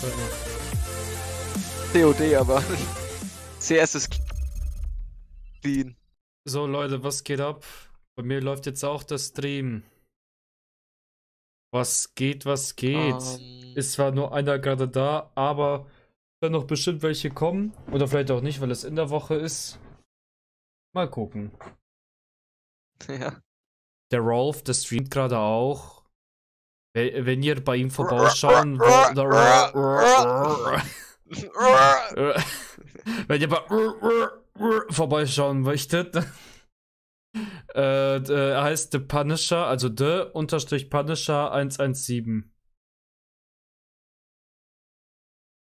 Fall nicht. COD aber. CS ist clean. So Leute, was geht ab? Bei mir läuft jetzt auch der Stream. Was geht, was geht? Ist zwar nur einer gerade da, aber werden noch bestimmt welche kommen. Oder vielleicht auch nicht, weil es in der Woche ist. Mal gucken. Ja. Der Rolf, der streamt gerade auch. Wenn ihr bei ihm vorbeischauen wollt. Wenn ihr bei vorbeischauen möchtet. Er heißt The Punisher, also The_Punisher 117.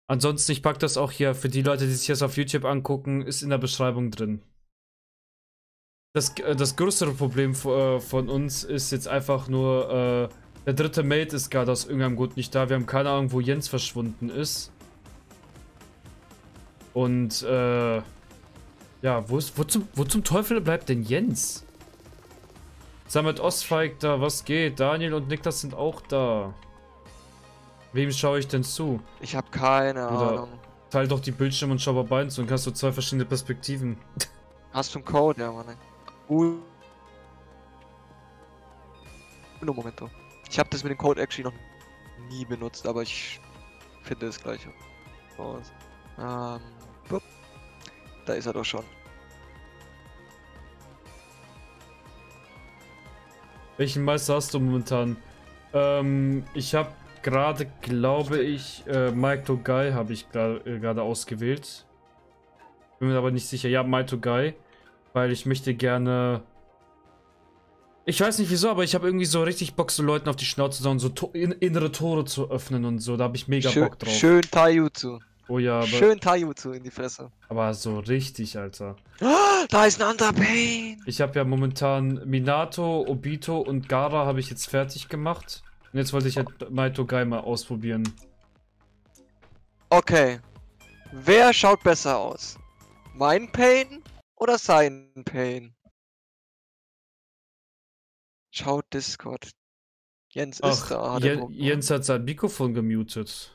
Ansonsten, ich pack das auch hier für die Leute, die sich das auf YouTube angucken, ist in der Beschreibung drin. Das größere Problem von uns ist jetzt einfach nur, der dritte Mate ist gerade aus irgendeinem Grund nicht da. Wir haben keine Ahnung, wo Jens verschwunden ist. Und ja, wo zum Teufel bleibt denn Jens? Samet Ostfeig da, was geht? Daniel und Niklas sind auch da. Wem schaue ich denn zu? Ich habe keine Ahnung. Teil doch die Bildschirme und schau bei beiden zu und hast du zwei verschiedene Perspektiven. Hast du einen Code? Ja, Mann. Momento. Ich habe das mit dem Code actually noch nie benutzt, aber ich finde das gleiche. Da ist er doch schon. Welchen Meister hast du momentan? Ich habe gerade, glaube ich, Maito Gai habe ich gerade ausgewählt. Bin mir aber nicht sicher. Ja, Maito Gai, weil ich möchte gerne... Ich weiß nicht wieso, aber ich habe irgendwie so richtig Bock, so Leuten auf die Schnauze zu hauen, so innere Tore zu öffnen und so. Da habe ich mega Bock drauf. Schön Taijutsu. Oh ja, aber... Schön Taijutsu in die Fresse. Aber so richtig, Alter. Oh, da ist ein anderer Pain. Ich habe ja momentan Minato, Obito und Gaara habe ich jetzt fertig gemacht. Und jetzt wollte ich halt Maito Gai mal ausprobieren. Okay. Wer schaut besser aus? Mein Pain oder sein Pain? Schaut Discord. Jens ist da. Jens hat sein Mikrofon gemutet.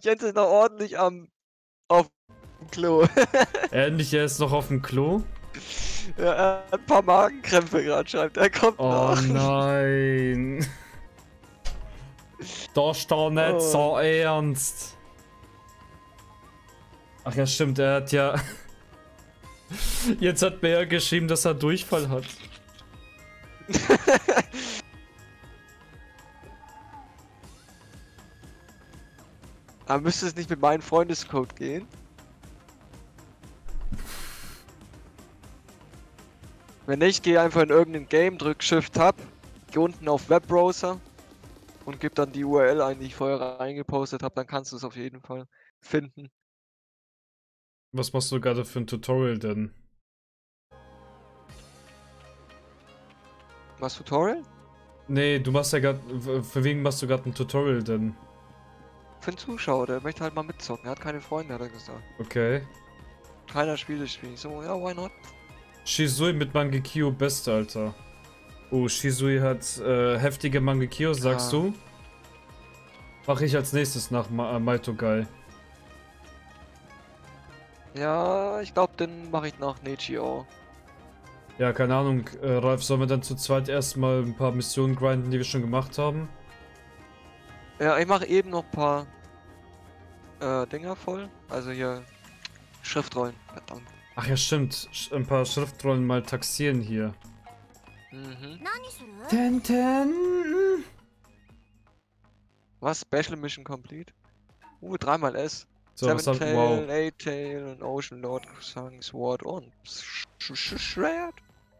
Jens ist noch ordentlich auf dem Klo. Endlich, er ist noch auf dem Klo. Ja, er hat ein paar Magenkrämpfe gerade, schreibt. Er kommt noch. Oh nein. Das ist doch nicht so ernst. Ach ja, stimmt, er hat ja... Jetzt hat mir ja geschrieben, dass er Durchfall hat. Aber müsste es nicht mit meinem Freundescode gehen? Wenn nicht, geh einfach in irgendein Game, drück Shift-Tab, geh unten auf Webbrowser und gib dann die URL ein, die ich vorher reingepostet habe, dann kannst du es auf jeden Fall finden. Was machst du gerade für ein Tutorial denn? Was Tutorial? Nee, du machst ja gerade... Für wen machst du gerade ein Tutorial denn? Für einen Zuschauer, der möchte halt mal mitzocken, er hat keine Freunde, hat er gesagt. Okay. Keiner spielt das Spiel, ich so, ja, why not? Shisui mit Mangekyo beste, Alter. Oh, Shisui hat heftige Mangekyo, sagst du? Mach ich als nächstes nach Maito Gai. Ja, ich glaube, den mache ich nach Nechio. Ja, keine Ahnung, Ralf, sollen wir dann zu zweit erstmal ein paar Missionen grinden, die wir schon gemacht haben? Ja, ich mache eben noch ein paar Dinger voll. Also hier Schriftrollen, verdammt. Ach ja, stimmt. Ein paar Schriftrollen mal taxieren hier. Mhm. Tenten. Was? Special Mission Complete? 3x S. So, Seven-Tail, wow. Eight-Tail und Ocean Lord, Sang, Sword und Shred.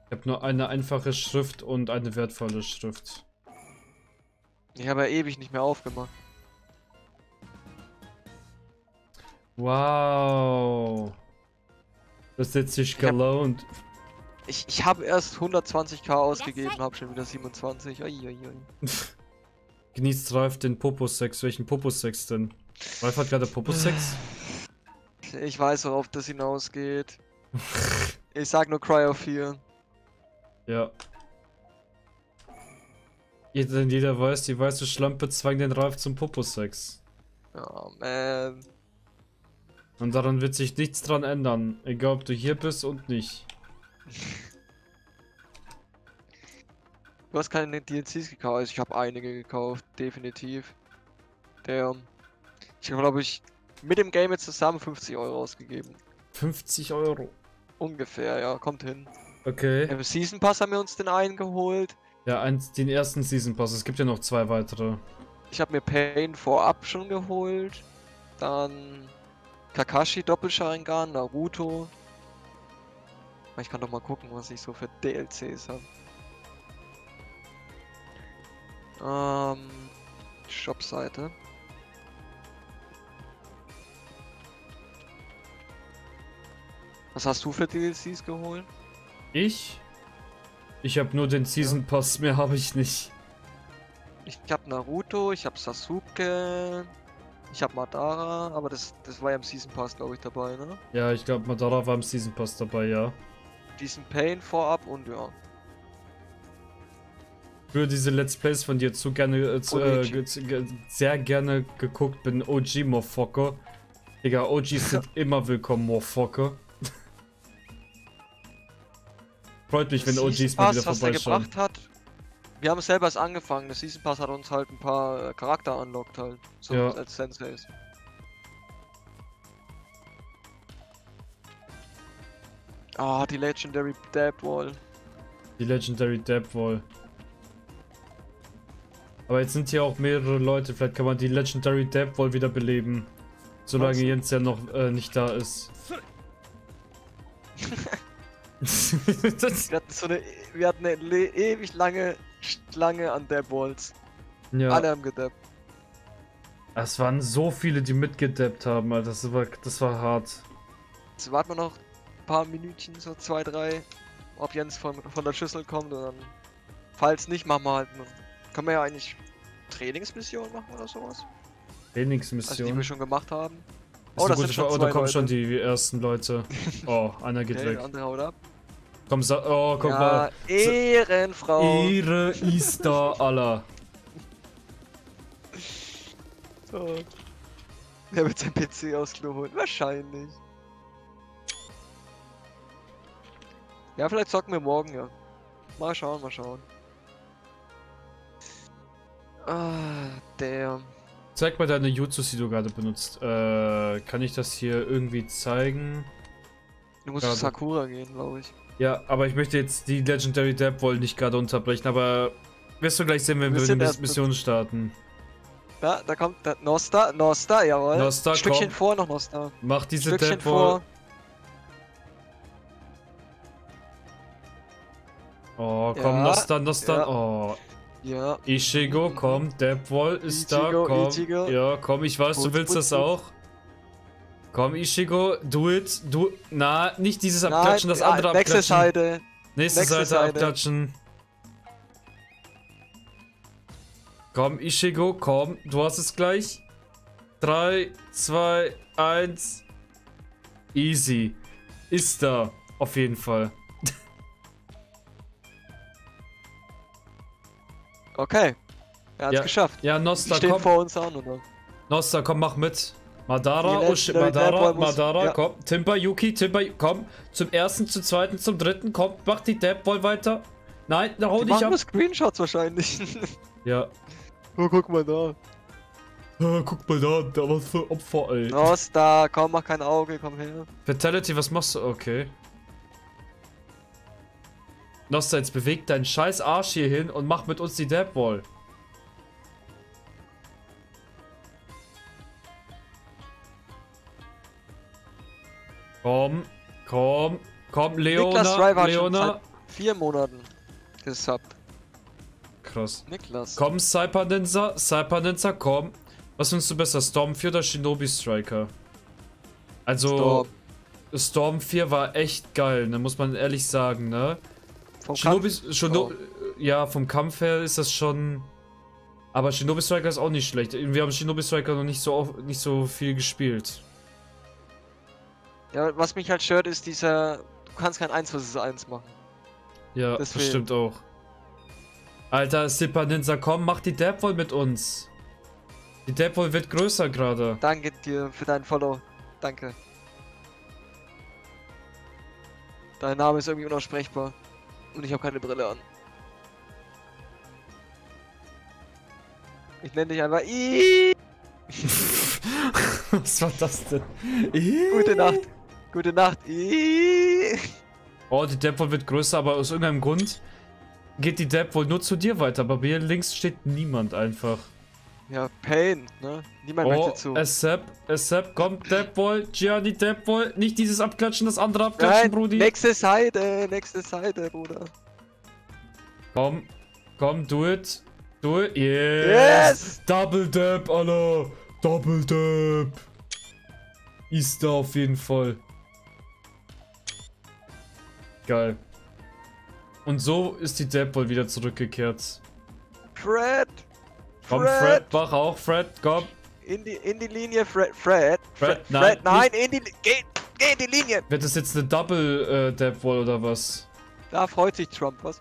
Ich habe nur eine einfache Schrift und eine wertvolle Schrift. Ich habe ja ewig nicht mehr aufgemacht. Wow. Das setzt sich gelohnt. Ich habe erst 120k ausgegeben, habe schon wieder 27. Genießt Ralf den Poposex. Welchen Poposex denn? Ralf hat gerade Poposex? Ich weiß, worauf das hinausgeht. Ich sag nur Cry of Fear. Ja. Jeder weiß, die weiße Schlampe zwang den Ralf zum Popo-Sex. Oh man. Und daran wird sich nichts dran ändern, egal ob du hier bist und nicht. Du hast keine DLCs gekauft, ich habe einige gekauft, definitiv. Damn. Ich habe, glaube ich, mit dem Game jetzt zusammen 50 Euro ausgegeben. 50 Euro? Ungefähr, ja, kommt hin. Okay. Im Season Pass haben wir uns den einen geholt. Ja, den ersten Season Pass, es gibt ja noch zwei weitere. Ich habe mir Pain vorab schon geholt, dann Kakashi Doppelsharingan, Naruto. Ich kann doch mal gucken, was ich so für DLCs habe. Shopseite. Was hast du für DLCs geholt? Ich? Ich habe nur den Season Pass, mehr habe ich nicht. Ich habe Naruto, ich habe Sasuke, ich habe Madara, aber das war ja im Season Pass, glaube ich, dabei, ne? Ja, ich glaube, Madara war im Season Pass dabei, ja. Diesen Pain vorab und ja. Ich würde diese Let's Plays von dir zu gerne, sehr gerne geguckt, bin OG Morfocker. Digga, OGs sind immer willkommen, Morfocker. Freut mich, wenn OGs mal wieder vorbeischauen. Wir haben es selber erst angefangen, der Season Pass hat uns halt ein paar Charakter unlockt halt, so ja. Als Senseis. Ah, die Legendary Dab Wall. Die Legendary Dab Wall. Aber jetzt sind hier auch mehrere Leute, vielleicht kann man die Legendary Dab Wall wieder beleben. Solange was? Jens ja noch nicht da ist. Wir hatten eine ewig lange Schlange an Dab Walls. Ja. Alle haben gedappt. Es waren so viele, die mitgedappt haben, Alter. Das war hart. Jetzt warten wir noch ein paar Minütchen, so 2, 3, ob Jens von der Schüssel kommt und dann. Falls nicht, machen wir halt. Können wir ja eigentlich Trainingsmission machen oder sowas? Trainingsmission? Also die wir schon gemacht haben. Oh, das sind schon zwei, da kommen Leute. Schon die ersten Leute. Oh, einer geht weg. Der andere haut ab. Komm, oh, guck ja, mal. Ehrenfrau. Ehre ist da, Allah. So. Der wird sein PC aus Klo holen. Wahrscheinlich. Ja, vielleicht zocken wir morgen, ja. Mal schauen, mal schauen. Ah, damn. Zeig mal deine Jutsus, die du gerade benutzt. Kann ich das hier irgendwie zeigen? Du musst zu Sakura gehen, glaube ich. Ja, aber ich möchte jetzt die Legendary Dab Wall nicht gerade unterbrechen, aber wirst du gleich sehen, wenn wir in der Mission starten. Ja, da kommt der Nosta, jawohl. Nosta, Stückchen vor, noch Nosta. Mach diese Stückchen Dab Wall. Oh, komm, ja, Nosta, Nosta, ja. Oh. Ja. Ichigo, komm, Dab Wall ist Ichigo, da, komm. Ichigo. Ja, komm, ich weiß, du willst das auch. Komm, Ichigo, do it, du. Na, nicht dieses Abklatschen, das andere Abklatschen. Nächste Seite. Nächste Seite abklatschen. Komm, Ichigo, komm, du hast es gleich. 3, 2, 1. Easy. Ist da, auf jeden Fall. Okay. Er hat's ja geschafft. Ja, Nosta, komm. Vor uns auch noch. Nosta, komm, mach mit. Madara, oh shit, Madara, ja. Komm, Timber, Yuki, Timber, komm, zum ersten, zum zweiten, zum dritten, komm, mach die Dab Wall weiter. Nein, da hau dich ab. Nur Screenshots wahrscheinlich. Ja. Oh, guck mal da. Oh, guck mal da, da war so ein Opfer, ey. Nosta, komm, mach kein Auge, komm her. Fatality, was machst du? Okay. Nosta, jetzt beweg deinen scheiß Arsch hier hin und mach mit uns die Dab Wall. Komm, komm, komm, Leona, Leona. Seit 4 Monaten gesubbt. Krass. Niklas. Komm, Cyperdancer, Cyperdancer, komm. Was findest du besser, Storm 4 oder Shinobi Striker? Also, Storm 4 war echt geil, ne, muss man ehrlich sagen, ne? Vom Shinobi, Shinobi, ja, vom Kampf her ist das schon... Aber Shinobi Striker ist auch nicht schlecht. Wir haben Shinobi Striker noch nicht so viel gespielt. Ja, was mich halt stört, ist dieser... Du kannst kein 1 vs 1 machen. Ja, das stimmt auch. Alter, Sipaninsa, komm, mach die Deadpool mit uns. Die Deadpool wird größer gerade. Danke dir für deinen Follow. Danke. Dein Name ist irgendwie unaussprechbar. Und ich habe keine Brille an. Ich nenne dich einfach Iiii. Was war das denn? Iiii. Gute Nacht. Gute Nacht. Iiii. Oh, die Deadpool wird größer, aber aus irgendeinem Grund geht die Depp wohl nur zu dir weiter, aber hier links steht niemand einfach. Ja, Pain, ne? Niemand möchte zu. Oh, Accept, komm, Deppwoll, Gianni, Deppwoll, nicht dieses Abklatschen, das andere Abklatschen, Brudi. Nächste Seite, Bruder. Komm, do it, yes! Double Depp, Alter, Double Depp. Ist da auf jeden Fall. Geil. Und so ist die Deadpool wieder zurückgekehrt. Fred! Komm, Fred, wach auch, Fred, komm! In die Linie, Fred, nein! Fred, nein, geh in die Linie! Wird das jetzt eine Double Deadpool oder was? Da freut sich Trump, was?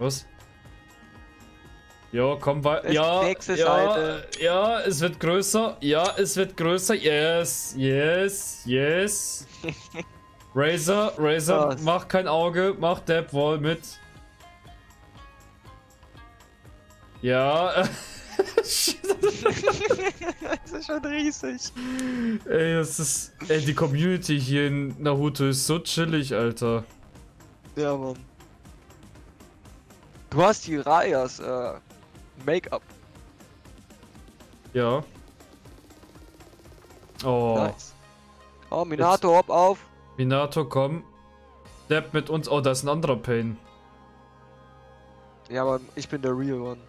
Was? Jo, komm weiter. Ja, ja, es wird größer. Ja, es wird größer. Yes. Razor, was? Mach kein Auge, mach Deadpool mit. Ja. Das ist schon riesig. Ey, die Community hier in Naruto ist so chillig, Alter. Ja, Mann. Du hast die Rayas Make-up. Ja. Oh. Nice. Oh, Minato, hopp auf. Minato, komm. Depp mit uns. Oh, da ist ein anderer Pain. Ja, aber ich bin der Real One.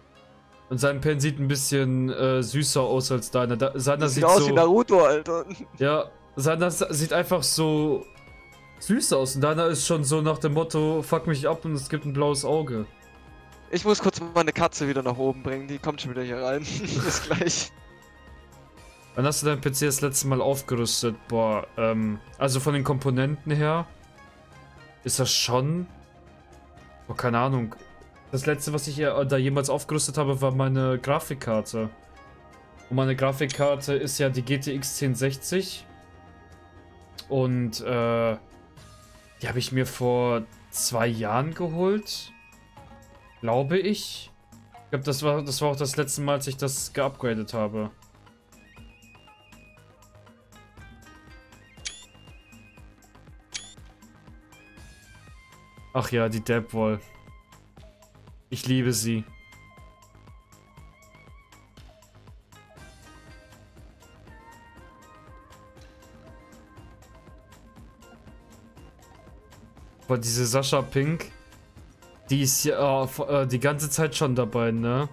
Und sein Pain sieht ein bisschen süßer aus als deiner. Seiner sieht aus so, wie Naruto, Alter. Ja, seiner sieht einfach so süß aus. Und deiner ist schon so nach dem Motto, fuck mich ab und es gibt ein blaues Auge. Ich muss kurz meine Katze wieder nach oben bringen. Die kommt schon wieder hier rein. Bis gleich. Wann hast du deinen PC das letzte Mal aufgerüstet? Boah, also von den Komponenten her ist das schon... Boah, keine Ahnung. Das letzte, was ich da jemals aufgerüstet habe, war meine Grafikkarte. Und meine Grafikkarte ist ja die GTX 1060. Und die habe ich mir vor 2 Jahren geholt. Glaube ich. Ich glaube, das war auch das letzte Mal, als ich das geupgradet habe. Ach ja, die Deadpool. Ich liebe sie. Boah, diese Sascha Pink, die ist ja die ganze Zeit schon dabei, ne?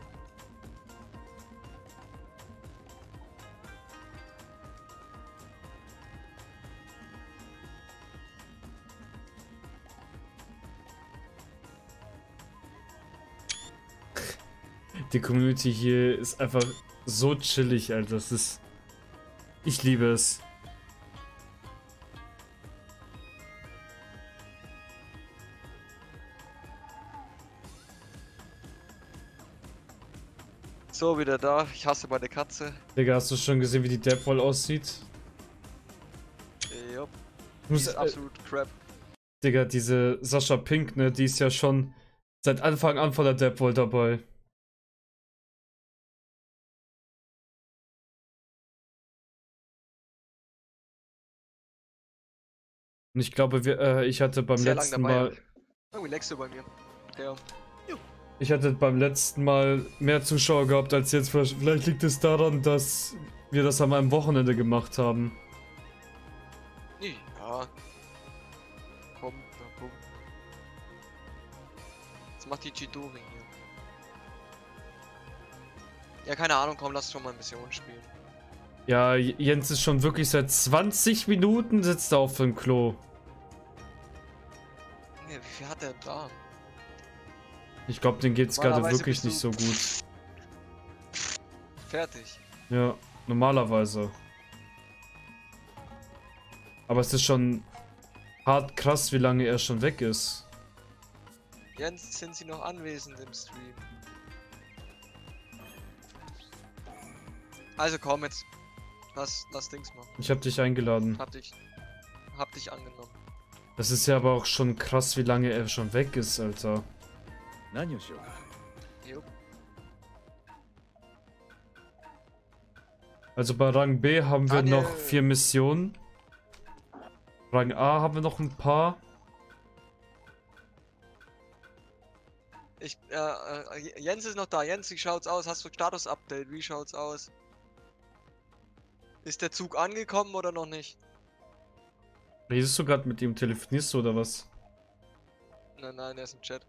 Die Community hier ist einfach so chillig, Alter. Das ist... Ich liebe es. So, wieder da. Ich hasse meine Katze. Digga, hast du schon gesehen, wie die Deadpool aussieht? Jupp. Die ist absolut crap. Digga, diese Sascha Pink, ne? Die ist ja schon seit Anfang an von der Deadpool dabei. Und ich glaube, ich hatte beim letzten Mal... Ich hatte beim letzten Mal mehr Zuschauer gehabt als jetzt. Vielleicht liegt es daran, dass wir das an einem Wochenende gemacht haben. Ja. Komm, da komm. Jetzt macht die Chidori hier. Ja, keine Ahnung, komm, lass schon mal ein bisschen rumspielen. Ja, Jens ist schon wirklich seit 20 Minuten sitzt er auf dem Klo. Nee, wie viel hat er da? Ich glaube, dem geht's gerade wirklich nicht so gut. Fertig. Ja, normalerweise. Aber es ist schon hart krass, wie lange er schon weg ist. Jens, sind Sie noch anwesend im Stream? Also komm jetzt. Lass Dings mal. Ich hab dich eingeladen. Hab dich angenommen. Das ist ja aber auch schon krass, wie lange er schon weg ist, Alter. Also bei Rang B haben wir noch 4 Missionen. Rang A haben wir noch ein paar. Jens ist noch da. Jens, wie schaut's aus? Hast du Status-Update? Wie schaut's aus? Ist der Zug angekommen oder noch nicht? Redest du gerade mit ihm? Telefonierst du oder was? Nein, er ist im Chat.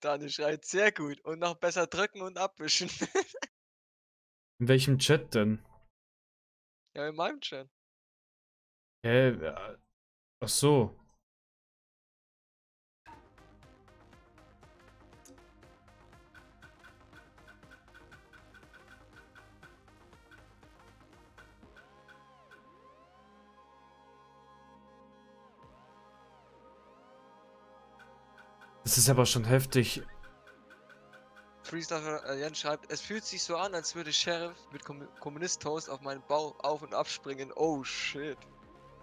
Daniel schreit sehr gut und noch besser drücken und abwischen. In welchem Chat denn? Ja, in meinem Chat. Hä? Hey, ach so. Das ist aber schon heftig. Freestyle Jens schreibt, es fühlt sich so an, als würde Sheriff mit Kommunist-Toast auf meinen Bauch auf- und abspringen. Oh shit.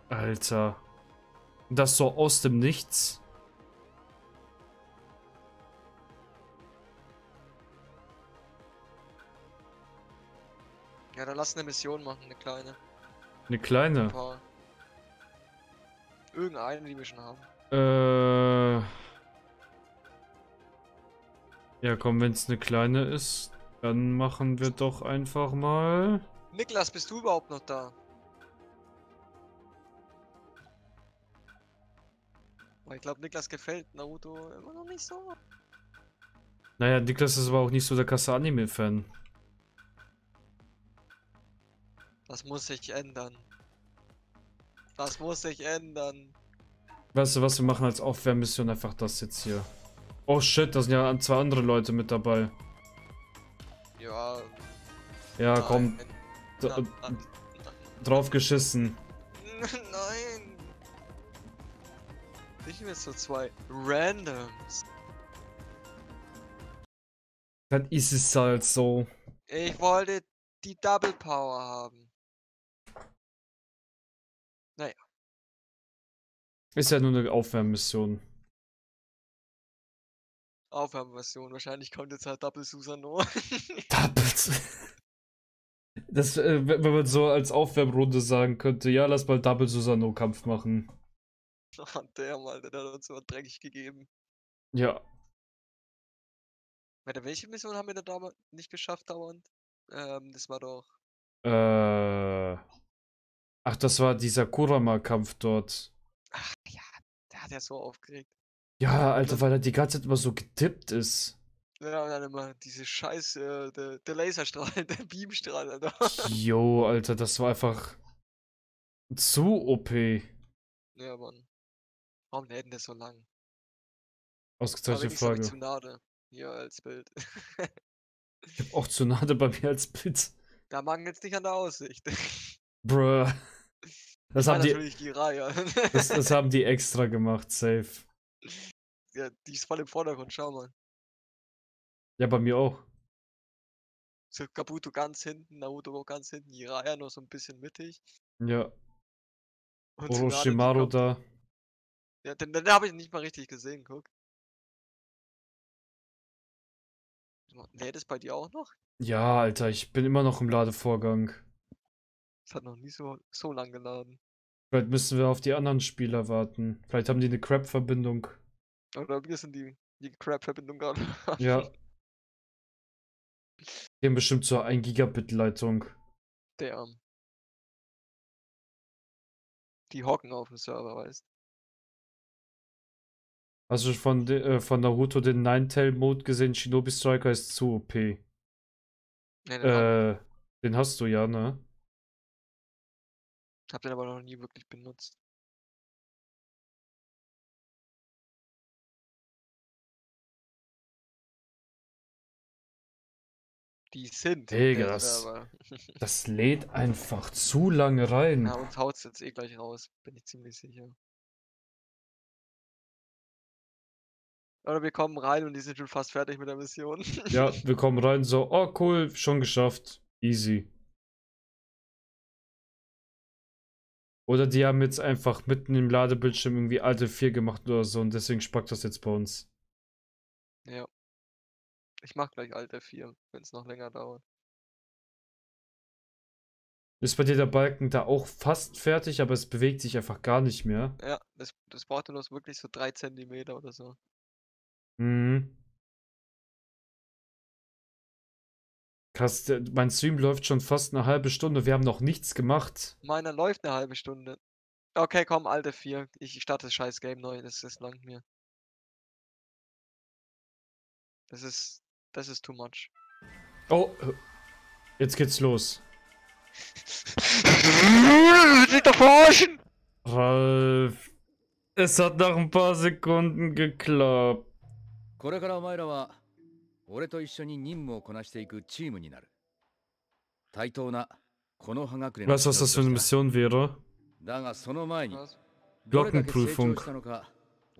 Alter. Das so aus dem Nichts. Ja, dann lass eine Mission machen, eine kleine. Eine kleine? Ein paar. Irgendeine, die wir schon haben. Ja komm, wenn es eine kleine ist, dann machen wir doch einfach mal... Niklas, bist du überhaupt noch da? Aber ich glaube, Niklas gefällt Naruto immer noch nicht so. Naja, Niklas ist aber auch nicht so der krasse Anime-Fan. Das muss sich ändern. Das muss sich ändern. Weißt du was, wir machen als Aufwärmmission einfach das jetzt hier. Oh shit, da sind ja 2 andere Leute mit dabei. Ja. Ja, nein, komm. Nein. Drauf geschissen. Nein. Ich will jetzt so 2 Randoms. Dann ist es halt so. Ich wollte die Double Power haben. Naja. Ist ja nur eine Aufwärmmission. Aufwärmversion, wahrscheinlich kommt jetzt halt Double Susanoo. Das, wenn man so als Aufwärmrunde sagen könnte, ja, lass mal Double Susanoo-Kampf machen. Oh, der hat uns so dreckig gegeben. Ja. Warte, welche Mission haben wir da damals nicht geschafft dauernd? Das war doch... Ach, das war dieser Kurama-Kampf dort. Ach ja, der hat ja so aufgeregt. Ja, Alter, weil er die ganze Zeit immer so getippt ist. Ja, und dann immer diese Scheiße, der Laserstrahl, der Beamstrahl, Alter. Jo, Alter, das war einfach zu OP. Ja, Mann. Warum lädt der so lang? Ausgezeichnete Frage. Tsunade hier als Bild. Ich hab auch Tsunade bei mir als Bild. Da mangelt's nicht an der Aussicht. Bruh. Das haben das haben die extra gemacht, safe. Ja, die ist voll im Vordergrund, schau mal. Ja, bei mir auch. So Kabuto ganz hinten, Naruto ganz hinten, Jiraiya noch so ein bisschen mittig. Ja. Und Orochimaru da. Ja, den habe ich nicht mal richtig gesehen, guck. Lädt es bei dir auch noch? Ja, Alter, ich bin immer noch im Ladevorgang. Das hat noch nie so lang geladen. Vielleicht müssen wir auf die anderen Spieler warten. Vielleicht haben die eine Crap-Verbindung. Oder wir sind die Crap-Verbindung gerade. Ja. Die haben bestimmt so 1 Gigabit-Leitung. Der Arm. Die hocken auf dem Server, weißt du. Hast du von Naruto den Nine-Tail-Mode gesehen? Shinobi Striker ist zu OP. Nee, den hast du ja, ne? Hab den aber noch nie wirklich benutzt. Die sind. Digga, das lädt einfach zu lange rein. Ja, uns haut's jetzt eh gleich raus, bin ich ziemlich sicher. Oder wir kommen rein und die sind schon fast fertig mit der Mission. Ja, wir kommen rein so, oh cool, schon geschafft. Easy. Oder die haben jetzt einfach mitten im Ladebildschirm irgendwie Alt F4 gemacht oder so und deswegen spackt das jetzt bei uns. Ja. Ich mach gleich Alt F4, wenn es noch länger dauert. Ist bei dir der Balken da auch fast fertig, aber es bewegt sich einfach gar nicht mehr. Ja, das braucht nur wirklich so 3 cm oder so. Mhm. Krass, mein Stream läuft schon fast eine halbe Stunde, wir haben noch nichts gemacht. Meiner läuft eine halbe Stunde. Okay, komm, alte 4. Ich starte das scheiß Game neu, das langt mir. Das ist too much. Oh, jetzt geht's los. Nicht doch verarschen! Ralf, es hat nach ein paar Sekunden geklappt. Weißt du, was das für eine Mission wäre? Was? Glockenprüfung. Oh,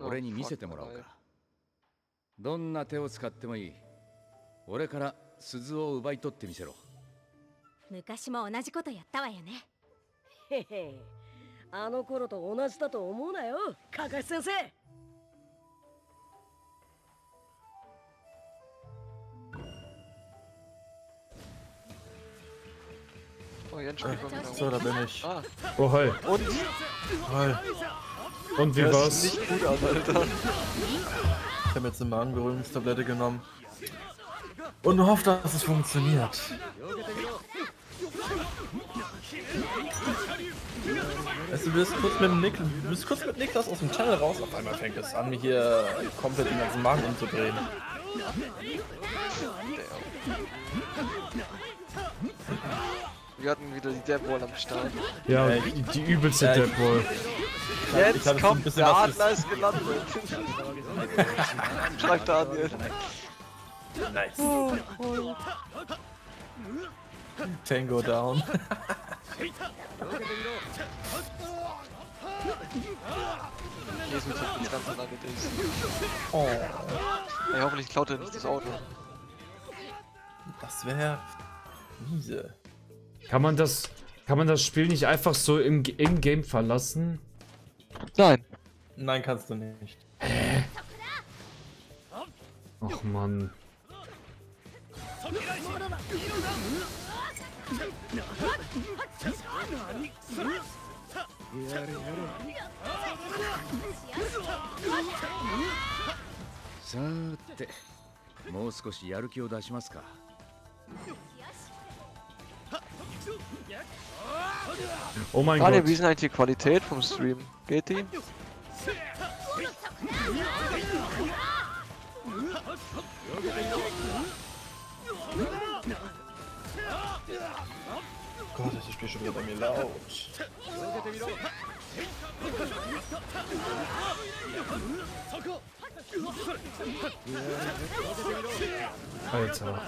fuck. 昔も同じことやったわよね。へへ。あの頃と同じだと思うなよ、カカシ先生。Oh, Jens, so, da bin ich. Ah. Oh, hi. Und? Hi. Und wie war's? Nicht gut aus, Alter. Ich habe jetzt eine Magenberuhigungstablette genommen. Und hoffe, dass es funktioniert. Also, du bist kurz mit Niklas aus dem Channel raus, auf einmal fängt es an, mir hier komplett den ganzen Magen umzudrehen. Wir hatten wieder die Deadwall am Start. Ja, die übelste Deadwall. Jetzt kommt der Adler, ist gelandet. Schreibt der Adler. Nice. Tango down. Oh. Ey, hoffentlich klaut er nicht das Auto. Das wäre miese. Kann man das Spiel nicht einfach so im Game verlassen? Nein. Nein, kannst du nicht. Hä? Och Mann. Oh mein Gott. Wie ist denn eigentlich die Qualität vom Stream? Geht die? Gott, das Spiel schon wieder bei mir laut. Alter.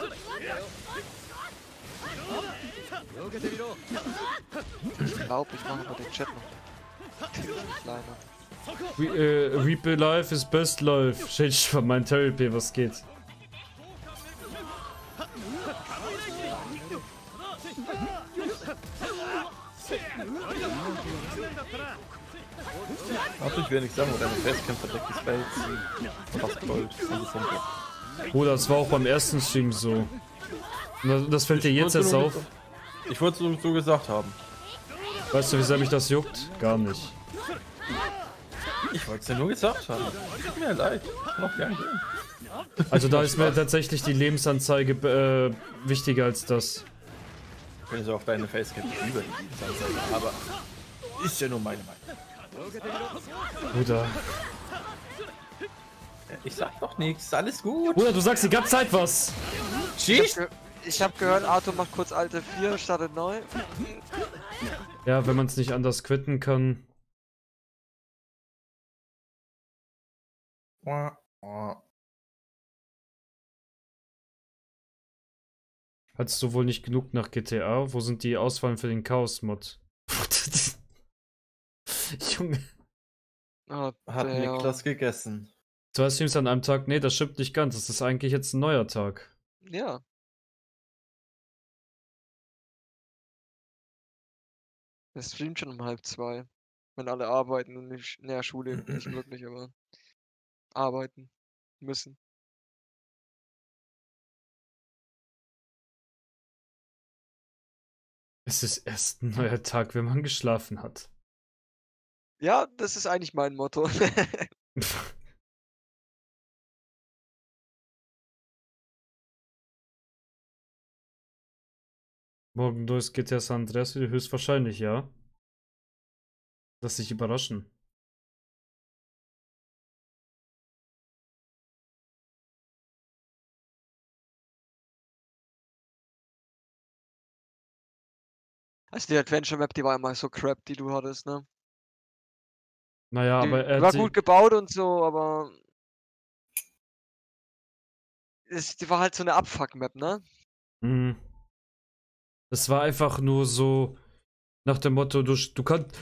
Ich glaube, ich mache mal den Chat noch kleiner. Replay Life is best life. Shit, von meinem Therapy, was geht? Hoffentlich will ich nichts sagen, wo deine Festcamp verdeckt ist, weil es fast Gold ist. Bruder, das war auch beim ersten Stream so. Das fällt dir jetzt erst auf. Ich wollte es so gesagt haben. Weißt du, wieso mich das juckt? Gar nicht. Ich wollte es dir nur gesagt haben. Tut mir leid. Noch gern gehen. Also da ist mir tatsächlich die Lebensanzeige wichtiger als das. Wenn ich so auf deine Facecam über die Lebensanzeige, aber ist ja nur meine Meinung. Bruder. Ich sag doch nichts, alles gut. Bruder, du sagst die ganze Zeit was. Schieß! Ich hab gehört, Arthur macht kurz alte 4, startet neu. Ja, wenn man es nicht anders quitten kann. Hattest du wohl nicht genug nach GTA? Wo sind die Auswahlen für den Chaos-Mod? Junge. Oh, hat Niklas gegessen. 2 Streams an einem Tag? Nee, das stimmt nicht ganz. Das ist eigentlich jetzt ein neuer Tag. Ja. Der streamt schon um 1:30. Wenn alle arbeiten und nicht in der Schule, nicht wirklich, aber arbeiten müssen. Es ist erst ein neuer Tag, wenn man geschlafen hat. Ja, das ist eigentlich mein Motto. Morgen durchs GTA San Andreas wieder, höchstwahrscheinlich, ja. Lass dich überraschen. Also die Adventure Map, die war immer so crap, die du hattest, ne? Naja, die aber... war gut gebaut und so, aber... Die war halt so eine Abfuck-Map, ne? Mhm. Das war einfach nur so... Nach dem Motto, du kannst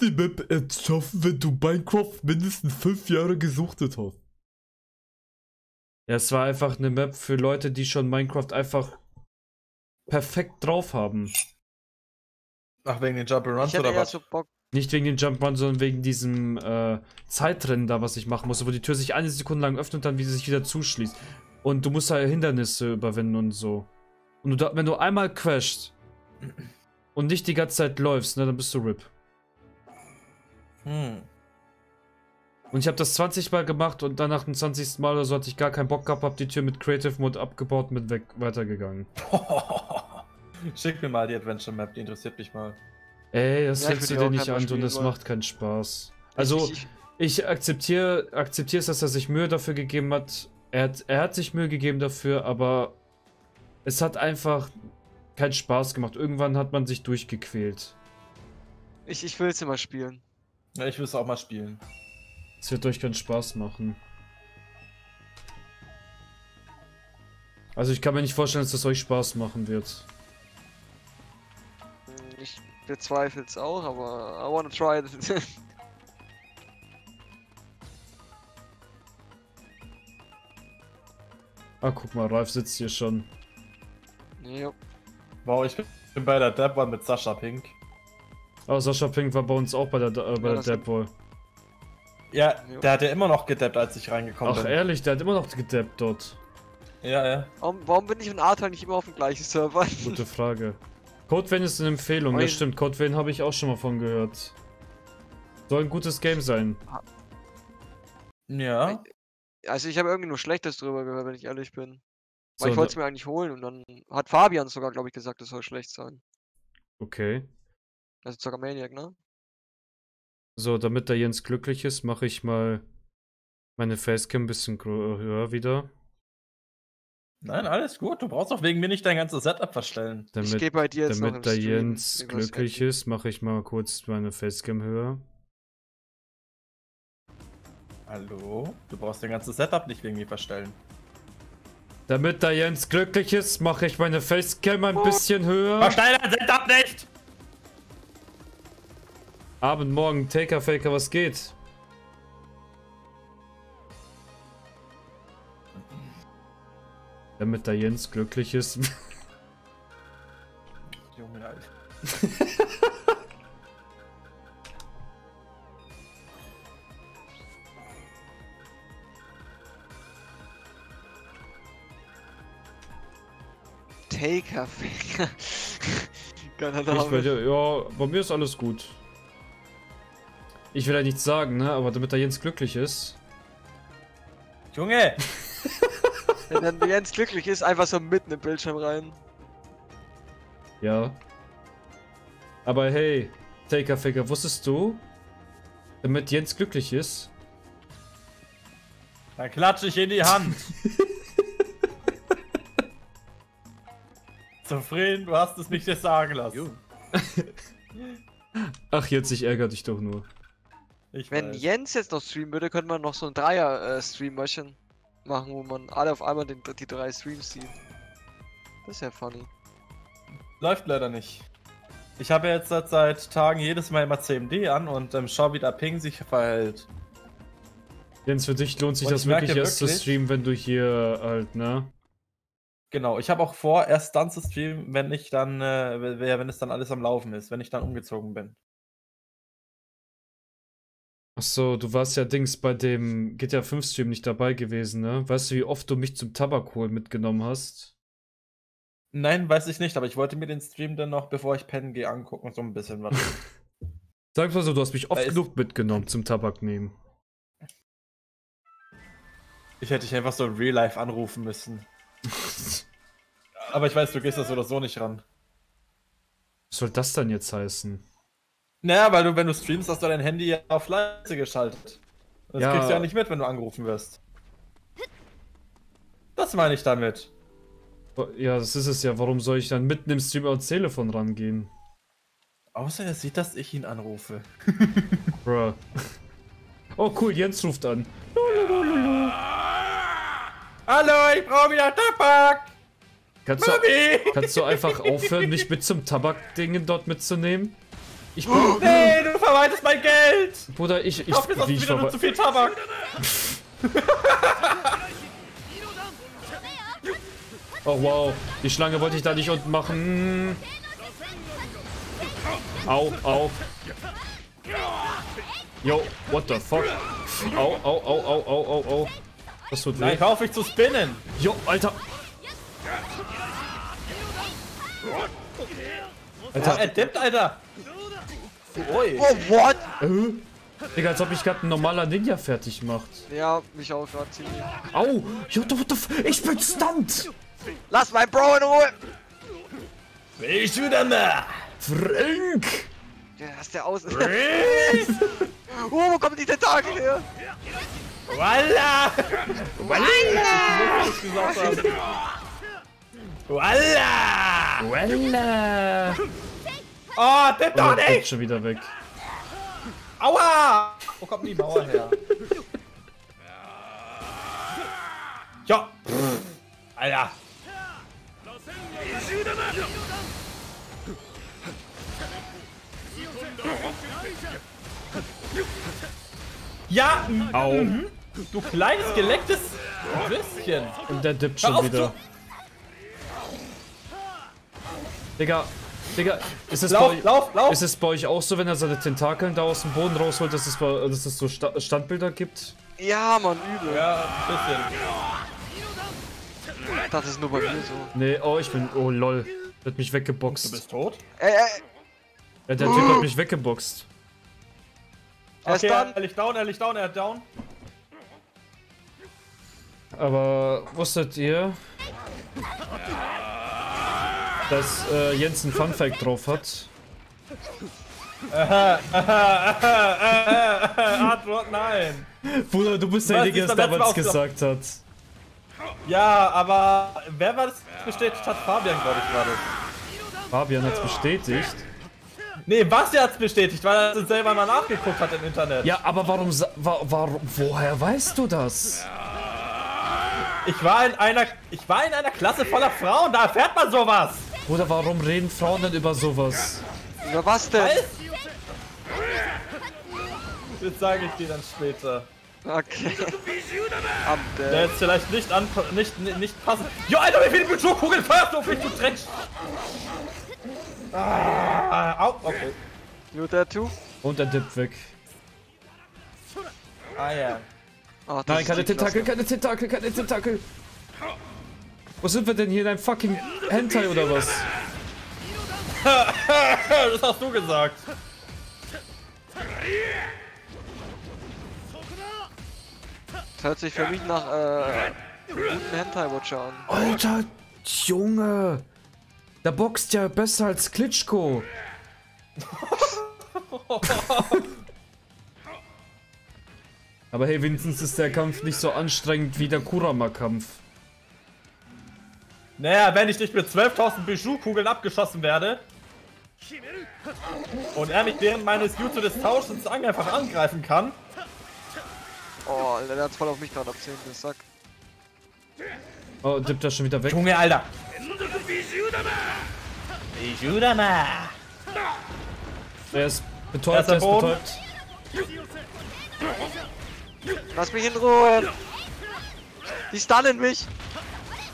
die Map erschaffen, wenn du Minecraft mindestens 5 Jahre gesuchtet hast. Ja, es war einfach eine Map für Leute, die schon Minecraft einfach perfekt drauf haben. Ach, wegen den Jump-Runs oder was? So Bock. Nicht wegen den Jump-Runs, sondern wegen diesem Zeitrennen da, was ich machen muss, wo die Tür sich 1 Sekunde lang öffnet und dann wie sie sich wieder zuschließt. Und du musst da Hindernisse überwinden und so. Und wenn du einmal crashst... Und nicht die ganze Zeit läufst, ne, dann bist du RIP. Hm. Und ich habe das 20 Mal gemacht und dann nach dem 20. Mal oder so hatte ich gar keinen Bock gehabt, hab die Tür mit Creative Mode abgebaut und weitergegangen. Schick mir mal die Adventure Map, die interessiert mich mal. Ey, das hältst du dir nicht an und das macht keinen Spaß. Also, ich akzeptiere es, dass er sich Mühe dafür gegeben hat. Er hat sich Mühe gegeben dafür, aber es hat einfach... keinen Spaß gemacht. Irgendwann hat man sich durchgequält. Ich will es immer spielen. Ja, ich will es auch mal spielen. Es wird euch keinen Spaß machen. Also ich kann mir nicht vorstellen, dass das euch Spaß machen wird. Ich bezweifle es auch, aber I wanna try it. Ah, guck mal, Ralf sitzt hier schon. Yep. Wow, ich bin bei der Dab Wall mit Sascha Pink. Oh, Sascha Pink war bei uns auch bei der Dab Wall. Ja, der hat ja immer noch gedappt, als ich reingekommen bin. Ach ehrlich, der hat immer noch gedappt dort. Ja, ja. Warum bin ich und Arthur nicht immer auf dem gleichen Server? Gute Frage. Code Vein ist eine Empfehlung, das stimmt. Code Vein habe ich auch schon mal von gehört. Soll ein gutes Game sein. Ja. Also ich habe irgendwie nur Schlechtes drüber gehört, wenn ich ehrlich bin. Weil ich wollte es mir eigentlich holen und dann hat Fabian sogar, glaube ich, gesagt, es soll schlecht sein. Okay. Also sogar Maniac, ne? So, damit der Jens glücklich ist, mache ich mal meine Facecam ein bisschen höher wieder. Nein, alles gut. Du brauchst auch wegen mir nicht dein ganzes Setup verstellen. Ich gehe bei dir jetzt noch im Stream. Damit der Jens glücklich ist, mache ich mal kurz meine Facecam höher. Hallo? Du brauchst dein ganzes Setup nicht wegen mir verstellen. Damit der Jens glücklich ist, mache ich meine Facecam ein bisschen höher. Versteiner sind ab nicht! Abend, morgen, Taker, Faker, was geht? Damit der Jens glücklich ist. Junge, Alter. Faker, Faker. Ja, bei mir ist alles gut. Ich will ja nichts sagen, ne? Aber damit der Jens glücklich ist. Junge! Wenn der Jens glücklich ist, einfach so mitten im Bildschirm rein. Ja. Aber hey, Taker, Faker, wusstest du? Damit Jens glücklich ist. Dann klatsche ich in die Hand. Zufrieden, du hast es nicht dir sagen lassen. Ach, jetzt, ich ärgere dich doch nur. Wenn Jens jetzt noch streamen würde, könnte man noch so ein Dreier-Stream-Möchen machen, wo man alle auf einmal die 3 Streams sieht. Das ist ja funny. Läuft leider nicht. Ich habe jetzt seit Tagen jedes Mal immer CMD an und schau, wie der Ping sich verhält. Jens, für dich lohnt sich das wirklich erst zu streamen, wenn du hier halt, ne? Genau, ich habe auch vor, erst dann zu streamen, wenn ich dann, wenn es dann alles am Laufen ist, wenn ich dann umgezogen bin. Achso, du warst ja Dings bei dem GTA 5 Stream nicht dabei gewesen, ne? Weißt du, wie oft du mich zum Tabakholen mitgenommen hast? Nein, weiß ich nicht, aber ich wollte mir den Stream dann noch, bevor ich pennen gehe, angucken, so ein bisschen was. Sag mal so, du hast mich oft genug mitgenommen zum Tabak nehmen. Ich hätte dich einfach so in Real Life anrufen müssen. Aber ich weiß, du gehst das oder so nicht ran. Was soll das dann jetzt heißen? Naja, weil du, wenn du streamst, hast du dein Handy ja auf leise geschaltet. Das kriegst du ja nicht mit, wenn du angerufen wirst. Das meine ich damit. Ja, das ist es ja. Warum soll ich dann mitten im Stream ans Telefon rangehen? Außer er sieht, dass ich ihn anrufe. Bruh. Oh cool, Jens ruft an. Hallo, ich brauche wieder Tabak! Kannst du einfach aufhören, mich mit zum Tabakdingen dort mitzunehmen? Ich bin, nee, du verwaltest mein Geld! Bruder, ich hoffe, das ist wieder nur zu viel Tabak! Oh wow, die Schlange wollte ich da nicht unten machen. Au, au. Yo, what the fuck? Au, au, au, au, au, au, au. Das tut weh. Nein, hör auf mich zu spinnen! Jo, Alter! Alter, er dippt, Alter! Oi. Oh, what? Digga, als ob mich gerade ein normaler Ninja fertig macht. Ja, mich auch gerade ziemlich. Au! Yo, what the fuck? Ich bin stunt! Lass mein Bro in Ruhe! Ich wieder mehr! Frank! Ja, das ist der Aus. Oh, wo kommen die Tentakel her? Walla! Walla! Walla! Walla! Oh, der doch nicht! Geht schon wieder weg. Aua! Wo kommt die Mauer her? Ja! Alter! Ja! Au! Du kleines, gelecktes Würstchen! Und der dippt schon wieder. Digga! Digga, ist es, lauf. Ist es bei euch auch so, wenn er seine Tentakeln da aus dem Boden rausholt, dass es, so Standbilder gibt? Ja, man, übel. Ja, ein bisschen. Das ist nur bei mir so. Nee, oh, ich bin... Oh, lol. Der hat mich weggeboxt. Du bist tot? Ja, der Typ hat mich weggeboxt. Er ist down. Er ist down. Aber wusstet ihr... dass Jens ein Funfact drauf hat. Antwort nein. Bruder, du bist derjenige, der es damals gesagt hat. Ja, aber wer war das bestätigt hat? Fabian, glaube ich, gerade. Fabian hat's bestätigt? Nee, Basti hat's bestätigt, weil er es selber mal nachgeguckt hat im Internet. Ja, aber warum woher weißt du das? Ich war in einer Klasse voller Frauen, da erfährt man sowas! Bruder, warum reden Frauen denn über sowas? Über was denn? Das sage ich dir dann später. Okay. Der jetzt vielleicht nicht passend. Jo, Alter, wie viele Budgetkugeln feuerst du auf mich, du Dreck! Au, okay. Jutta, tu. Und der Dip weg. Ah ja. Oh, nein, keine Tentakel, keine Tentakel, keine Tentakel! Wo sind wir denn hier in einem fucking Hentai oder was? Das hast du gesagt! Das hört sich für mich nach guten Hentai-Watcher an. Alter, Junge! Da boxt ja besser als Klitschko! Aber hey, wenigstens ist der Kampf nicht so anstrengend wie der Kurama-Kampf. Naja, wenn ich nicht mit 12.000 Bijuu-Kugeln abgeschossen werde und er mich während meines Jutsu des Tauschens einfach angreifen kann. Oh, Alter, der hat's voll auf mich gerade abziehen, der Sack. Oh, dippt er schon wieder weg? Junge, Alter! Bijuu-Dama! Er ist betäubt, er ist betäubt. Lass mich in Ruhe! Die stunnen mich!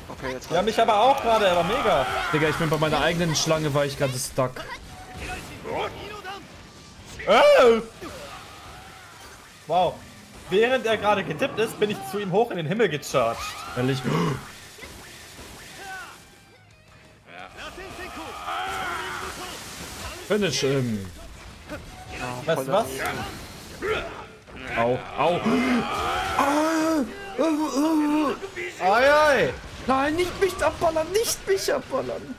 Okay, jetzt. Ja, mich aber auch gerade, aber mega! Digga, ich bin bei meiner eigenen Schlange, weil ich gerade stuck. Oh! Wow. Während er gerade getippt ist, bin ich zu ihm hoch in den Himmel gecharged. Ehrlich? Finish him. Weißt du was? Au, au. Ai, ai. Nein, nicht mich abballern, nicht mich abballern.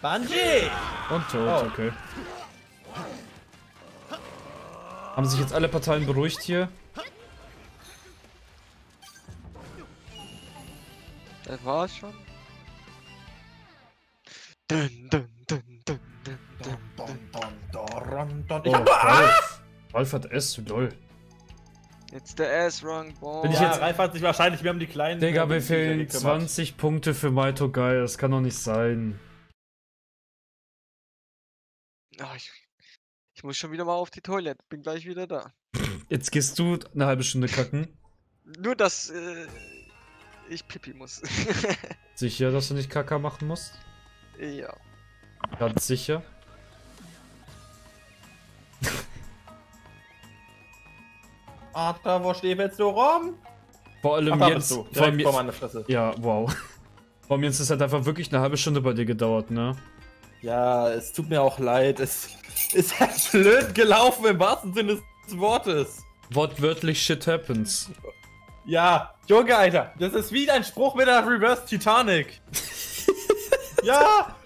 Bungee. Und tot, okay. Haben sich jetzt alle Parteien beruhigt hier? Das war's schon. Ich hab Ralf hat S zu doll. Jetzt der S-Rang, boah. Bin ich jetzt Ralf hat sich wahrscheinlich, wir haben die kleinen. Digga, wir fehlen 20 Punkte für Maito Gai, das kann doch nicht sein. Ach, ich muss schon wieder mal auf die Toilette, bin gleich wieder da. Jetzt gehst du eine halbe Stunde kacken. Nur, dass ich pipi muss. Sicher, dass du nicht Kaka machen musst? Ja. Ganz sicher? Alter, wo stehst du rum? Vor allem jetzt... vor meiner Fresse. Ja, wow. Vor allem jetzt ist halt einfach wirklich eine halbe Stunde bei dir gedauert, ne? Ja, es tut mir auch leid. Es ist halt blöd gelaufen im wahrsten Sinne des Wortes. Wortwörtlich shit happens. Ja, Junge, Alter. Das ist wie dein Spruch mit der Reverse Titanic. Ja!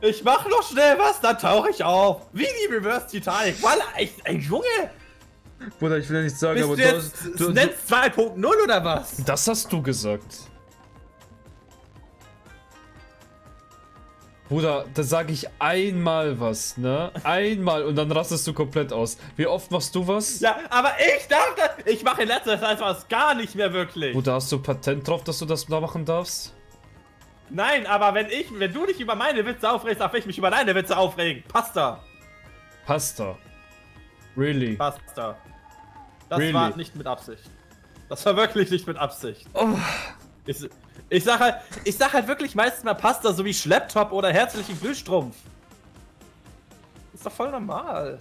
Ich mach noch schnell was, dann tauche ich auf. Wie die Reverse Titanic. Walla, ey Junge! Bruder, ich will ja nichts sagen, bist aber du jetzt Netz 2.0 oder was? Das hast du gesagt. Bruder, da sage ich einmal was, ne? Einmal und dann rastest du komplett aus. Wie oft machst du was? Ja, aber ich darf das. Ich mache in letzter Zeit was gar nicht mehr wirklich. Bruder, hast du Patent drauf, dass du das da machen darfst? Nein, aber wenn du dich über meine Witze aufregst, darf ich mich über deine Witze aufregen. Pasta. Pasta. Really? Pasta. Das really? War nicht mit Absicht. Das war wirklich nicht mit Absicht. Oh. Ich sag halt wirklich meistens mal Pasta, so wie Schlepptop oder herzlichen Glühstrumpf. Ist doch voll normal.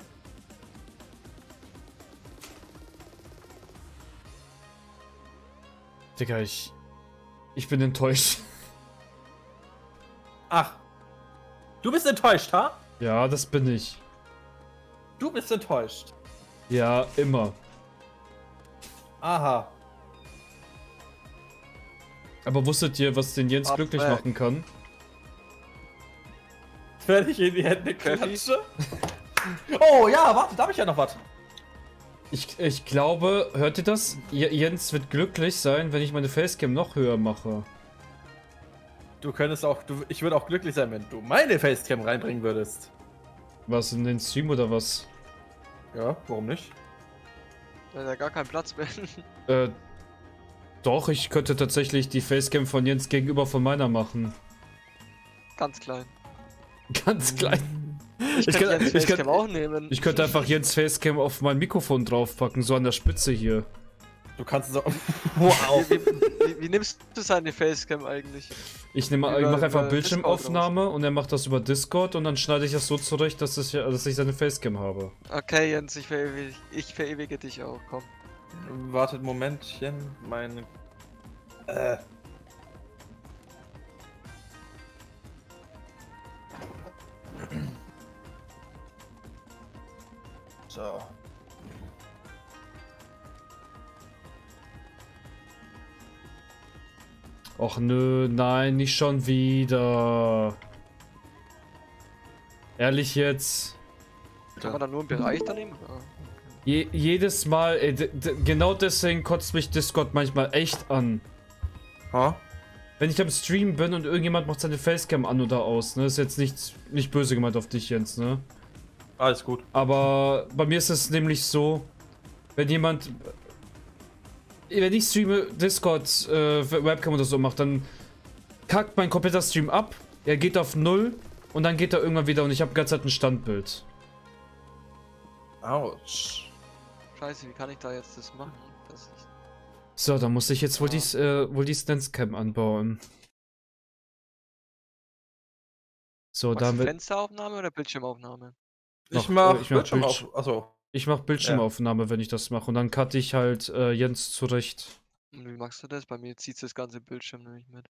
Digga, ich bin enttäuscht. Ach. Du bist enttäuscht, ha? Ja, das bin ich. Du bist enttäuscht. Ja, immer. Aha. Aber wusstet ihr, was den Jens glücklich machen kann? Wenn ich in die Hände klatsche? Oh ja, warte, da hab ich ja noch was. Ich glaube, hört ihr das? Jens wird glücklich sein, wenn ich meine Facecam noch höher mache. Du könntest auch, ich würde auch glücklich sein, wenn du meine Facecam reinbringen würdest. Was, in den Stream oder was? Ja, warum nicht? Da ist ja gar kein Platz mehr. Doch, ich könnte tatsächlich die Facecam von Jens gegenüber von meiner machen. Ganz klein. Ganz klein. Ich könnte einfach Jens Facecam auf mein Mikrofon draufpacken, so an der Spitze hier. Du kannst es auch. Wow. Wie nimmst du seine Facecam eigentlich? Ich mache einfach Bildschirmaufnahme und er macht das über Discord und dann schneide ich das so zurecht, dass ich seine Facecam habe. Okay, Jens, ich verewige dich auch, komm. Wartet, Momentchen, meine... So. Och nö, nein, nicht schon wieder. Ehrlich jetzt. Kann man da nur einen Bereich daneben? Jedes Mal, ey, genau deswegen kotzt mich Discord manchmal echt an. Ha? Wenn ich am Stream bin und irgendjemand macht seine Facecam an oder aus, ne? Ist jetzt nicht böse gemeint auf dich, Jens, ne? Alles gut. Aber bei mir ist es nämlich so, wenn ich streame, Discord, Webcam oder so macht, dann kackt mein kompletter Stream ab, er geht auf 0 und dann geht er irgendwann wieder und ich habe die ganze Zeit ein Standbild. Autsch. Scheiße, wie kann ich da jetzt das machen? das nicht. So, da muss ich jetzt wohl, die Stance-Cam anbauen. So, damit. Fensteraufnahme oder Bildschirmaufnahme? Ich mach Bildschirmaufnahme, wenn ich das mache. Und dann cutte ich halt Jens zurecht. Und wie machst du das? Bei mir zieht das ganze Bildschirm nämlich mit.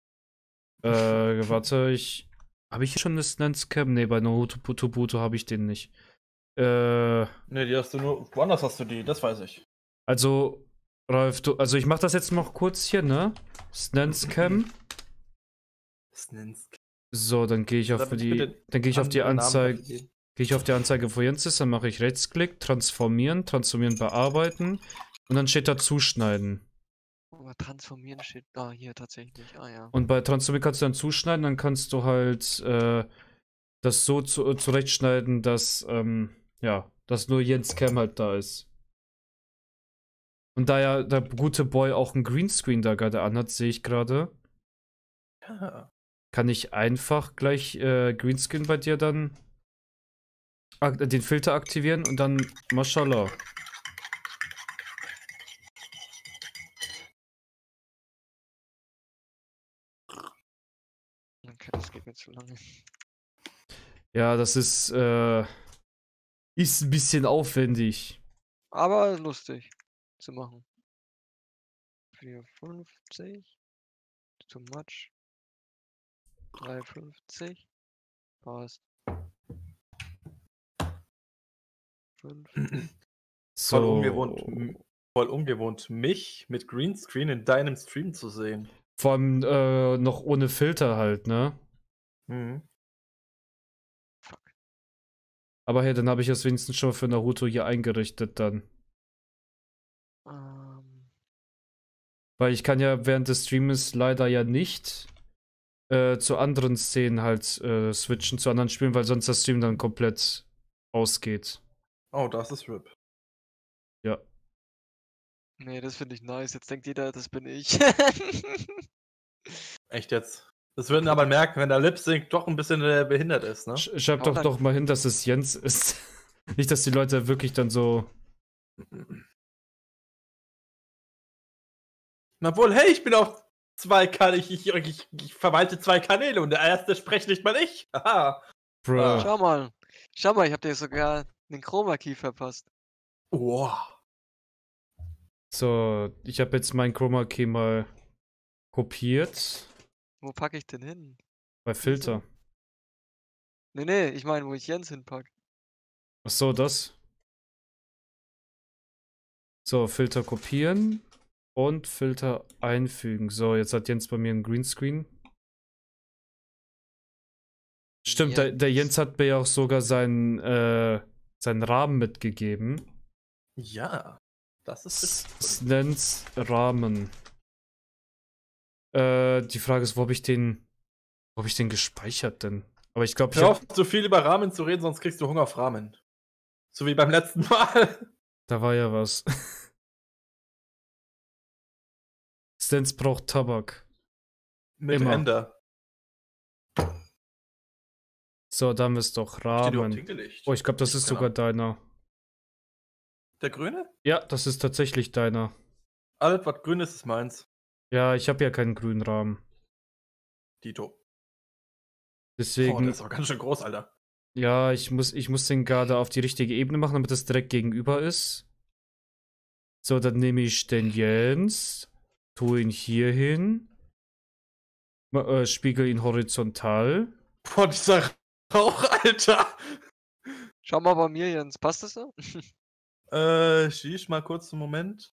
Warte, Habe ich hier schon eine Stance-Cam? Ne, bei Naruto habe ich den nicht. Ne, die hast du nur. Woanders hast du die, das weiß ich. Also, Ralf, du. Also, ich mach das jetzt noch kurz hier, ne? Stance-Cam. So, dann gehe ich auf die. Dann gehe ich auf die Anzeige. Gehe ich auf die Anzeige, wo Jens ist, dann mache ich Rechtsklick, transformieren, bearbeiten und dann steht da zuschneiden. Aber transformieren steht da hier tatsächlich, ah ja. Und bei transformieren kannst du dann zuschneiden, dann kannst du halt das so zurechtschneiden, dass dass nur Jens Cam halt da ist. Und da ja der gute Boy auch einen Greenscreen da gerade anhat, sehe ich gerade. Ja. Kann ich einfach gleich Greenscreen bei dir dann den Filter aktivieren und dann Mashallah. Okay, das geht mir zu lange. Ja, das ist ein bisschen aufwendig. Aber lustig zu machen. 4,50. Too much. 3,50. Passt. So. Voll ungewohnt, mich mit Greenscreen in deinem Stream zu sehen. Vor allem noch ohne Filter halt, ne? Mhm. Fuck. Aber hey, dann habe ich das wenigstens schon mal für Naruto hier eingerichtet dann. Weil ich kann ja während des Streams leider ja nicht zu anderen Szenen halt switchen, zu anderen Spielen, weil sonst das Stream dann komplett ausgeht. Oh, das ist RIP. Ja. Nee, das finde ich nice. Jetzt denkt jeder, das bin ich. Echt jetzt? Das würden aber merken, wenn der Lip-Sync doch ein bisschen behindert ist, ne? Schreib doch mal hin, dass es Jens ist. Nicht, dass die Leute wirklich dann so... Obwohl, hey, ich bin auf zwei Kanäle. Ich verwalte zwei Kanäle und der erste spreche nicht mal ich. Aha. Bro. Schau mal, ich hab dir sogar... den Chroma Key verpasst. Wow. So, ich habe jetzt meinen Chroma Key mal kopiert. Wo packe ich den hin? Bei Filter. Nee, ich meine, wo ich Jens hinpacke. Ach so, das. So, Filter kopieren und Filter einfügen. So, jetzt hat Jens bei mir einen Greenscreen. Stimmt, Jens. Der Jens hat mir ja auch sogar seinen Rahmen mitgegeben. Ja, das ist es. Nennt's Rahmen. Die Frage ist, wo hab ich den gespeichert denn? Aber ich glaube, hör auf, so viel über Rahmen zu reden, sonst kriegst du Hunger auf Rahmen. So wie beim letzten Mal. Da war ja was. Stance braucht Tabak. Mit immer. Ender. So, da haben wir es doch. Rahmen. Oh, ich glaube, das ist sogar deiner. Der grüne? Ja, das ist tatsächlich deiner. Alles, was grün ist, ist meins. Ja, ich habe ja keinen grünen Rahmen. Dito. Deswegen... Oh, der ist auch ganz schön groß, Alter. Ja, ich muss den gerade auf die richtige Ebene machen, damit das direkt gegenüber ist. So, dann nehme ich den Jens, tue ihn hier hin, spiegel ihn horizontal. Boah, dieser Rauch, Alter! Schau mal bei mir, Jens. Passt das so? Schieß mal kurz einen Moment.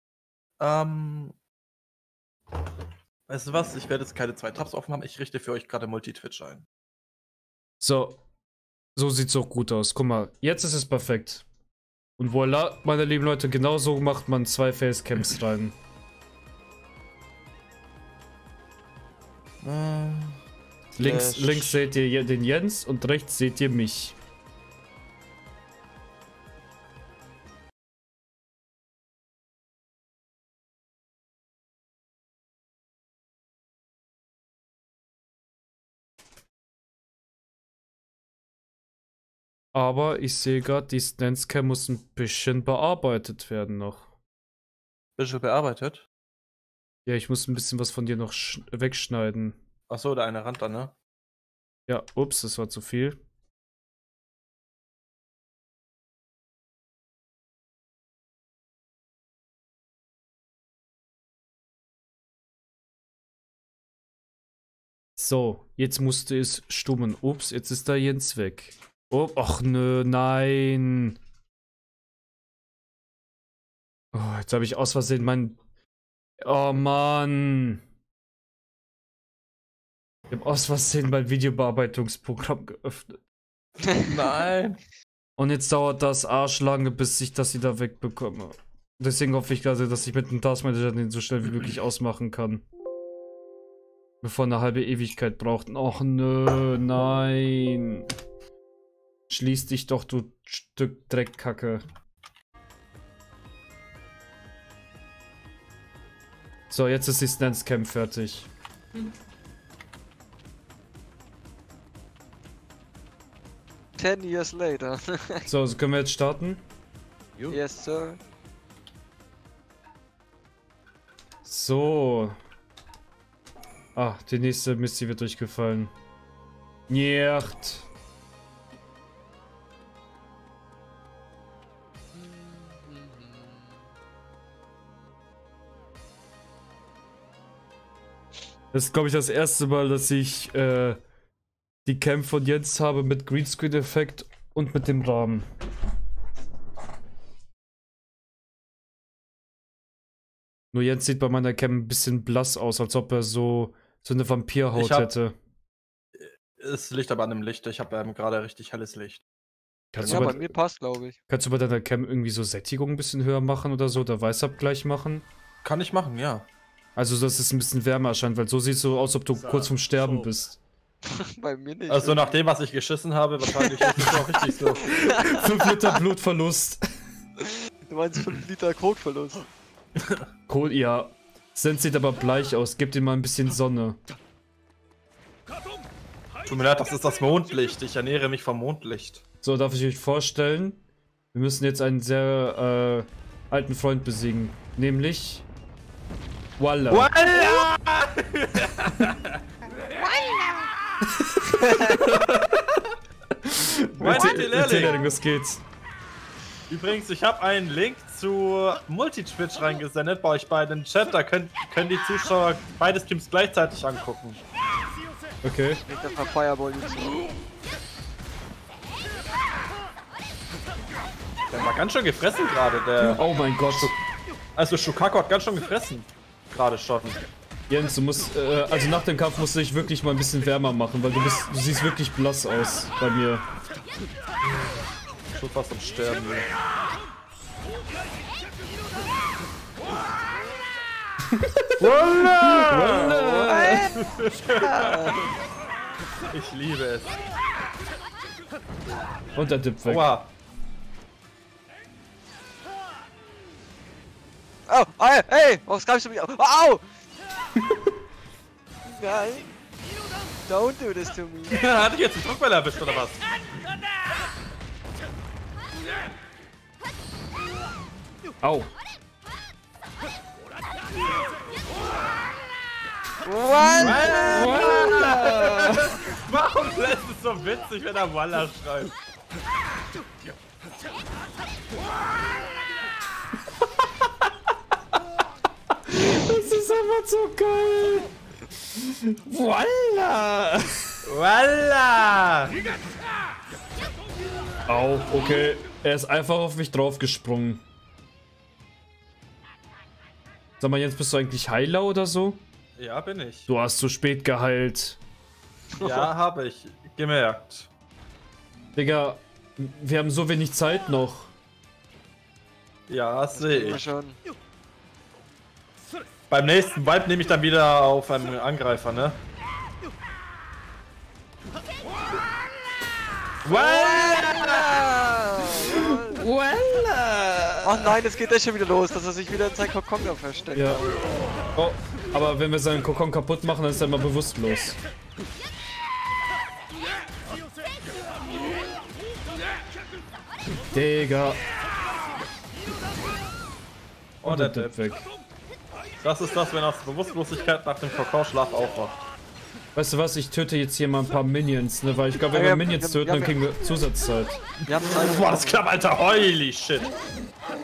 Weißt du was? Ich werde jetzt keine zwei Tabs offen haben. Ich richte für euch gerade Multi-Twitch ein. So. So sieht's auch gut aus. Guck mal, jetzt ist es perfekt. Und voilà, meine lieben Leute, genau so macht man zwei Facecams rein. Links seht ihr den Jens und rechts seht ihr mich. Aber ich sehe gerade, die Stance-Cam muss ein bisschen bearbeitet werden noch. Bisschen bearbeitet? Ja, ich muss ein bisschen was von dir noch wegschneiden. Achso, da eine Rand an, ne? Ja, ups, das war zu viel. So, jetzt musste es stummen. Ups, jetzt ist da Jens weg. Oh, ach nö, nein. Oh, jetzt habe ich aus Versehen meinen... Oh Mann. Ich habe aus Versehen mein Videobearbeitungsprogramm geöffnet. Nein. Und jetzt dauert das arschlange, bis ich das wieder wegbekomme. Deswegen hoffe ich gerade, dass ich mit dem Task Manager den so schnell wie möglich ausmachen kann. Bevor eine halbe Ewigkeit braucht. Och nö, nein. Schließ dich doch, du Stück Dreckkacke. So, jetzt ist die Stance Camp fertig. Ten years later. So, also können wir jetzt starten? Yes, sir. So. Ah, die nächste Misty wird durchgefallen. Njacht. Das ist, glaube ich, das erste Mal, dass ich die Camp von Jens habe mit Greenscreen-Effekt und mit dem Rahmen. Nur Jens sieht bei meiner Cam ein bisschen blass aus, als ob er so eine Vampirhaut hätte. Es liegt aber an dem Licht. Ich habe gerade richtig helles Licht. Ja, bei mir passt, glaube ich. Kannst du bei deiner Cam irgendwie so Sättigung ein bisschen höher machen oder so? Oder Weißabgleich machen? Kann ich machen, ja. Also, dass es ein bisschen wärmer erscheint, weil so sieht es so aus, als ob du kurz vorm Sterben bist. Bei mir nicht. Also, nach dem, was ich geschissen habe, wahrscheinlich ist es auch richtig so. 5 Liter Blutverlust. Du meinst 5 Liter Kokverlust? Cool, ja. Sens sieht aber bleich aus. Gebt ihm mal ein bisschen Sonne. Tut mir leid, das ist das Mondlicht. Ich ernähre mich vom Mondlicht. So, darf ich euch vorstellen? Wir müssen jetzt einen sehr alten Freund besiegen. Nämlich... Walla. Walla! Walla! Was geht's? Übrigens, ich habe einen Link zu Multi-Twitch reingesendet bei euch beiden im Chat. Da können die Zuschauer beide Streams gleichzeitig angucken. Okay. Der war ganz schön gefressen gerade, der... Oh mein Gott. Also Shukaku hat ganz schön gefressen. Gerade schon. Jens, du musst... also nach dem Kampf musst du dich wirklich mal ein bisschen wärmer machen, weil du siehst wirklich blass aus bei mir. Ich bin fast am Sterben. Wunder! Ich liebe es. Und der Dip weg. Oha. Oh, hey, was greifst du mich auf? Au! Nein. Don't do this to me. Hatte ich jetzt einen Druckball erwischt oder was? Au. Walla! Warum lässt es so witzig, wenn er Walla schreit? Das ist einfach so geil! Walla! Walla! Au, okay. Er ist einfach auf mich draufgesprungen. Sag mal, Jens, bist du eigentlich Heiler oder so? Ja, bin ich. Du hast zu spät geheilt. Ja, habe ich gemerkt. Digga, wir haben so wenig Zeit noch. Ja, sehe ich. Schon. Beim nächsten Vibe nehme ich dann wieder auf einen Angreifer, ne? Walla! Walla! Oh nein, es geht echt schon wieder los, dass er sich wieder in seinen Kokon da versteckt. Ja. Oh, aber wenn wir seinen Kokon kaputt machen, dann ist er mal bewusstlos. Digga. Und der Tipp weg. Das ist das, wenn aus Bewusstlosigkeit nach dem Kakao-Schlaf aufwacht. Weißt du was, ich töte jetzt hier mal ein paar Minions, ne? Weil ich glaube, wenn wir Minions töten, dann kriegen wir Zusatzzeit. Boah, das klappt, Alter. Holy shit.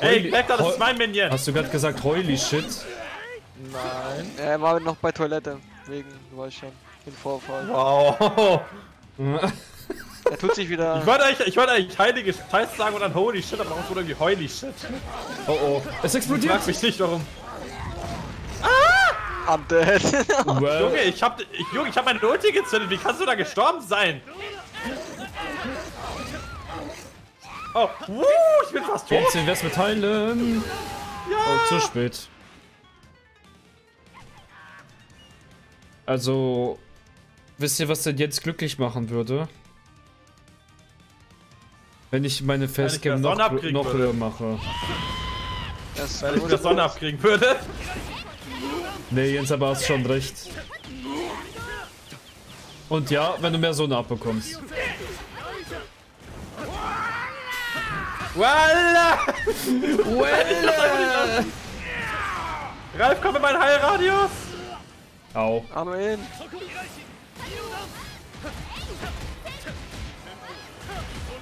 Ey, Black, das ist mein Minion. Hast du gerade gesagt, holy shit? Nein. Er war noch bei Toilette. Wegen, du weißt schon. Den Vorfall. Wow. Er tut sich wieder. Ich wollte eigentlich heilige Scheiß sagen und dann holy shit, aber auch wurde irgendwie holy shit. Oh oh. Es explodiert. Ich frag mich nicht, warum. Ah! I'm dead. Well. Junge, ich hab meine Ulti gezündet. Wie kannst du da gestorben sein? Oh, ich bin fast tot. Jetzt werden wir es mitteilen. Ja. Oh, zu spät. Also, wisst ihr, was denn jetzt glücklich machen würde? Wenn ich meine Facecam noch höher mache. Weil ich das Sonne abkriegen würde? Nee, Jens, aber hast schon recht. Und ja, wenn du mehr Sonne abbekommst. Walla! Walla! Ralf, komm in meinen Heilradius! Au. Amen.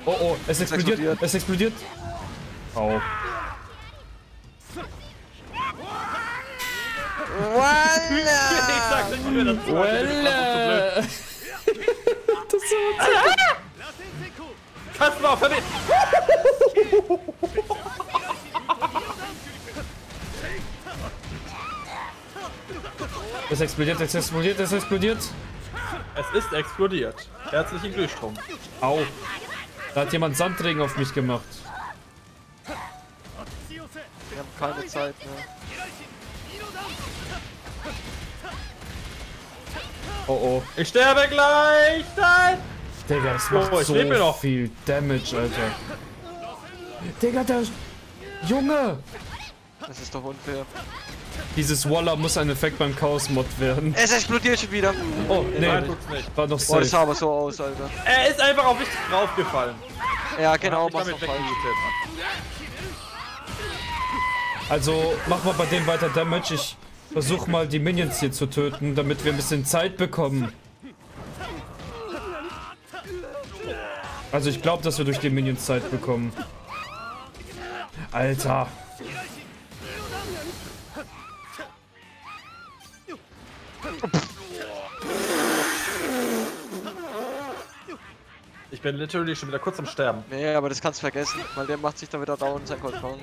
Oh oh, es explodiert, es explodiert. Au. Walla! Walla! Das ist so cool. Kannst du mal aufhören? Es explodiert, es explodiert, es explodiert. Es ist explodiert. Herzlichen Glühstrom. Au. Da hat jemand Sandregen auf mich gemacht. Wir haben keine Zeit mehr. Oh oh. Ich sterbe gleich! Nein! Digga, das macht so viel Damage, Alter. Digga, der... Junge! Das ist doch unfair. Dieses Waller muss ein Effekt beim Chaos-Mod werden. Es explodiert schon wieder. Oh, nee. Nein, war noch safe. Oh, das sah aber so aus, Alter. Er ist einfach auf mich draufgefallen. Ja, genau. Was noch falsch. Also, mach mal bei dem weiter Damage. Ich versuch mal, die Minions hier zu töten, damit wir ein bisschen Zeit bekommen. Also, ich glaube, dass wir durch die Minions Zeit bekommen. Alter. Ich bin literally schon wieder kurz am Sterben. Nee, aber das kannst du vergessen, weil der macht sich dann wieder dauernd sein Kontrollen.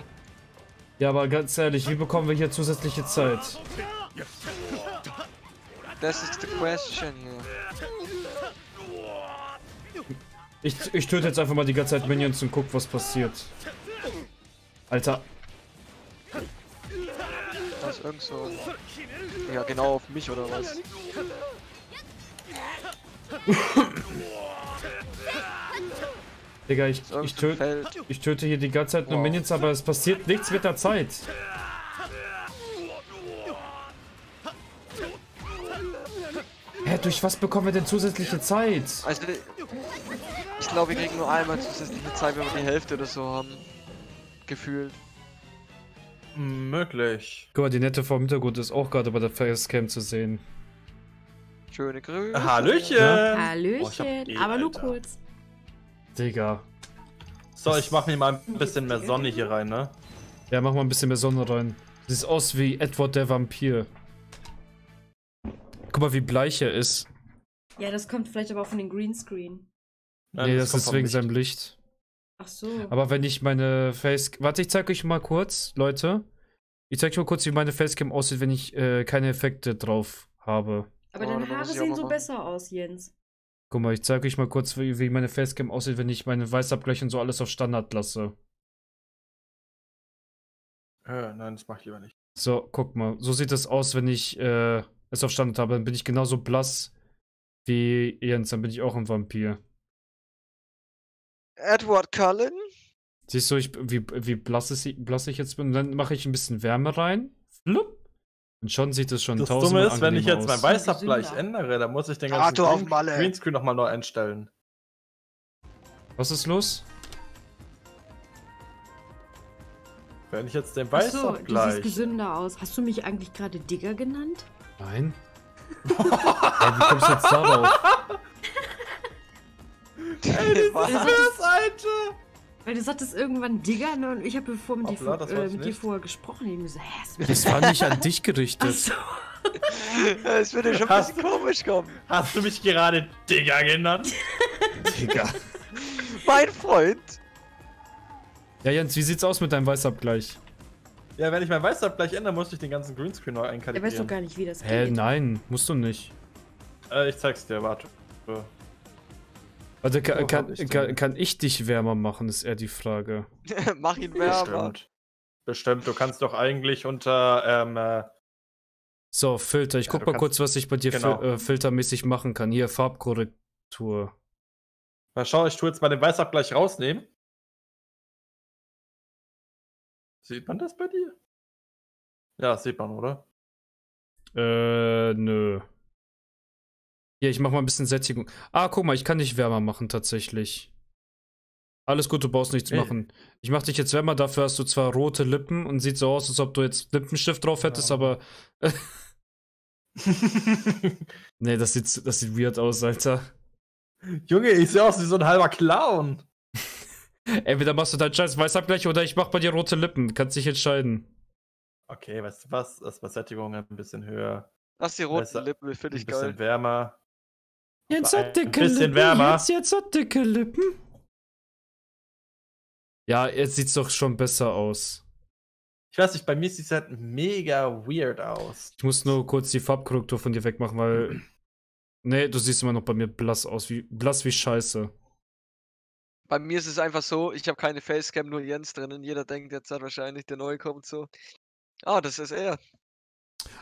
Ja, aber ganz ehrlich, wie bekommen wir hier zusätzliche Zeit? Das ist die question hier. Ich töte jetzt einfach mal die ganze Zeit Minions und guck, was passiert. Alter. Das ist irgend so. Ja, genau auf mich oder was? Digga, ich töte hier die ganze Zeit nur Minions, aber es passiert nichts mit der Zeit. Hä, durch was bekommen wir denn zusätzliche Zeit? Also, ich glaube, wir kriegen nur einmal zusätzliche Zeit, wenn wir die Hälfte oder so haben. Gefühlt. Möglich. Guck mal, die nette vom Hintergrund ist auch gerade bei der Facecam zu sehen. Schöne Grüße. Hallöchen. Ja? Hallöchen, aber nur kurz. Digga. So, ich mach mir mal ein bisschen mehr Sonne hier rein, ne? Ja, mach mal ein bisschen mehr Sonne rein. Sieht aus wie Edward der Vampir. Guck mal, wie bleich er ist. Ja, das kommt vielleicht aber auch von dem Greenscreen. Nein, nee, das ist wegen seinem Licht. Ach so. Aber wenn ich meine Facecam... Warte, ich zeig euch mal kurz, Leute. Ich zeig euch mal kurz, wie meine Facecam aussieht, wenn ich keine Effekte drauf habe. Aber deine Haare sehen so besser aus, Jens. Guck mal, ich zeige euch mal kurz, wie meine Facecam aussieht, wenn ich meine Weißabgleich und so alles auf Standard lasse. Nein, das mach ich lieber nicht. So, guck mal. So sieht das aus, wenn ich es auf Standard habe. Dann bin ich genauso blass wie Jens. Dann bin ich auch ein Vampir. Edward Cullen? Siehst du, wie blass ich jetzt bin? Und dann mache ich ein bisschen Wärme rein. Flup. Und schon sieht es schon tausendmal aus. Das Dumme ist, wenn ich jetzt mein Weißabgleich ändere, dann muss ich den ganzen Greenscreen nochmal neu einstellen. Was ist los? Wenn ich jetzt den weiß, so, doch gleich. Du siehst gesünder aus. Hast du mich eigentlich gerade Digger genannt? Nein. Wie kommst du jetzt darauf? Ey, das ist das, Alter! Weil du sagtest irgendwann Digger, ne? Und ich habe mit dir vorher gesprochen. Ich mir so, hä, das war nicht an dich gerichtet. Ach so. Das würde schon ein bisschen komisch kommen. Hast du mich gerade Digger genannt? Digger. Mein Freund. Ja, Jens, wie sieht's aus mit deinem Weißabgleich? Ja, wenn ich meinen Weißabgleich ändere, muss ich den ganzen Greenscreen neu einkalibrieren. Der weiß doch gar nicht, wie das geht. Nein, musst du nicht. Ich zeig's dir, warte. Also kann ich dich wärmer machen, ist eher die Frage. Mach ihn wärmer. Bestimmt. Bestimmt, du kannst doch eigentlich unter so, Filter. Ich guck mal kurz, was ich bei dir filtermäßig machen kann. Hier, Farbkorrektur. Mal schauen, ich tue jetzt mal den Weißabgleich rausnehmen. Sieht man das bei dir? Ja, sieht man, oder? Nö. Hier, ich mach mal ein bisschen Sättigung. Ah, guck mal, ich kann dich wärmer machen, tatsächlich. Alles gut, du brauchst nichts machen. Ich mach dich jetzt wärmer, dafür hast du zwar rote Lippen und sieht so aus, als ob du jetzt Lippenstift drauf hättest, ja. Aber... nee, das sieht weird aus, Alter. Junge, ich sehe aus wie so ein halber Clown. Entweder machst du deinen scheiß Weißabgleich oder ich mach bei dir rote Lippen. Kannst dich entscheiden. Okay, weißt du was? Erstmal Sättigung ein bisschen höher. Lass die roten Lippen, finde ich geil. Ein bisschen wärmer. Jetzt hat dicke Lippen. Jetzt hat dicke Lippen. Ja, jetzt sieht's doch schon besser aus. Ich weiß nicht, bei mir sieht's halt mega weird aus. Ich muss nur kurz die Farbkorrektur von dir wegmachen, weil... nee, du siehst immer noch bei mir blass aus. Blass wie Scheiße. Bei mir ist es einfach so, ich habe keine Facecam, nur Jens drinnen. Jeder denkt jetzt hat wahrscheinlich, der Neue kommt so. Ah, das ist er.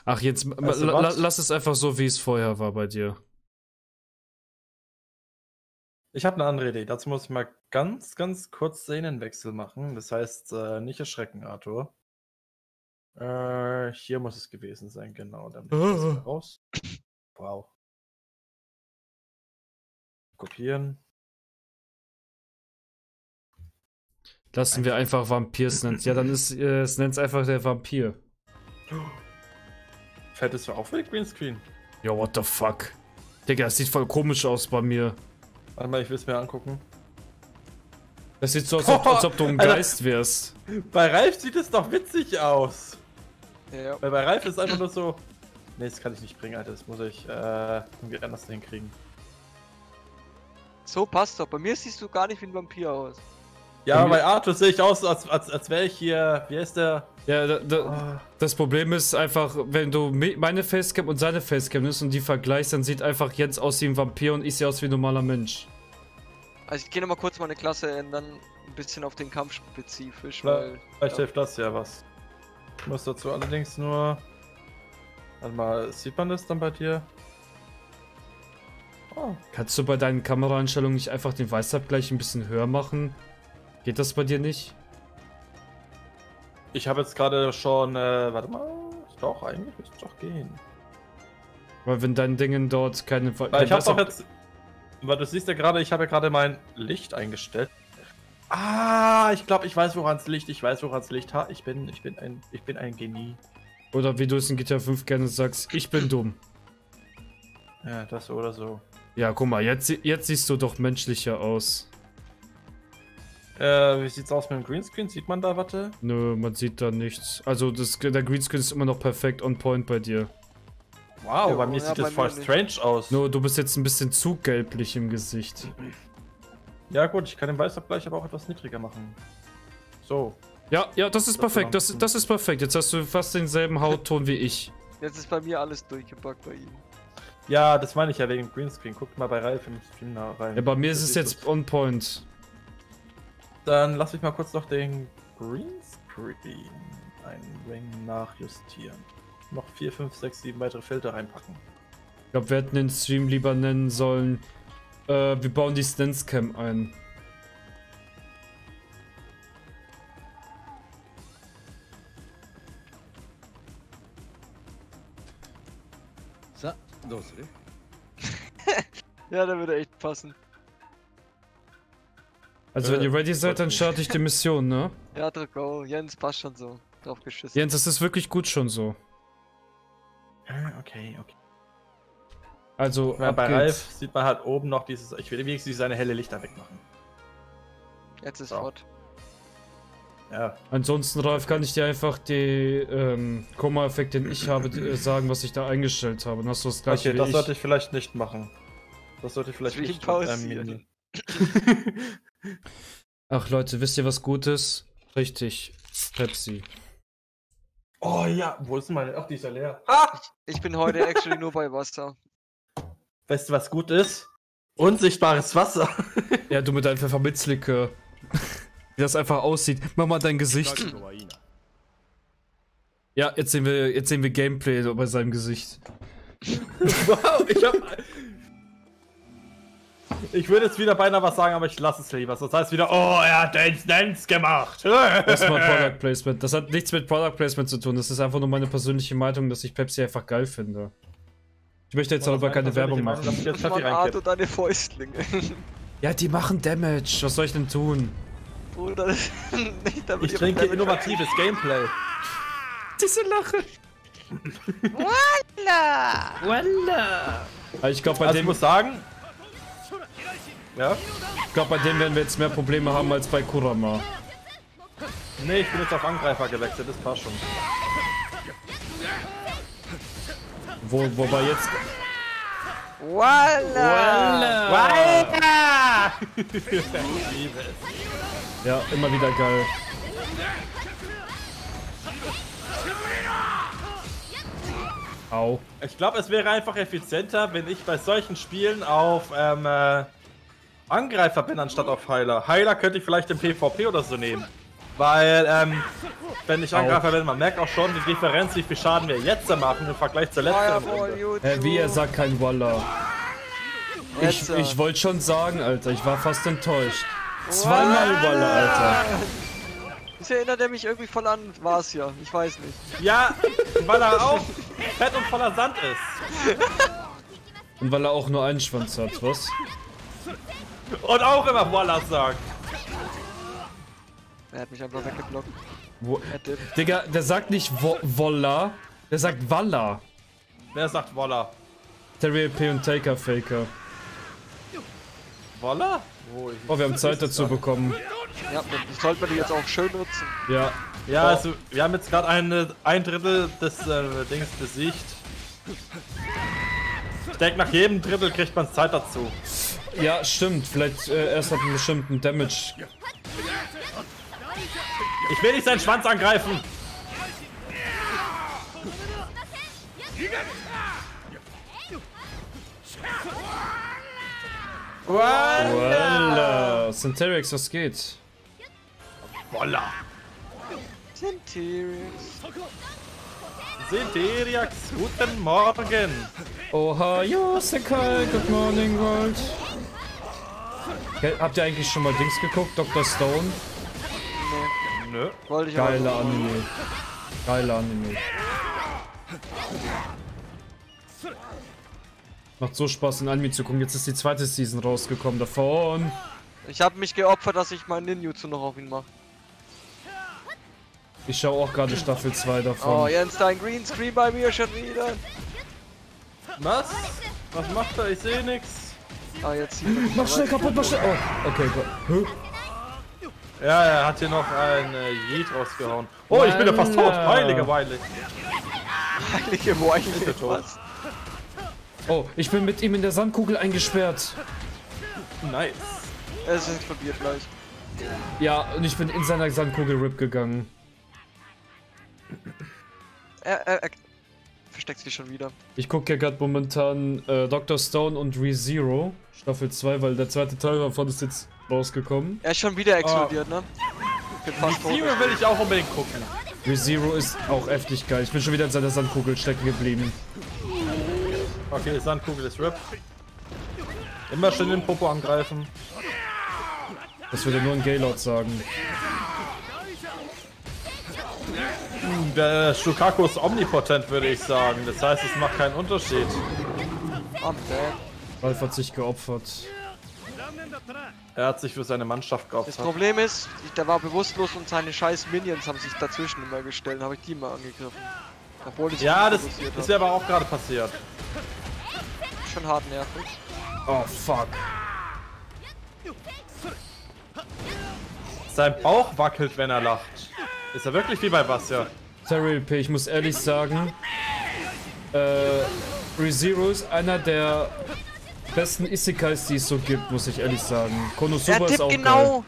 Ach, Jens, weißt du, lass es einfach so, wie es vorher war bei dir. Ich habe eine andere Idee. Dazu muss ich mal ganz, ganz kurz Szenenwechsel machen. Das heißt, nicht erschrecken, Arthur. Hier muss es gewesen sein, genau. Dann muss ich das raus. Wow. Kopieren. Lassen wir einfach Vampirs nennen. Ja, dann ist es nennt's einfach der Vampir. Fällt es auch für den Greenscreen? Yo, what the fuck? Digga, das sieht voll komisch aus bei mir. Warte mal, ich will es mir angucken. Das sieht so aus, als ob du ein Geist wärst. Bei Ralf sieht es doch witzig aus. Ja. Weil bei Ralf ist einfach nur so... nee, das kann ich nicht bringen, Alter. Das muss ich irgendwie anders hinkriegen. So, passt doch. Bei mir siehst du gar nicht wie ein Vampir aus. Ja, bei Arthur sehe ich aus, als wäre ich hier... Wie heißt der? Ja, das Problem ist einfach, wenn du meine Facecam und seine Facecam nimmst und die vergleichst, dann sieht einfach Jens aus wie ein Vampir und ich sehe aus wie ein normaler Mensch. Also ich gehe nochmal kurz meine Klasse ändern, ein bisschen auf den Kampf spezifisch, weil... Vielleicht hilft das ja was. Ich muss dazu allerdings nur... Warte mal, sieht man das dann bei dir? Oh. Kannst du bei deinen Kameraeinstellungen nicht einfach den Weißabgleich ein bisschen höher machen? Geht das bei dir nicht? Ich habe jetzt gerade schon, warte mal, doch, eigentlich müsste es doch gehen. Weil wenn dein Dingen dort keine... Ich habe doch jetzt, weil du siehst ja gerade, ich habe ja gerade mein Licht eingestellt. Ah, ich glaube, ich weiß, woran's Licht, ha, ich bin ein Genie. Oder wie du es in GTA 5 gerne sagst, ich bin dumm. Ja, das oder so. Ja, guck mal, jetzt siehst du doch menschlicher aus. Wie sieht's aus mit dem Greenscreen? Sieht man da Watte? Nö, man sieht da nichts. Also der Greenscreen ist immer noch perfekt on point bei dir. Wow, ja, bei mir sieht das voll strange aus. Nur du bist jetzt ein bisschen zu gelblich im Gesicht. Ja gut, ich kann den Weißabgleich aber auch etwas niedriger machen. So. Ja, das ist perfekt. Das ist perfekt. Jetzt hast du fast denselben Hautton wie ich. Jetzt ist bei mir alles durchgepackt bei ihm. Ja, das meine ich ja wegen dem Greenscreen. Guckt mal bei Ralf im Stream da rein. Ja, bei mir ist es jetzt on point. Dann lass mich mal kurz noch den Greenscreen einen Ring nachjustieren. Noch 4, 5, 6, 7 weitere Filter reinpacken. Ich glaube, wir hätten den Stream lieber nennen sollen. Wir bauen die Stancecam ein. So, los, ja, der würde echt passen. Also wenn ihr ready seid, dann starte ich die Mission, ne? Ja, let's go. Jens, passt schon so. Drauf geschissen. Jens, das ist wirklich gut schon so. Okay, okay. Also, ja, bei Ralf sieht man halt oben noch dieses... Ich will wenigstens seine helle Lichter wegmachen. Jetzt ist so. Fort. Ja. Ansonsten, Ralf, kann ich dir einfach die Komma-Effekte, den ich habe, sagen, was ich da eingestellt habe. Dann hast du das gleiche. Okay, das sollte ich vielleicht nicht machen. Das sollte ich vielleicht nicht machen. Ach Leute, wisst ihr was Gutes? Richtig, Pepsi. Oh ja, wo ist meine? Ach, die ist ja leer. Ah! Ich bin heute actually nur bei Wasser. Weißt du, was gut ist? Unsichtbares Wasser. Ja, du mit deinem Pfefferminzlikör. Wie das einfach aussieht. Mach mal dein Gesicht. Ja, jetzt sehen wir Gameplay bei seinem Gesicht. Wow, ich hab... Ich würde jetzt wieder beinahe was sagen, aber ich lasse es lieber. Das heißt wieder, oh, er hat den Dance gemacht. Das war Product Placement. Das hat nichts mit Product Placement zu tun. Das ist einfach nur meine persönliche Meinung, dass ich Pepsi einfach geil finde. Ich möchte jetzt darüber keine Werbung machen. Arthur, deine Fäustlinge. Ja, die machen Damage. Was soll ich denn tun? Bruder, nicht damit ich trinke innovatives Gameplay. Diese Lache. Walla! Walla! Also ich glaube, bei dem muss sagen. Ja? Ich glaube, bei dem werden wir jetzt mehr Probleme haben als bei Kurama. Ne, ich bin jetzt auf Angreifer gewechselt, das passt schon. Wobei jetzt... Walla! Walla! Walla! Ja, immer wieder geil. Au. Ich glaube, es wäre einfach effizienter, wenn ich bei solchen Spielen auf Angreifer bin, anstatt auf Heiler. Heiler könnte ich vielleicht im PvP oder so nehmen. Weil, wenn ich Angreifer bin, man merkt auch schon die Differenz, wie viel Schaden wir jetzt machen im Vergleich zur letzten Runde. Wie er sagt, kein Walla. Ich wollte schon sagen, Alter, ich war fast enttäuscht. Zweimal Walla, Alter. Das erinnert er mich irgendwie voll an Marcia, ich weiß nicht. Ja, weil er auch fett und voller Sand ist. Und weil er auch nur einen Schwanz hat, was? Und auch immer Wallace sagt. Er hat mich einfach weggeblockt. Digga, der sagt nicht Walla, der sagt Walla. Wer sagt Walla? Terry P und Taker Faker. Walla? Oh, wir haben Zeit dazu bekommen. Ja, das sollte man jetzt auch schön nutzen. Ja. Ja, also wir haben jetzt gerade ein Drittel des Dings besiegt. Ich denke, nach jedem Drittel kriegt man Zeit dazu. Ja, stimmt. Vielleicht erst ab einem bestimmten Damage. Ich will nicht seinen Schwanz angreifen. Walla! Centerix, was geht? Walla! Centerix. Centerix, guten Morgen! Ohayo, Sekai, good morning, world! Habt ihr eigentlich schon mal Dings geguckt? Dr. Stone? Nö. Nö. Geiler Anime. Geiler Anime. Macht so Spaß, den Anime zu gucken. Jetzt ist die zweite Season rausgekommen davon. Ich habe mich geopfert, dass ich meinen Ninjutsu noch auf ihn mache. Ich schaue auch gerade Staffel 2 davon. Oh, Jens, dein Greenscreen bei mir schon wieder. Was? Was macht er? Ich sehe nichts. Ah, jetzt hier. Mach schnell kaputt, mach schnell. Oh, okay, gut. Ja, er hat hier noch ein Jed rausgehauen. Oh, ich bin ja fast tot. Heilige Weile. Heilige Weile. Ich bin tot. Oh, ich bin mit ihm in der Sandkugel eingesperrt. Nice. Es ist explodiert gleich. Ja, und ich bin in seiner Sandkugel RIP gegangen. Er versteckt sich schon wieder. Ich gucke ja gerade momentan Dr. Stone und ReZero Staffel 2, weil der zweite Teil davon ist jetzt rausgekommen. Er ist schon wieder explodiert, ne? ReZero will ich auch unbedingt gucken. ReZero ist auch heftig geil. Ich bin schon wieder in seiner Sandkugel stecken geblieben. Okay, Sandkugel ist RIP. Immer schön den Popo angreifen. Das würde nur ein Gaylord sagen. Der Shukaku ist omnipotent, würde ich sagen. Das heißt, es macht keinen Unterschied. Okay. Ralf hat sich geopfert. Er hat sich für seine Mannschaft geopfert. Das Problem ist, der war bewusstlos und seine scheiß Minions haben sich dazwischen immer gestellt. Habe ich die mal angegriffen. Obwohl ich ja, das ist ja aber auch gerade passiert. Schon hart nervig. Oh fuck. Sein Bauch wackelt, wenn er lacht. Ist er wirklich wie bei Bastia? Therapy, ich muss ehrlich sagen, ReZero ist einer der besten Isekais, die es so gibt, muss ich ehrlich sagen. Konosuba ist auch genau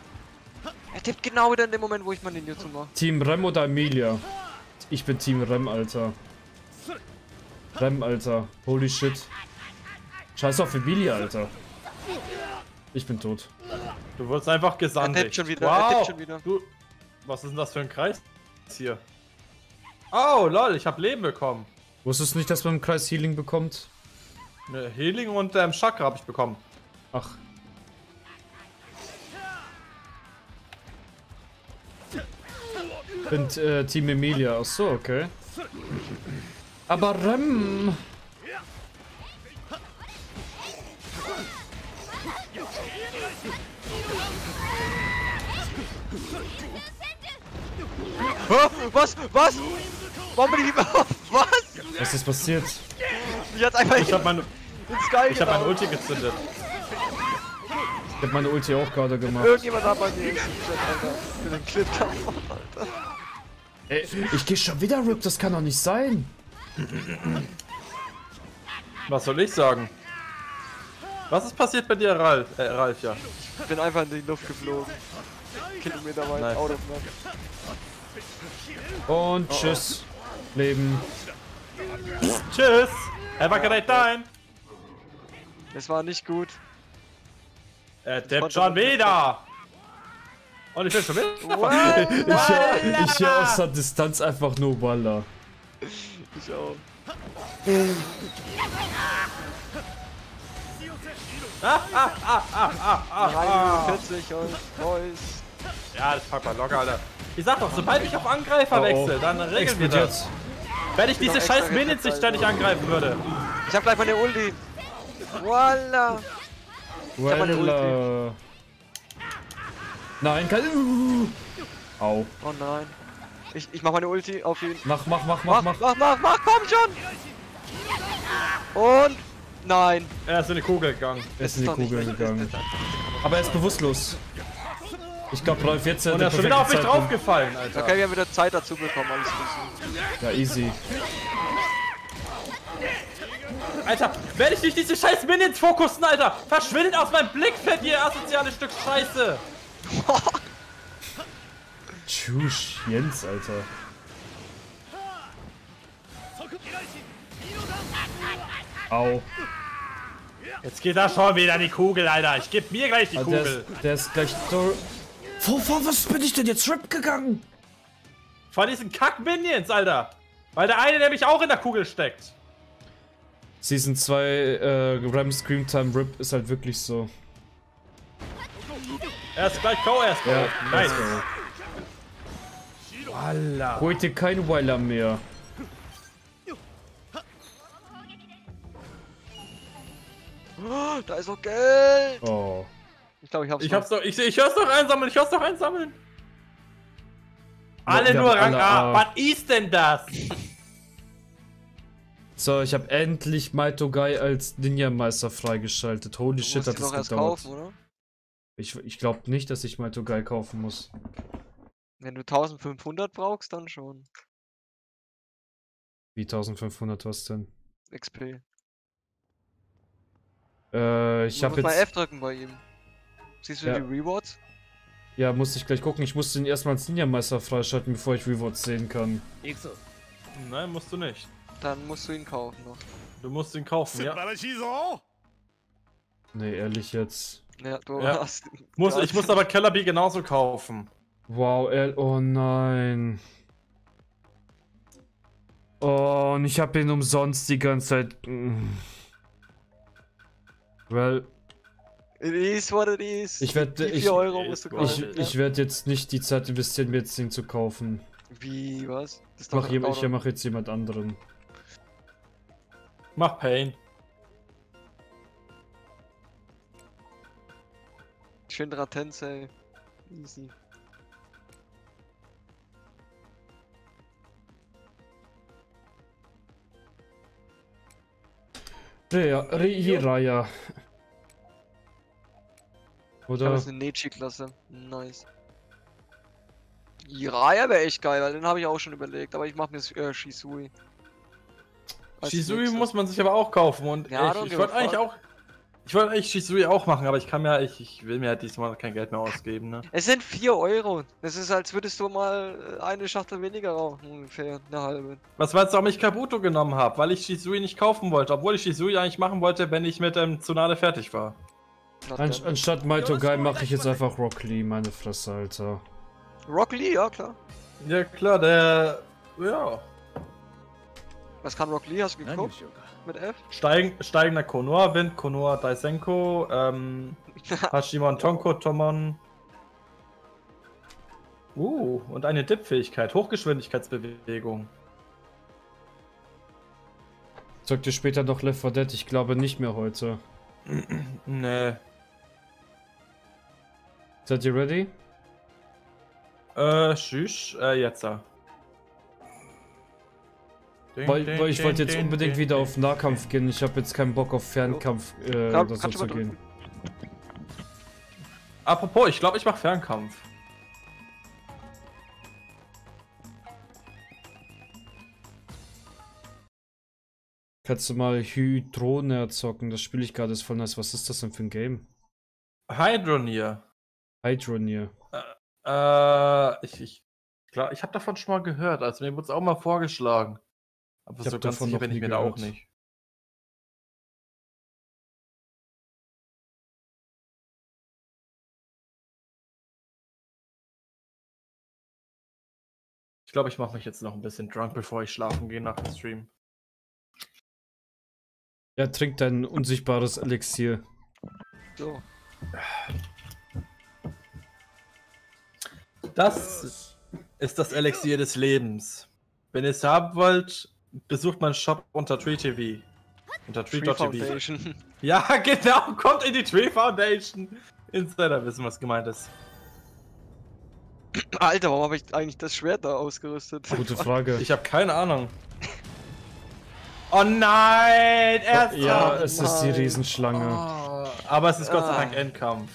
geil. Er tippt genau wieder in dem Moment, wo ich meinen Jutsu mache. Team Rem oder Emilia? Ich bin Team Rem, Alter. Rem, Alter. Holy shit. Scheiß auf Emilia, Alter. Ich bin tot. Du wurdest einfach gesandt. Er tippt schon wieder. Wow. Er tippt schon wieder. Du, was ist denn das für ein Kreis? Hier. Oh, lol, ich hab Leben bekommen. Wusstest du nicht, dass man im Kreis Healing bekommt? Ne, Healing und Chakra habe ich bekommen. Ach. Ich bin Team Emilia. Ach so, okay. Aber Rem. Oh, was? Was? Warum bin ich überhaupt? Was? Was ist passiert? Ich hab meine Ulti gezündet. Ich hab meine Ulti auch gerade gemacht. Irgendjemand hat meine Ulti gezündet, Alter. Alter. Ey, ich geh schon wieder RIP, das kann doch nicht sein. Was soll ich sagen? Was ist passiert bei dir, Ralf? Ralf, ja. Ich bin einfach in die Luft geflogen. Kilometer weit, nice. Out of map. Und tschüss. Oh. Leben. Tschüss! Have a great time! Das war nicht gut. Er tippt schon wieder! Und ich bin schon mit! Ich höre aus der Distanz einfach nur Walla. Ich auch. Ja, das packt mal locker, Alter. Ich sag doch, sobald ich auf Angreifer wechsle, dann regeln wir das. Wenn ich diese scheiß Minions nicht ständig angreifen würde. Ich hab gleich meine Ulti. Voila. Ich hab meine Ulti. Nein, keine. Au. Oh nein. Ich mach meine Ulti auf ihn. Mach, komm schon. Und. Nein. Er ist in die Kugel gegangen. Aber er ist bewusstlos. Ich glaube, Ralf jetzt der perfekte Zeitpunkt. Und er ist schon wieder auf mich draufgefallen, Alter. Okay, wir haben wieder Zeit dazu bekommen, alles gut. Ja, easy. Alter, werde ich nicht diese scheiß Minions fokussen, Alter! Verschwindet aus meinem Blickfeld, ihr asoziales Stück Scheiße! Tschüss, Jens, Alter. Au. Jetzt geht er schon wieder in die Kugel, Alter. Ich geb mir gleich die Kugel. Der ist gleich so... Vor was bin ich denn jetzt RIP gegangen? Vor diesen Kack-Minions, Alter. Weil der eine nämlich auch in der Kugel steckt. Season 2 Ram Scream Time RIP ist halt wirklich so. Erst gleich K.O. Ja, nice. Walla. Heute kein Weiler mehr. Oh, da ist auch Geld. Oh. Ich glaube, ich hör's doch einsammeln, Alle nur Rang A. Was ist denn das? So, ich habe endlich Maito Gai als Ninja-Meister freigeschaltet. Holy shit, hat das gedauert. Erst kaufen, oder? Ich glaube nicht, dass ich Maito Gai kaufen muss. Wenn du 1500 brauchst, dann schon. Wie 1500, was denn? XP. Ich habe jetzt... mal F drücken bei ihm. Siehst du die Rewards? Ja, musste ich gleich gucken. Ich musste ihn erstmal als Ninja-Meister freischalten, bevor ich Rewards sehen kann. Nein, musst du nicht. Dann musst du ihn kaufen noch. Du musst ihn kaufen, ja. Nee, ehrlich jetzt. Ja, du hast... ich muss aber Kellerby genauso kaufen. Wow, oh nein. Oh, und ich habe ihn umsonst die ganze Zeit... Well... It is what it is. Ich werde werd jetzt nicht die Zeit investieren, mir jetzt den zu kaufen. Wie, was? Das mach ich mache jetzt jemand anderen. Mach Pain. Shinra Tensei. Easy. Jiraiya. Oder? Das ist eine Neji-Klasse. Nice. Jiraiya wäre echt geil, weil den habe ich auch schon überlegt, aber ich mache mir Shisui. Shisui muss man sich aber auch kaufen und ja, ich wollte eigentlich auch. Ich wollte eigentlich Shisui auch machen, aber ich kann mir, ich will mir halt diesmal kein Geld mehr ausgeben, ne? Es sind 4 Euro. Das ist, als würdest du mal eine Schachtel weniger rauchen, ungefähr eine halbe. Was meinst du, warum ich Kabuto genommen habe? Weil ich Shisui nicht kaufen wollte, obwohl ich Shisui eigentlich machen wollte, wenn ich mit dem Tsunade fertig war. Anstatt Maito Gai mache ich jetzt einfach Rock Lee, meine Fresse, Alter. Rock Lee, ja klar. Ja klar, der... ja. Was kann Rock Lee, hast du geguckt? Nein, mit F? Steigender Konoha, Wind, Konoha, Daisenko, Hashimon, Tonko, Tomon. Und eine Dip-Fähigkeit, Hochgeschwindigkeitsbewegung. Sagt ihr später noch Left 4 Dead? Ich glaube nicht mehr heute. Nee. Seid ihr ready? Tschüss, jetzt. Weil ich wollte jetzt unbedingt wieder auf Nahkampf gehen, ich habe jetzt keinen Bock auf Fernkampf oder so zu gehen. Apropos, ich glaube ich mache Fernkampf. Kannst du mal Hydronier zocken, das spiele ich gerade, ist voll nice. Was ist das denn für ein Game? Hydronier. Hydronier. Ich habe davon schon mal gehört, also mir wurde es auch mal vorgeschlagen. Aber so ganz sicher bin ich mir da auch nicht. Ich glaube, ich mache mich jetzt noch ein bisschen drunk, bevor ich schlafen gehe nach dem Stream. Ja, trink dein unsichtbares Elixier. So. Das ist das Elixier des Lebens. Wenn ihr es haben wollt, besucht meinen Shop unter Tree.tv. Unter Tree.tv. Ja, genau, kommt in die Tree Foundation. Insider wissen, was gemeint ist. Alter, warum habe ich eigentlich das Schwert da ausgerüstet? Gute Frage. Ich habe keine Ahnung. Oh nein! Ja, es ist die Riesenschlange. Oh. Aber es ist Gott sei Dank Endkampf.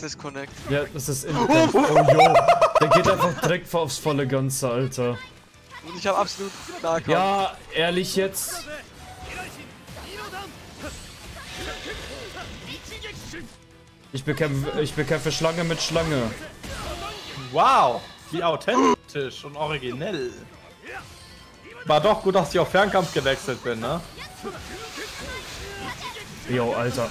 Disconnect. Ja, das ist Endkampf. Oh jo. Der geht einfach direkt aufs volle Ganze, Alter. Und ich habe absolut Nahkampf. Ja, ehrlich jetzt. Ich bekämpfe Schlange mit Schlange. Wow, wie authentisch und originell. War doch gut, dass ich auf Fernkampf gewechselt bin, ne? Jo, Alter.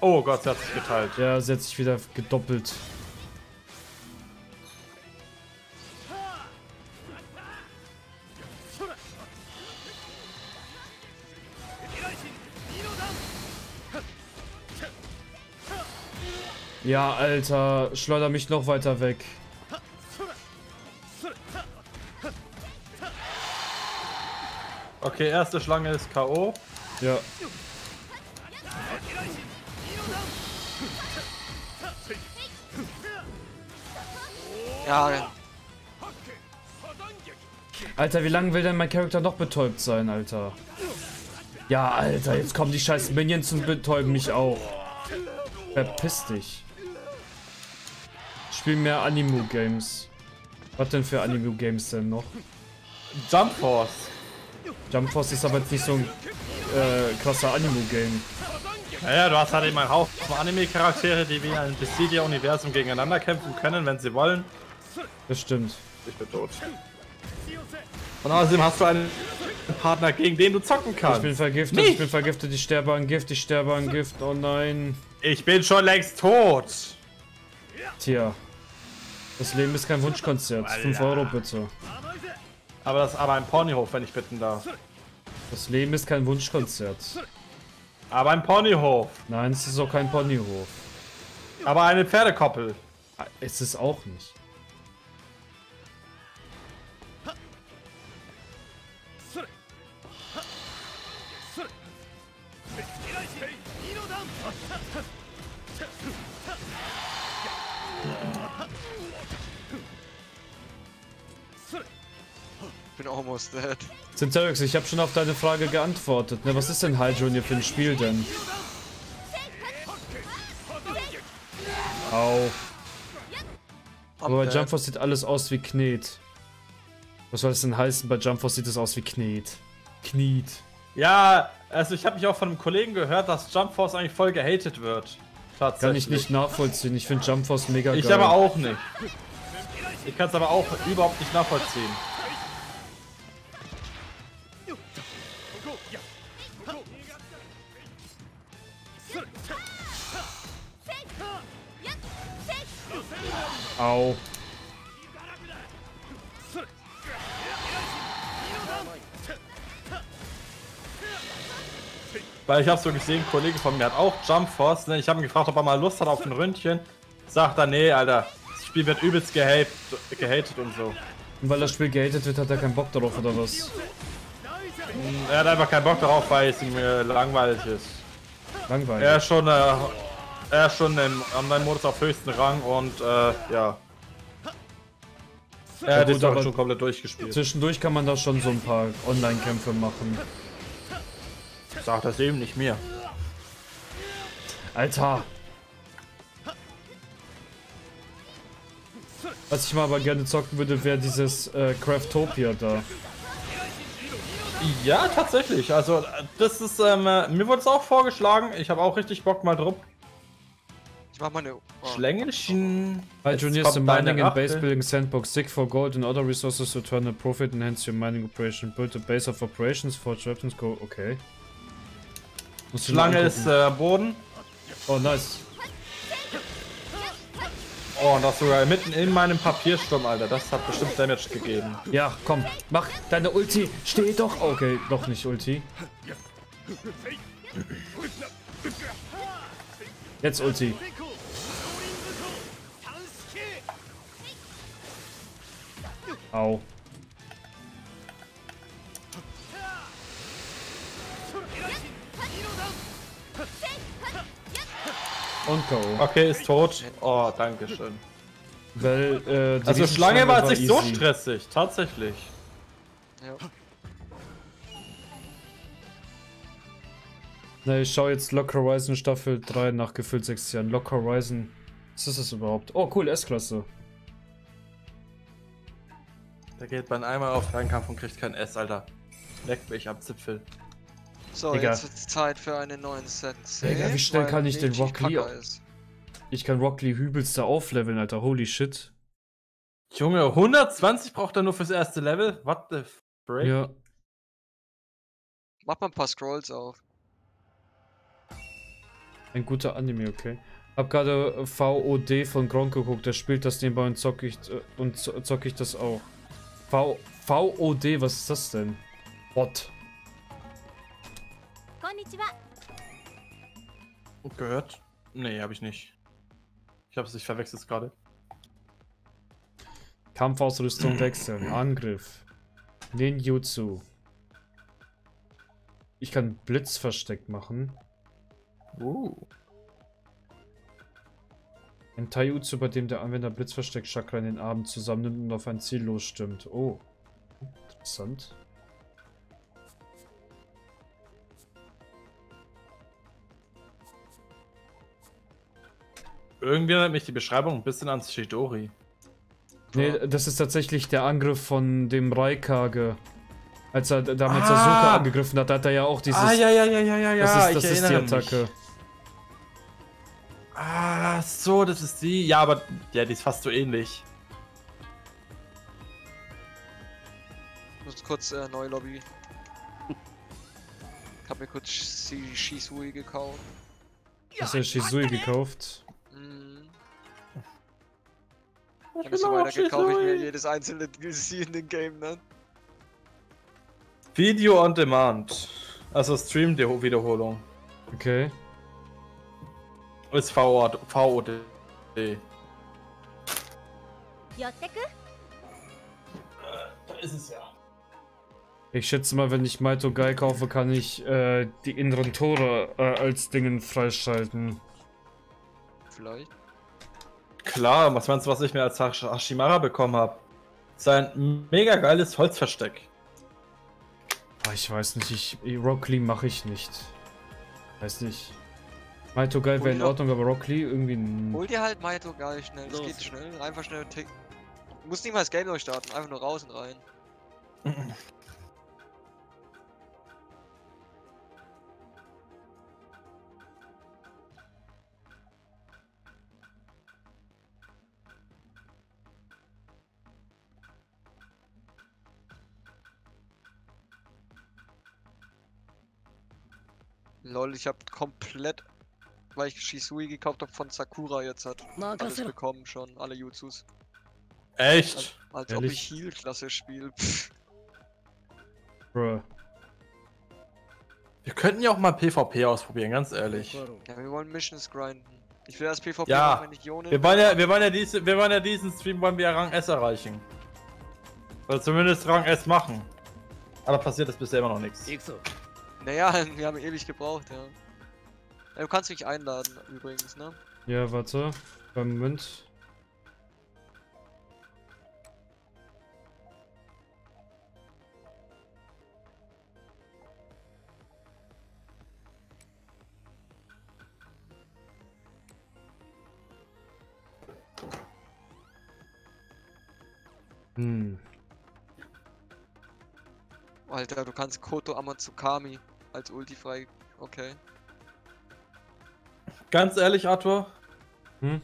Oh Gott, sie hat sich geteilt. Ja, sie hat sich wieder gedoppelt. Ja, Alter, schleuder mich noch weiter weg. Okay, erste Schlange ist K.O. Ja. Ja. Alter, wie lange will denn mein Charakter noch betäubt sein, Alter? Ja, Alter, jetzt kommen die scheiß Minions und betäuben mich auch. Verpiss dich. Ich spiel mehr Anime-Games. Was denn für Anime-Games denn noch? Jump Force. Jump Force ist aber jetzt nicht so ein krasser Anime-Game. Naja, du hast halt eben einen Haufen Anime-Charaktere, die wie ein Besidia-Universum gegeneinander kämpfen können, wenn sie wollen. Das stimmt. Ich bin tot. Und außerdem hast du einen Partner, gegen den du zocken kannst. Ich bin vergiftet, ich bin vergiftet, ich sterbe an Gift, oh nein. Ich bin schon längst tot. Tja. Das Leben ist kein Wunschkonzert. 5 Euro bitte. Aber das ist aber ein Ponyhof, wenn ich bitten darf. Das Leben ist kein Wunschkonzert. Aber ein Ponyhof. Nein, es ist auch kein Ponyhof. Aber eine Pferdekoppel. Es ist auch nicht. Ich bin almost dead. Zinterix, ich habe schon auf deine Frage geantwortet. Ne, was ist denn High Junior für ein Spiel denn? Au. Aber bei Jump Force sieht alles aus wie Knet. Was soll das denn heißen? Bei Jump Force sieht es aus wie Knet. Kniet. Ja, also ich habe mich auch von einem Kollegen gehört, dass Jump Force eigentlich voll gehatet wird. Tatsächlich. Kann ich nicht nachvollziehen. Ich finde Jump Force mega geil. Ich aber auch nicht. Ich kann es aber auch überhaupt nicht nachvollziehen. Au. Weil ich hab's so gesehen, ein Kollege von mir hat auch Jump Force, ne? Ich habe ihn gefragt, ob er mal Lust hat auf ein Ründchen. Sagt er, nee, Alter, das Spiel wird übelst gehatet und so. Und weil das Spiel gehatet wird, hat er keinen Bock darauf, oder was? Er hat einfach keinen Bock darauf, weil es ihm langweilig ist. Langweilig? Er ist schon im Online-Modus auf höchsten Rang und ja. Er hat die Sache schon komplett durchgespielt. Zwischendurch kann man da schon so ein paar Online-Kämpfe machen. Sag das eben nicht mir. Alter! Was ich mal aber gerne zocken würde, wäre dieses Craftopia da. Ja, tatsächlich. Also, das ist, mir wurde es auch vorgeschlagen. Ich habe auch richtig Bock mal drauf. Ich mach mal eine Schlängelchen. Hi, Juniors, the mining and base building sandbox. Dig for gold and other resources to turn a profit, enhance your mining operation. Build a base of operations for traps and go. Okay. Schlange ist Boden. Oh, nice. Oh, und das sogar mitten in meinem Papiersturm, Alter. Das hat bestimmt Damage gegeben. Ja, komm. Mach deine Ulti. Steh doch. Okay, doch nicht Ulti. Jetzt Ulti. Au. Und K.O. Okay, ist tot. Oh, danke schön. Weil, also Schlange war sich so stressig, tatsächlich. Ja. Na, ich schaue jetzt Lock Horizon Staffel 3 nach gefühlt 6 Jahren. Lock Horizon. Was ist das überhaupt? Oh, cool, S-Klasse. Da geht man einmal auf Reinkampf und kriegt kein S, Alter. Leck mich am Zipfel. So, Digga. Jetzt wird's Zeit für einen neuen Set. Digga, wie schnell kann ich den Rock Lee... Ich kann Rock Lee übelst da aufleveln, Alter. Holy shit. Junge, 120 braucht er nur fürs erste Level? What the frick? Ja. Mach mal ein paar Scrolls auf. Ein guter Anime, okay. Hab gerade VOD von Gronk geguckt. Der spielt das nebenbei und zocke ich das auch. VOD, was ist das denn? Bot. Gehört? Nee, habe ich nicht. Ich habe es nicht verwechselt gerade. Kampfausrüstung wechseln, Angriff, Ninjutsu. Ich kann Blitzversteck machen. Ein Taijutsu, bei dem der Anwender Blitzversteck Chakra in den Armen zusammennimmt und auf ein Ziel losstimmt. Oh, interessant. Irgendwie erinnert mich die Beschreibung ein bisschen an Shidori. Nee, das ist tatsächlich der Angriff von dem Raikage. Als er damals Sasuke angegriffen hat, hat er ja auch dieses... Ja. Das ist die Attacke. Mich. Ah, so, das ist die. Ja, aber ja, die ist fast so ähnlich. Ich muss kurz neue Lobby. Ich hab mir kurz Shisui gekauft. Hast du Shisui gekauft? Ich habe es so weiter kaufe ich mir jedes einzelne DLC in dem Game, ne? Video on Demand. Also Stream-Wiederholung. Okay. Ist VOD. Da ist es ja. Ich schätze mal, wenn ich Maito Gai kaufe, kann ich die inneren Tore als Dingen freischalten. Vielleicht? Klar, was meinst du, was ich mir als Hashimara bekommen habe? Sein mega geiles Holzversteck. Boah, ich weiß nicht, Rock Lee mache ich nicht. Weiß nicht. Maito Gai wäre in Ordnung, aber Rock Lee irgendwie... Hol dir halt Maito Gai schnell, es geht schnell, einfach schnell ticken. Du musst nicht mal das Game neu starten, einfach nur raus und rein. Lol, ich hab komplett, weil ich Shisui gekauft hab, von Sakura jetzt hat. Alles bekommen schon, alle Jutsus. Echt? Als ob ich Heal-Klasse spiele. Bruh. Wir könnten ja auch mal PvP ausprobieren, ganz ehrlich. Ja, wir wollen Missions grinden. Ich will das PvP machen, wenn ich Ionen... Wir wollen ja diesen Stream, wollen wir Rang S erreichen. Oder zumindest Rang S machen. Aber passiert ist bisher immer noch nichts. Naja, wir haben ewig gebraucht, ja. Du kannst mich einladen, übrigens, ne? Ja, warte. Beim Moment. Alter, du kannst Koto Amatsukami als Ulti frei... Okay. Ganz ehrlich, Arthur.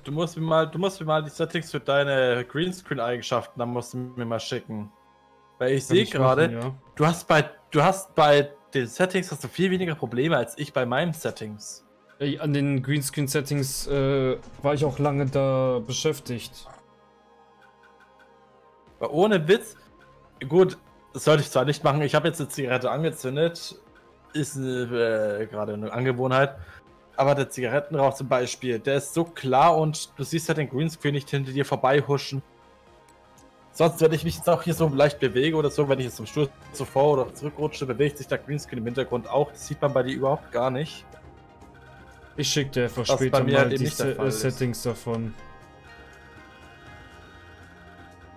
Du musst mir mal die Settings für deine Greenscreen-Eigenschaften, dann musst du mir mal schicken. Weil ich sehe gerade, du hast bei den Settings hast du viel weniger Probleme als ich bei meinen Settings. Ey, an den Greenscreen-Settings war ich auch lange da beschäftigt. Aber ohne Witz, gut, das sollte ich zwar nicht machen, ich habe jetzt eine Zigarette angezündet, ist gerade eine Angewohnheit, aber der Zigarettenrauch zum Beispiel, der ist so klar und du siehst ja den Greenscreen nicht hinter dir vorbeihuschen. Sonst, wenn ich mich jetzt auch hier so leicht bewege oder so, wenn ich jetzt zum Stuhl zuvor oder zurückrutsche, bewegt sich der Greenscreen im Hintergrund auch, das sieht man bei dir überhaupt gar nicht. Ich schicke dir einfach später mal die Settings davon.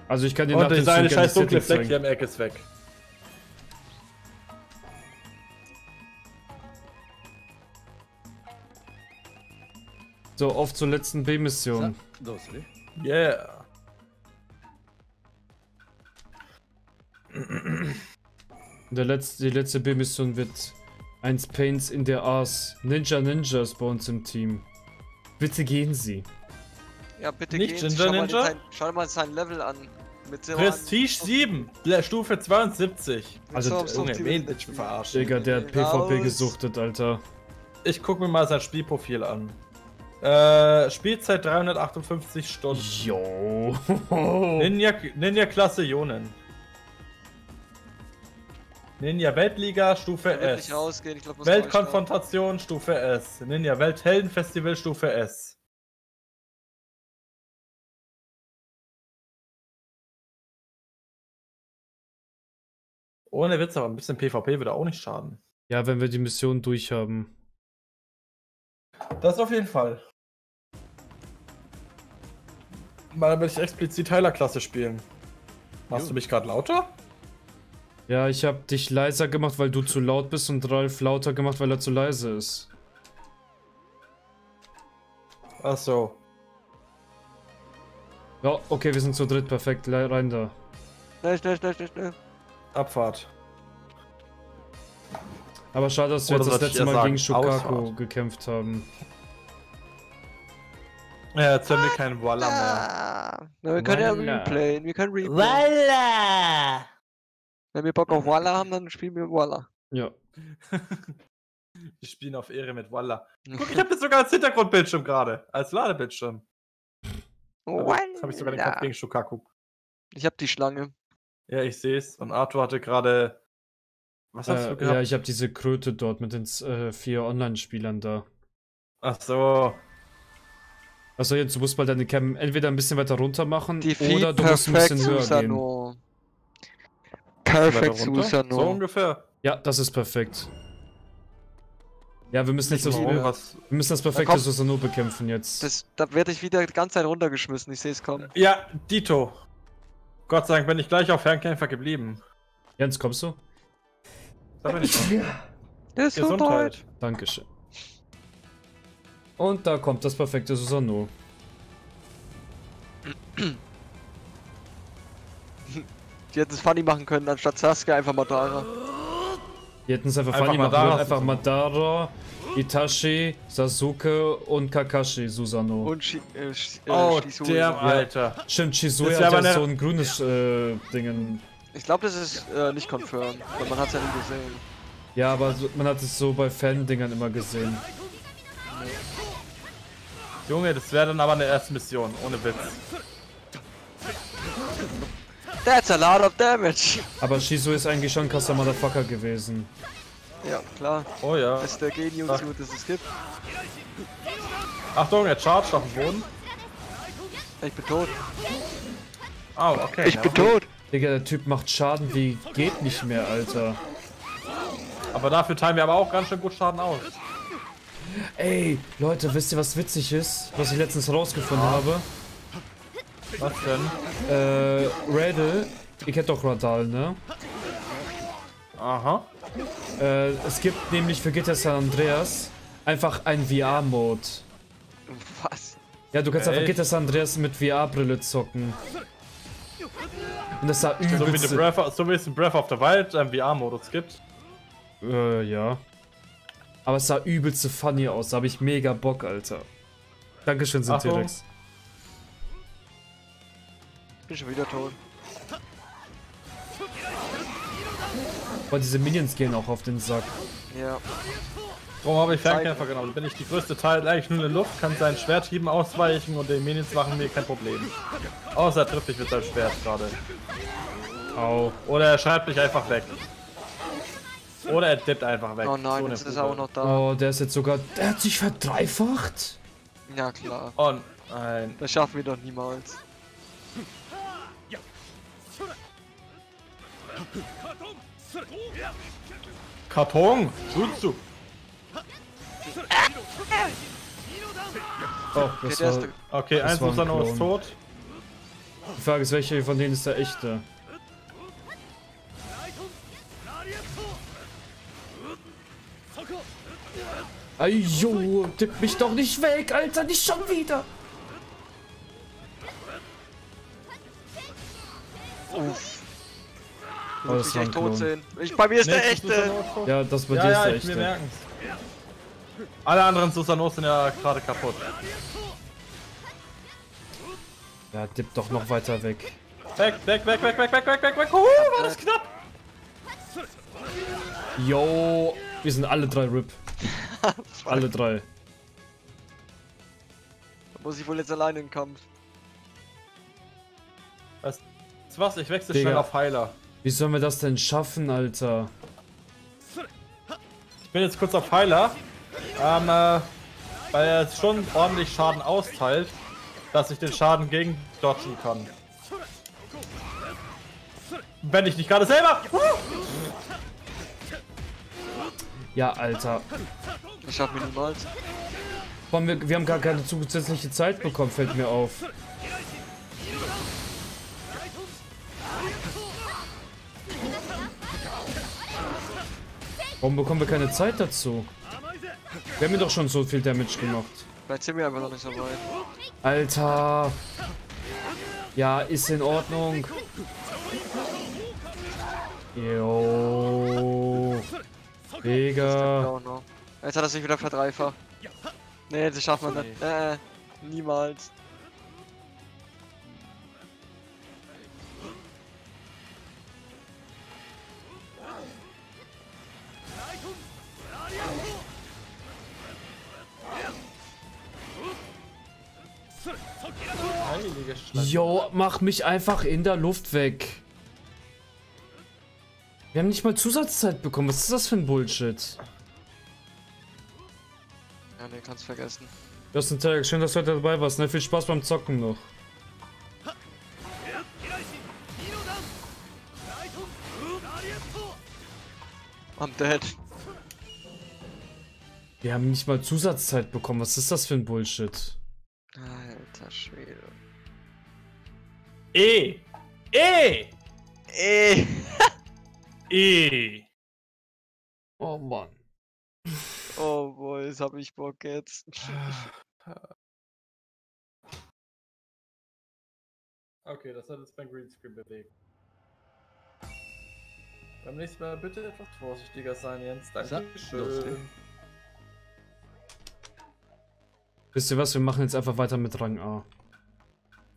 Also ich kann dir nach dem Zug gerne scheiß dunkle Fleck hier im Eck ist weg. So, auf zur letzten B-Mission. Yeah. Die letzte B-Mission wird eins Pains in der Ars. Ninja ist bei uns im Team. Bitte gehen Sie. Ja, bitte nicht gehen. Schau mal sein Level an. Mit Prestige 7, Stufe 72. Also, ich verarscht. Digga, der hat PvP gesuchtet, Alter. Ich guck mir mal sein Spielprofil an. Spielzeit 358 Stunden. Jo. Ninja-Klasse Jonen. Ninja-Weltliga, Stufe S. Weltkonfrontation, Stufe S. Ninja-Weltheldenfestival, Stufe S. Ohne Witz, aber ein bisschen PvP würde auch nicht schaden. Ja, wenn wir die Mission durch haben. Das auf jeden Fall. Mal, dann will ich explizit Heilerklasse spielen. Machst du mich gerade lauter? Ja, ich habe dich leiser gemacht, weil du zu laut bist und Ralf lauter gemacht, weil er zu leise ist. Ach so. Ja, okay, wir sind zu dritt. Perfekt, rein da. Schnell. Abfahrt. Aber schade, dass wir jetzt das letzte Mal gegen Shukaku gekämpft haben. Ja, jetzt haben wir keinen Walla mehr. Na, wir können ja replayen, Walla! Wenn wir Bock auf Walla haben, dann spielen wir Walla. Ja. Wir spielen auf Ehre mit Walla. Guck, ich hab das sogar als Hintergrundbildschirm gerade. Als Ladebildschirm. Walla! Jetzt hab ich sogar den Kampf gegen Shukaku. Ich hab die Schlange. Ja, ich seh's. Und Arthur hatte gerade... Was hast du gehabt? Ja, ich habe diese Kröte dort mit den 4 Online-Spielern da. Ach so. Achso, jetzt du musst bald deine Cam entweder ein bisschen weiter runter machen oder du musst ein bisschen höher gehen. Perfekt, Susanoo. So ungefähr. Ja, das ist perfekt. Ja, wir müssen jetzt das, wir müssen das perfekte Susanoo bekämpfen jetzt. Da werde ich wieder die ganze Zeit runtergeschmissen, ich sehe es kommen. Ja, Dito. Gott sei Dank bin ich gleich auf Fernkämpfer geblieben. Jens, kommst du? Da bin ich schon. Gesundheit. Dankeschön. Und da kommt das perfekte Susanoo. Die hätten es funny machen können, anstatt Sasuke einfach Madara. Die hätten es einfach funny machen können, einfach Madara, Itachi, Sasuke und Kakashi, Susanoo. Und Shisui. Oh, Shisui, der Alter. Stimmt, Shisui hat ja so ein grünes Dingen. Ich glaube, das ist nicht confirmed, weil man hat es ja nie gesehen. Ja, aber so, man hat es so bei Fan-Dingern immer gesehen. Junge, das wäre dann aber eine erste Mission, ohne Witz. That's a lot of damage! Aber Shisui ist eigentlich schon ein krasser Motherfucker gewesen. Ja, klar. Oh ja. Das ist der Genius, das es gibt. Achtung, er charged auf den Boden. Ich bin tot. Au, oh, okay. Ich bin tot! Digga, der Typ macht Schaden wie geht nicht mehr, Alter. Aber dafür teilen wir aber auch ganz schön gut Schaden aus. Ey, Leute, wisst ihr, was witzig ist? Was ich letztens rausgefunden habe? Was denn? Radl, ihr kennt doch Radal, ne? Aha. Es gibt nämlich für GTA San Andreas einfach einen VR-Mode. Was? Ja, du kannst einfach GTA San Andreas mit VR-Brille zocken. Und das sah übelst... So wie es in Breath of the Wild einen VR-Modus gibt. Ja. Aber es sah übelst funny aus, da habe ich mega Bock, Alter. Dankeschön, Syntirex. Ich bin schon wieder tot. Boah, diese Minions gehen auch auf den Sack. Ja. Warum habe ich Fernkämpfer genommen? Bin ich die größte Teil eigentlich nur in der Luft, kann seinen Schwerthieben ausweichen und die Minions machen mir kein Problem. Außer er trifft mich mit seinem Schwert gerade. Au. Oder er schreibt mich einfach weg. Oder er dippt einfach weg. Oh nein, jetzt ist er auch noch da. Oh, der ist jetzt sogar... Der hat sich verdreifacht? Ja, klar. Oh nein. Das schaffen wir doch niemals. Karton! Jutsu! Oh, das war, okay, eins muss dann aus tot. Die Frage ist, welche von denen ist der echte? Ajo, tipp mich doch nicht weg, Alter, nicht schon wieder! Uff. Oh, das ich echt tot sehen. Bei mir ist der echte! Ja, das bei dir ist der echte. Merken's. Alle anderen Susanoos sind ja gerade kaputt. Ja, dipp doch noch weiter weg. Weg! War das knapp! Yo, wir sind alle drei RIP. Alle drei. Da muss ich wohl jetzt alleine in den Kampf. Weißt du was? Ich wechsle schnell auf Heiler. Wie sollen wir das denn schaffen, Alter? Ich bin jetzt kurz auf Heiler, weil er jetzt schon ordentlich Schaden austeilt, dass ich den Schaden gegen dodgen kann. Wenn ich nicht gerade selber! Ja, Alter. Ich schaff mir niemals. Wir haben gar keine zusätzliche Zeit bekommen, fällt mir auf. Warum bekommen wir keine Zeit dazu? Wir haben mir doch schon so viel Damage gemacht. Vielleicht sind wir einfach noch nicht so weit. Alter! Ja, ist in Ordnung. Jo. Digga. Jetzt hat er sich wieder verdreifacht. Nee, das schafft man nicht. Niemals. Jo, mach mich einfach in der Luft weg. Wir haben nicht mal Zusatzzeit bekommen. Was ist das für ein Bullshit? Ja, ne, kannst vergessen. Justin Tag, schön, dass du heute dabei warst. Ne? Viel Spaß beim Zocken noch. I'm dead. Wir haben nicht mal Zusatzzeit bekommen. Was ist das für ein Bullshit? Alter Schwede. Oh Mann. Oh boy, jetzt hab ich Bock jetzt. Okay, das hat jetzt mein Greenscreen bewegt. Beim nächsten Mal bitte etwas vorsichtiger sein, Jens. Dankeschön. Wisst ihr was, wir machen jetzt einfach weiter mit Rang A.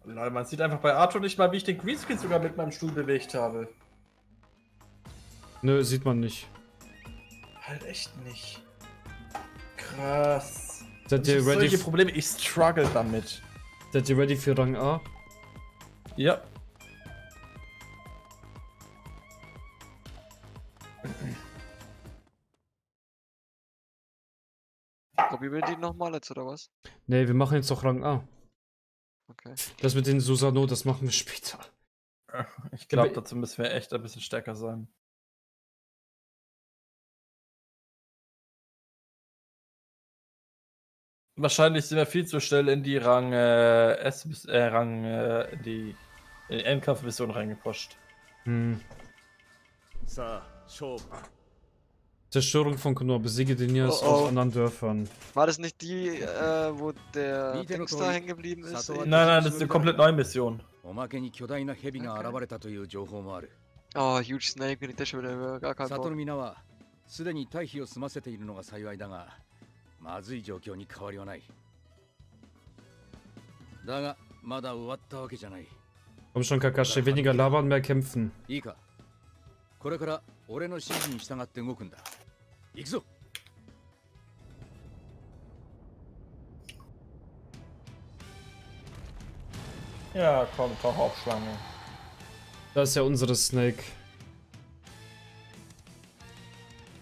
Leute, man sieht einfach bei Arthur nicht mal, wie ich den Greenscreen sogar mit meinem Stuhl bewegt habe. Nö, sieht man nicht. Halt echt nicht. Krass. Seid ihr ready? Solche Probleme, ich struggle damit. Seid ihr ready für Rang A? Ja. Probieren wir die nochmal jetzt oder was? Ne, wir machen jetzt doch Rang A. Okay. Das mit den Susanoo, das machen wir später. Ich glaube, dazu müssen wir echt ein bisschen stärker sein. Wahrscheinlich sind wir viel zu schnell in die Rang S bis Rang die Endkampfmission reingepusht. Hm. Zerstörung von Konoha, besiege den Nias aus anderen Dörfern. War das nicht die, wo der Dings da hängen geblieben ist? Nein, nein, das ist eine komplett neue Mission. Okay. Oh, Huge Snake, bin ich da schon wieder gar kein Bock. まずい状況に変わりはない。だが、まだ終わったわけじゃない。Komm schon Kakashi, weniger labern, mehr kämpfen. いいか。これから俺の指示に従って動くんだ。行くぞ。Ja, kommt doch auf Schlange. Das ist ja unsere Snake.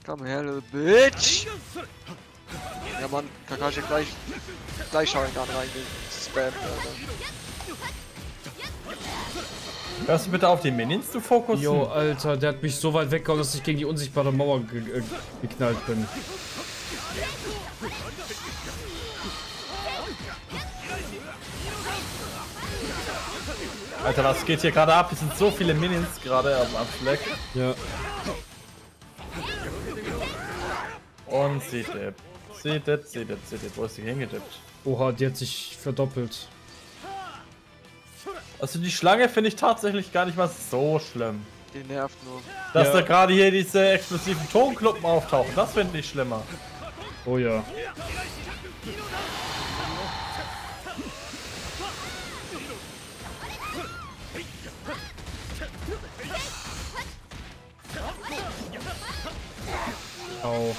Komm her, little bitch. Ja Mann, Kakashi gleich schauen kann rein, Spam, Alter. Hörst du bitte auf die Minions zu fokussen? Jo, Alter, der hat mich so weit weggehauen, dass ich gegen die unsichtbare Mauer geknallt bin. Alter, was geht hier gerade ab? Es sind so viele Minions gerade am Fleck. Ja. Und sie dippt. Sie dippt, sie dippt, sie dippt. Wo ist sie hingedippt? Oha, die hat sich verdoppelt. Also die Schlange finde ich tatsächlich gar nicht mal so schlimm. Die nervt nur. Dass da gerade hier diese explosiven Tonkluppen auftauchen, das finde ich schlimmer. Oh ja. Au.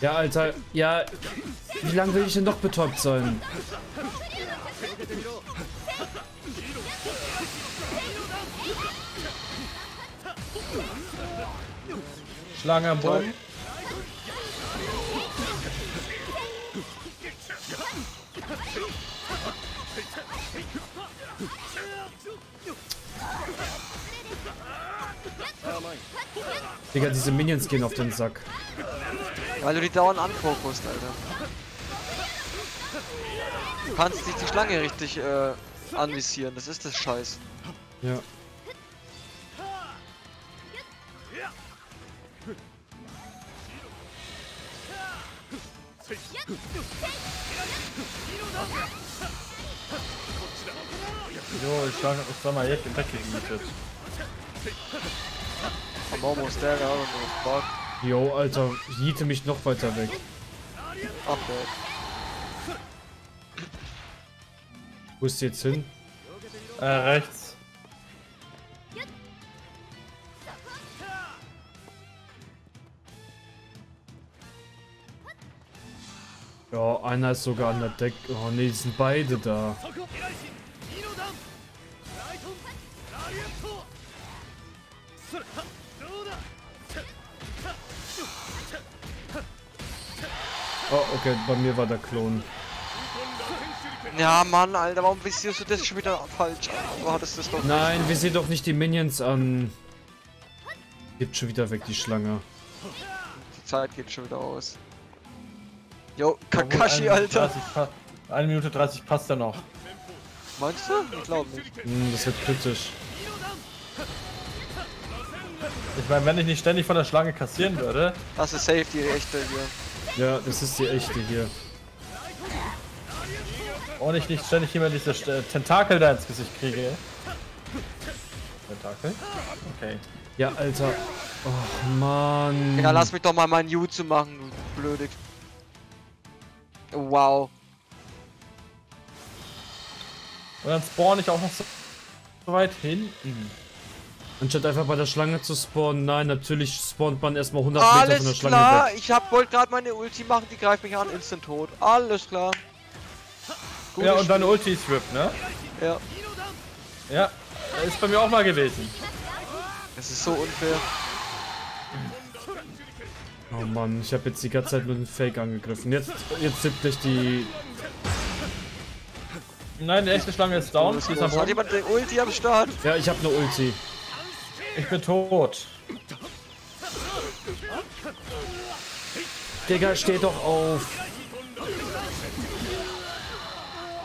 Ja, Alter, ja, wie lange will ich denn noch betäubt sein? Schlange am Boden. Digga, diese Minions gehen auf den Sack. Weil du die dauernd anfokussst, Alter. Du kannst nicht die Schlange richtig anvisieren, das ist das Scheiß. Ja. Jo, die Schlange hat uns da mal jetzt den Dreck gegeben. I'm almost dead, I don't know what the fuck. Yo, Alter, jiete mich noch weiter weg. I'm dead. Wo ist die jetzt hin? Rechts. Ja, einer ist sogar an der Decke. Oh ne, die sind beide da. Oh, okay, bei mir war der Klon. Ja, Mann, Alter, warum visierst du das schon wieder falsch an? Du hattest das doch nicht. Nein, wir sehen doch nicht die Minions an. Gibt schon wieder weg, die Schlange. Die Zeit geht schon wieder aus. Jo, Kakashi, ja, Alter! 1 Minute 30 passt er noch. Meinst du? Ich glaube nicht. Das wird kritisch. Ich meine, wenn ich nicht ständig von der Schlange kassieren würde... Das ist safe, die echte hier. Ja, das ist die echte hier. Und ich nicht ständig immer diese Tentakel da ins Gesicht kriege. Tentakel? Okay. Ja, Alter. Oh, Mann. Ja, lass mich doch mal meinen Jutsu machen, du blöde... Wow. Und dann spawn ich auch noch so weit hinten. Anstatt einfach bei der Schlange zu spawnen, nein, natürlich spawnt man erstmal 100 Meter von der Schlange weg. Alles klar, ich wollte gerade meine Ulti machen, die greift mich an, instant tot. Alles klar. Gute ja, und Spiel. Deine Ulti ist RIP, ne? Ja. Ja, ist bei mir auch mal gewesen. Es ist so unfair. Oh Mann, ich habe jetzt die ganze Zeit mit dem Fake angegriffen. Jetzt tippt ich die... Nein, die echte Schlange ist down. Ist hat jemand eine Ulti am Start? Ja, ich habe eine Ulti. Ich bin tot. Digga, steh doch auf.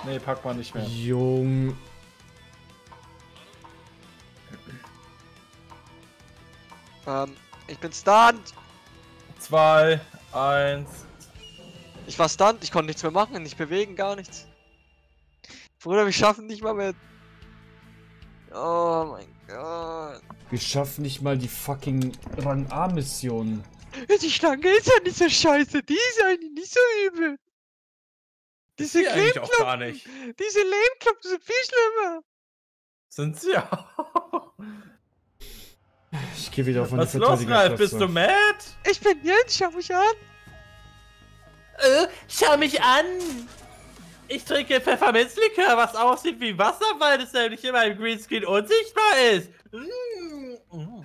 Nee, pack mal nicht mehr. Jung. Ich bin stunned. 2, 1. Ich war stunned, ich konnte nichts mehr machen, nicht bewegen, gar nichts. Bruder, wir schaffen nicht mal mehr. Oh mein Gott. Wir schaffen nicht mal die fucking Rang A-Mission. Die Schlange ist ja nicht so scheiße, die ist eigentlich nicht so übel. Diese Lehmklappen sind viel schlimmer. Sind sie auch. Ich geh wieder auf meine Verteidigung. Was ist los, Ralf? Bist du mad? Ich bin Jens, schau mich an! Schau mich an! Ich trinke Pfefferminzlikör, was aussieht wie Wasser, weil es nämlich immer im Greenscreen unsichtbar ist! Mm.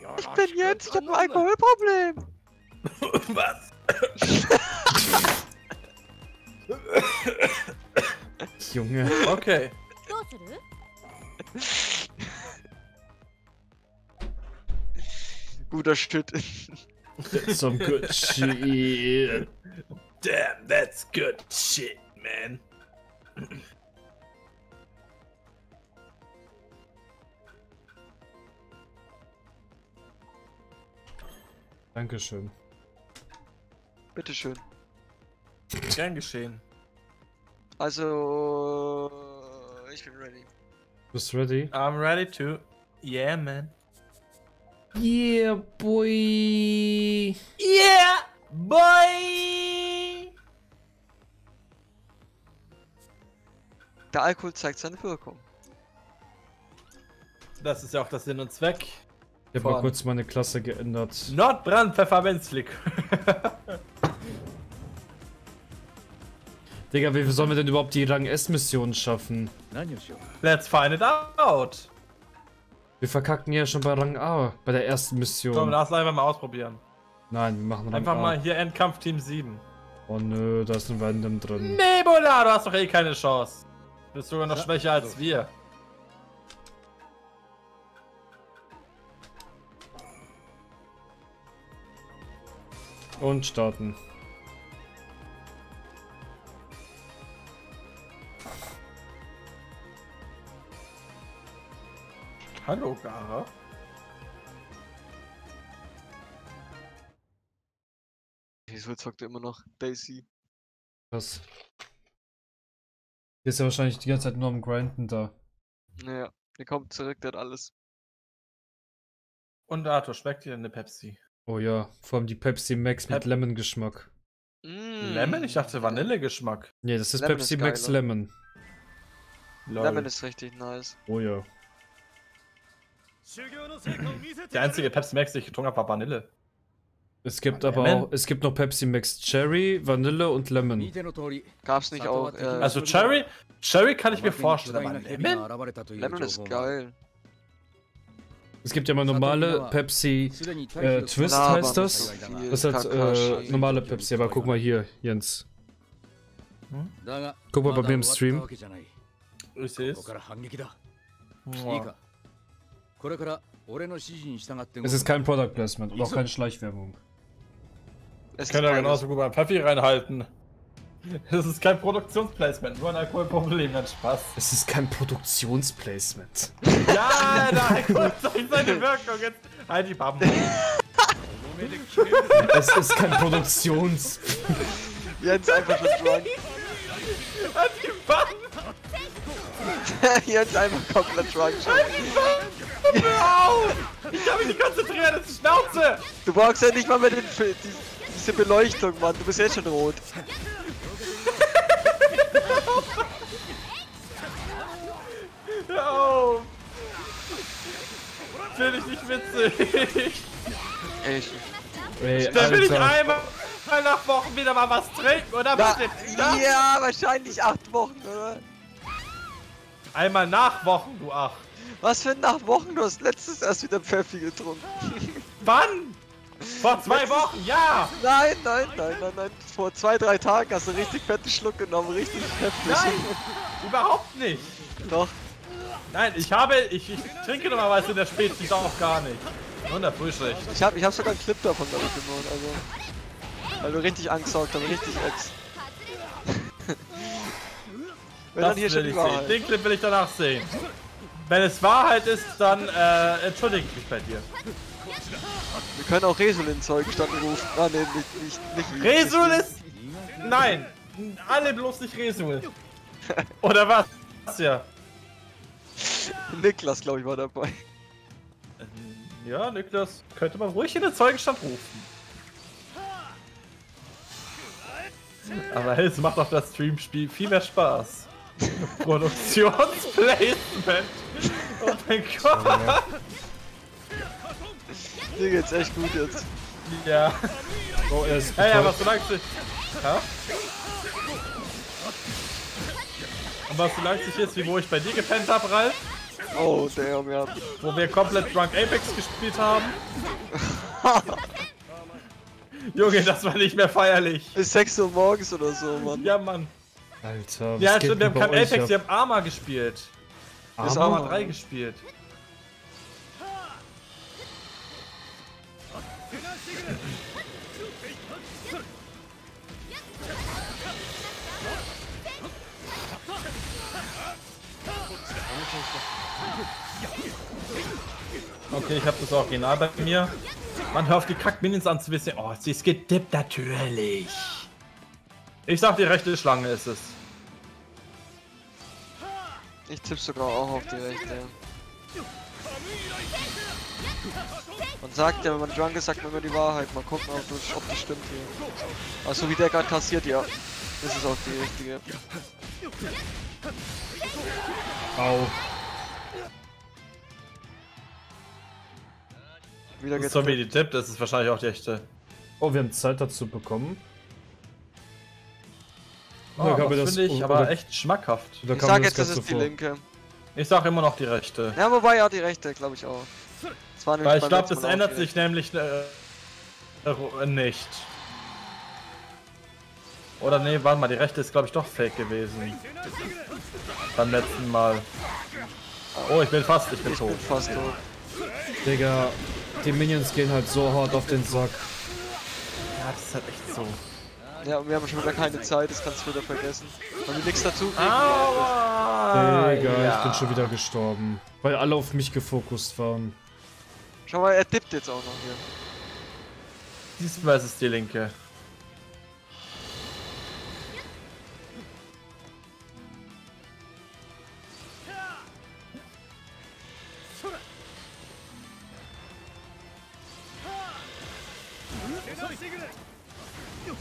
Ja, ich bin Jens, ich hab ein Alkoholproblem! Was? Junge, okay. Guter Shit. That's some good shit. Damn, that's good shit, man. Dankeschön. Bitteschön. Gern geschehen. Also... Ich bin ready. Du bist ready? I'm ready too. Yeah, man. Yeah, boy! Yeah, boy! Der Alkohol zeigt seine Wirkung. Das ist ja auch das Sinn und Zweck. Ich habe mal kurz meine Klasse geändert. Nordbrand Pfefferminzlik. Digga, wie sollen wir denn überhaupt die Rang S-Mission schaffen? Let's find it out! Wir verkackten ja schon bei Rang A, bei der ersten Mission. Komm, lass einfach mal ausprobieren. Nein, wir machen Rang A. Einfach mal hier Endkampf Team 7. Oh nö, da ist ein Random drin. Nebula, du hast doch eh keine Chance. Du bist sogar noch schwächer als wir. Und starten. Hallo, Gaara. Wieso zockt er immer noch Daisy? Was? Der ist ja wahrscheinlich die ganze Zeit nur am Grinden da. Naja, der kommt zurück, der hat alles. Und Arthur, schmeckt dir eine Pepsi? Oh ja, vor allem die Pepsi Max mit Lemon-Geschmack. Mm. Lemon? Ich dachte Vanille-Geschmack. Nee, das ist Lemon Pepsi ist Max Lemon. Lol. Lemon ist richtig nice. Oh ja. Die einzige Pepsi Max, die ich getrunken habe, war Vanille. Es gibt aber auch, es gibt noch Pepsi Max Cherry, Vanille und Lemon. Gab's nicht auch, also Cherry kann ich mir vorstellen, aber Lemon ist geil. Es gibt ja mal normale Pepsi, Twist heißt das. Das hat normale Pepsi, aber guck mal hier, Jens. Hm? Guck mal bei mir im Stream. Ich seh's. Wow. Es ist kein Product Placement und auch keine Schleichwerbung. Es kann ja genauso gut beim Pfeffi reinhalten. Es ist kein Produktionsplacement, nur ein Alkoholproblem, hat Spaß. Es ist kein Produktionsplacement. Ja, der Alkohol zeigt seine Wirkung jetzt. Halt die Pappen. Es ist kein Produktions... Jetzt einfach schon drunk. Halt die Pappen. Jetzt einfach komplett drunk. Halt die Pappen. Ich hab mich nicht konzentriert, das ist Schnauze! Du brauchst ja nicht mal mehr diese Beleuchtung, Mann, du bist jetzt schon rot. Hör auf! Bin ich nicht witzig! Ey, da will ich einmal nach Wochen wieder mal was trinken, oder? Ja, wahrscheinlich 8 Wochen, oder? Einmal nach Wochen, du Acht! Was für nach Wochen? Du hast letztens erst wieder Pfeffi getrunken. Wann? Vor 2 Wochen? Ja! Nein. Vor 2, 3 Tagen hast du einen richtig fetten Schluck genommen. Richtig heftig. Nein! Überhaupt nicht! Doch. Nein, ich trinke normalerweise in der Spätschicht auch gar nicht. Und der Frühschicht. Ich hab sogar einen Clip davon damit genommen. Also, weil du richtig angesaugt hast, richtig Ex. Das will ich sehen. Den Clip will ich danach sehen. Wenn es Wahrheit ist, dann entschuldige ich mich bei dir. Wir können auch Resul in Zeug statt rufen. Ah ne, nicht. Resul ist... Nein! Alle bloß nicht Resul. Oder was? Das ja. Niklas, glaube ich, war dabei. Ja, Niklas. Könnte man ruhig in den Zeugenstand rufen. Aber es macht auf das Streamspiel viel mehr Spaß. Produktionsplacement! Oh mein Gott! Ja. Mir geht's echt gut jetzt. Ja. Oh, er ist hey, aber solange sich... Ha? Aber solange sich jetzt, wie wo ich bei dir gepennt hab, Ralf. Oh, damn, ja. Wo wir komplett Drunk Apex gespielt haben. Junge, das war nicht mehr feierlich. Bis 6 Uhr morgens oder so, Mann. Ja, Mann. Alter, was ja, stimmt, wir haben kein Apex, wir haben Arma gespielt. Wir haben Arma 3 gespielt. Okay, ich habe das Original bei mir. Man hört auf die Kack-Minions an zu wissen. Oh, sie ist gedippt natürlich. Ich sag, die rechte Schlange ist es. Ich tippe sogar auch auf die rechte. Man sagt ja, wenn man drunk ist, sagt man immer die Wahrheit. Mal gucken, ob das stimmt hier. Also wie der gerade kassiert, ja. Das ist auch die richtige. Au. Wieder geht's. So wie die tippt, das ist wahrscheinlich auch die echte. Oh, wir haben Zeit dazu bekommen. Oh, das finde ich aber echt schmackhaft. Ich sag jetzt, das ist die linke. Ich sag immer noch die rechte. Ja, wobei ja die rechte, glaube ich auch. Weil ich glaube, das ändert sich nämlich nicht. Oder nee, warte mal, die rechte ist glaube ich doch fake gewesen. Beim letzten Mal. Oh, ich bin fast tot. Digga, die Minions gehen halt so hart auf den Sack. Ja, das ist halt echt so. Ja, wir haben schon wieder keine Zeit, das kannst du wieder vergessen. Weil wir nichts dazu kriegen. Aua, Digga, ja. Ich bin schon wieder gestorben. Weil alle auf mich gefokust waren. Schau mal, er dippt jetzt auch noch hier. Diesmal ist es die linke.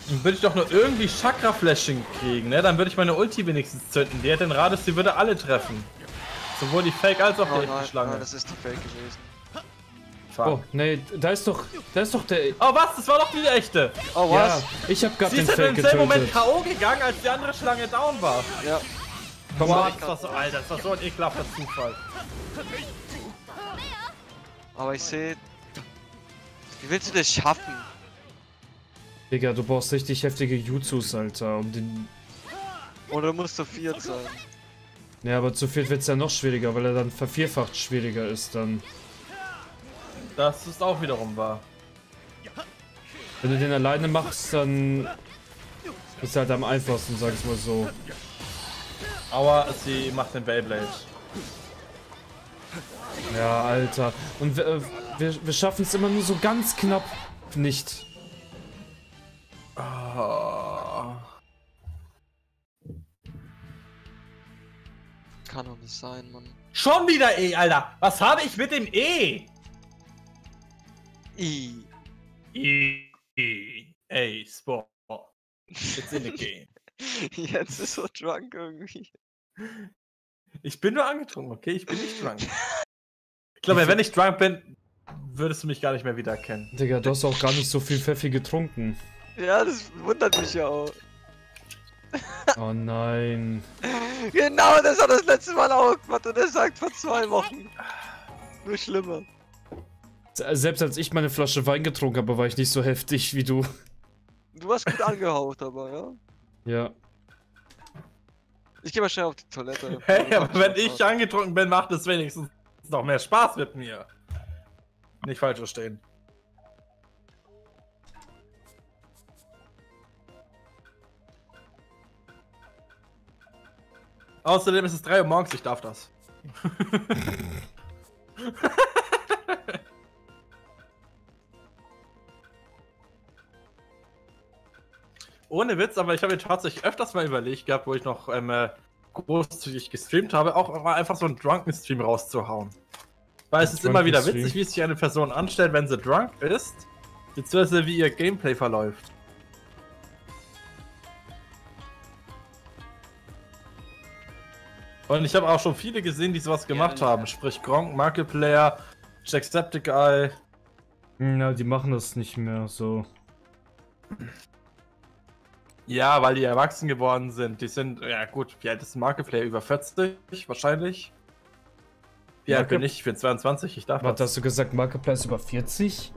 Dann würde ich doch nur irgendwie Chakra-Flashing kriegen, ne? Dann würde ich meine Ulti wenigstens zünden. Die hätte den Radius, die würde alle treffen. Sowohl die Fake als auch die echte Schlange. Nein, das ist die Fake gewesen. Fuck. Oh, nee, da ist doch der... Oh was, das war doch die echte! Oh was? Ja, ich hab grad den Fake getötet. Sie ist in dem Moment K.O. gegangen, als die andere Schlange down war. Ja. Komm mal, Alter, das war so ein ekelhafter Zufall. Aber ich sehe... Wie willst du das schaffen? Digga, du brauchst richtig heftige Jutsus, Alter, um den... Oder musst du 4 sein. Ja, aber zu viel wird's ja noch schwieriger, weil er dann vervierfacht schwieriger ist dann. Das ist auch wiederum wahr. Wenn du den alleine machst, dann ist halt am einfachsten, sag ich mal so. Aber sie macht den Beyblade. Ja, Alter. Und wir schaffen es immer nur so ganz knapp nicht. Oh. Kann doch nicht sein, Mann. Schon wieder E, Alter. Was habe ich mit dem E? E, Sport. Jetzt in der G. Jetzt ist so drunk irgendwie. Ich bin nur angetrunken, okay? Ich bin nicht drunk. Ich glaube, wenn ich drunk bin, würdest du mich gar nicht mehr wiedererkennen. Digga, du hast auch gar nicht so viel Pfeffi getrunken. Ja, das wundert mich ja auch. Oh nein. Genau, das hat das letzte Mal auch gemacht und er sagt vor 2 Wochen. Nur schlimmer. Selbst als ich meine Flasche Wein getrunken habe, war ich nicht so heftig wie du. Du warst gut angehaucht, aber ja? Ja. Ich gehe mal schnell auf die Toilette. Hey, aber wenn ich angetrunken bin, macht es wenigstens noch mehr Spaß mit mir. Nicht falsch verstehen. Außerdem ist es 3 Uhr morgens, ich darf das. Ohne Witz, aber ich habe mir tatsächlich öfters mal überlegt gehabt, wo ich noch großzügig gestreamt habe, auch mal einfach so einen drunken Stream rauszuhauen. Weil es ist immer wieder witzig, wie sich eine Person anstellt, wenn sie drunk ist, beziehungsweise wie ihr Gameplay verläuft. Und ich habe auch schon viele gesehen, die sowas gemacht haben, sprich Gronk, Markiplier, Jacksepticeye. Na, die machen das nicht mehr so. Ja, weil die erwachsen geworden sind. Die sind, ja gut, wie alt ist ein Markiplier? Über 40 wahrscheinlich. Wie alt bin ich? Ich bin 22, ich darf das. Warte, hast du gesagt, Markiplier ist über 40?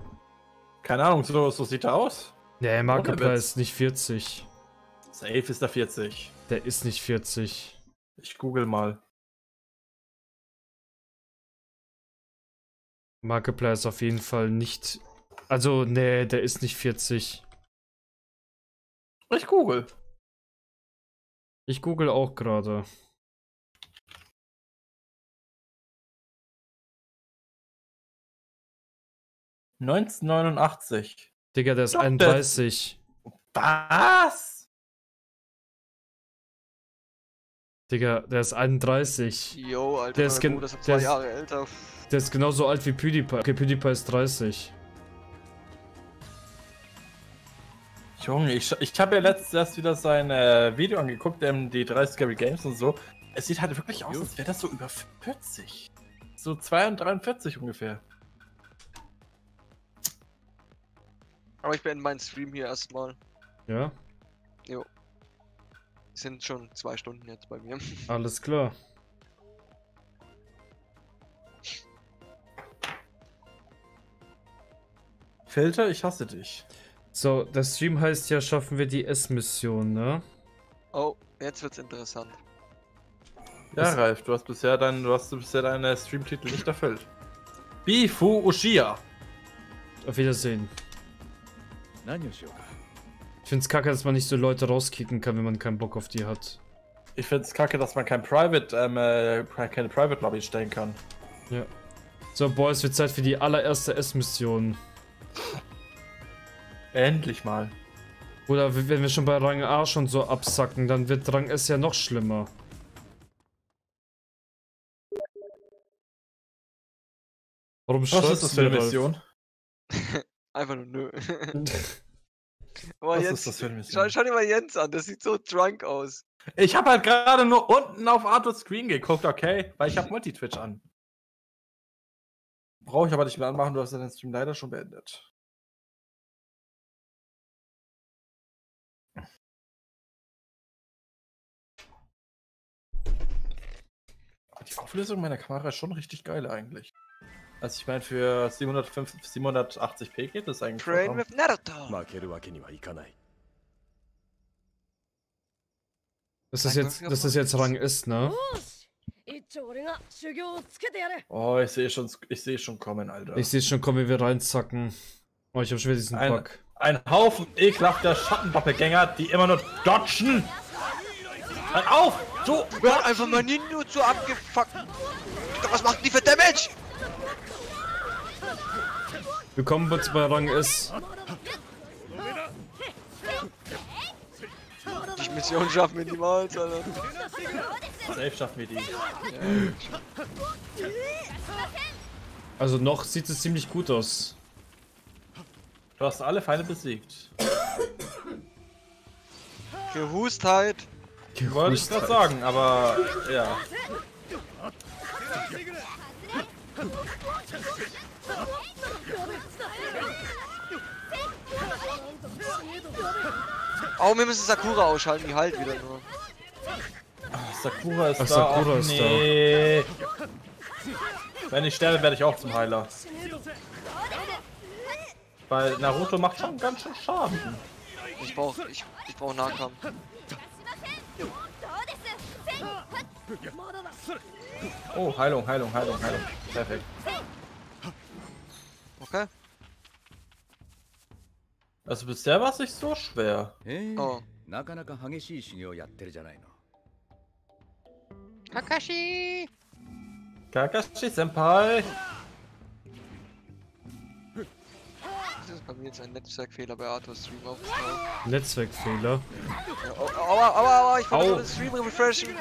Keine Ahnung, so sieht er aus. Nee, Markiplier ist nicht 40. Safe ist er 40. Der ist nicht 40. Ich google mal. Markiplier ist auf jeden Fall nicht... Also, nee, der ist nicht 40. Ich google. Ich google auch gerade. ...1989. Digga, der ist 31. Was? Digga, der ist 31. Yo, Alter, der ist, gut, das ist 2 Jahre älter. Der ist genauso alt wie PewDiePie. Okay, PewDiePie ist 30. Junge, ich habe ja letztens erst wieder sein Video angeguckt, die 3 Scary Games und so. Es sieht halt wirklich aus, als wäre das so über 40. So 42 ungefähr. Aber ich beende meinen Stream hier erstmal. Ja? Jo. Sind schon 2 Stunden jetzt bei mir. Alles klar. Filter, ich hasse dich. So, der Stream heißt ja, schaffen wir die S-Mission, ne? Oh, jetzt wird's interessant. Ja, was? Ralf, du hast bisher deinen Streamtitel nicht erfüllt. Bifu Ushia. Auf Wiedersehen. Ich find's kacke, dass man nicht so Leute rauskicken kann, wenn man keinen Bock auf die hat. Ich find's kacke, dass man keine Private Lobby stellen kann. Ja. So, Boys, es wird Zeit für die allererste S-Mission. Endlich mal. Oder wenn wir schon bei Rang A schon so absacken, dann wird Rang S ja noch schlimmer. Warum schreibst du das für eine Mission? Einfach nur nö. Aber was Jens, ist das für ein schau dir mal Jens an, das sieht so drunk aus. Ich habe halt gerade nur unten auf Arthurs Screen geguckt, okay? Weil ich habe Multi-Twitch an. Brauche ich aber nicht mehr anmachen, du hast deinen Stream leider schon beendet. Aber die Auflösung meiner Kamera ist schon richtig geil eigentlich. Also ich meine, für 780p geht das eigentlich. Train with Naruto. Das ist jetzt Rang ist, ne? Oh, ich sehe schon kommen, Alter. Ich sehe schon kommen, wie wir reinzacken. Oh, ich habe schon wieder diesen Bug. Ein Haufen ekelhafter Schattendoppelgänger, die immer nur dodgen. Halt auf! So, wir haben einfach mal Ninjo zu abgefuckt. Was machen die für Damage? Wir kommen jetzt bei Rang S. Die Mission schaffen wir niemals, Alter. Safe schaffen wir die. Ja. Also noch sieht es ziemlich gut aus. Du hast alle Feinde besiegt. Gehustheit. Wollte ich gerade sagen, aber ja. Oh, wir müssen Sakura ausschalten, die halt wieder nur. Ach, Sakura ist da. Wenn ich sterbe, werde ich auch zum Heiler. Weil Naruto macht schon ganz schön Schaden. Ich brauch Nahkampf. Oh, Heilung. Perfekt. Okay. Also bisher war es nicht so schwer. Oh. Kakashi-Senpai! Das ist bei mir jetzt ein Netzwerkfehler bei Arthurs Stream aufgetaucht. Netzwerkfehler? Aua, ich wollte den Stream refreshen!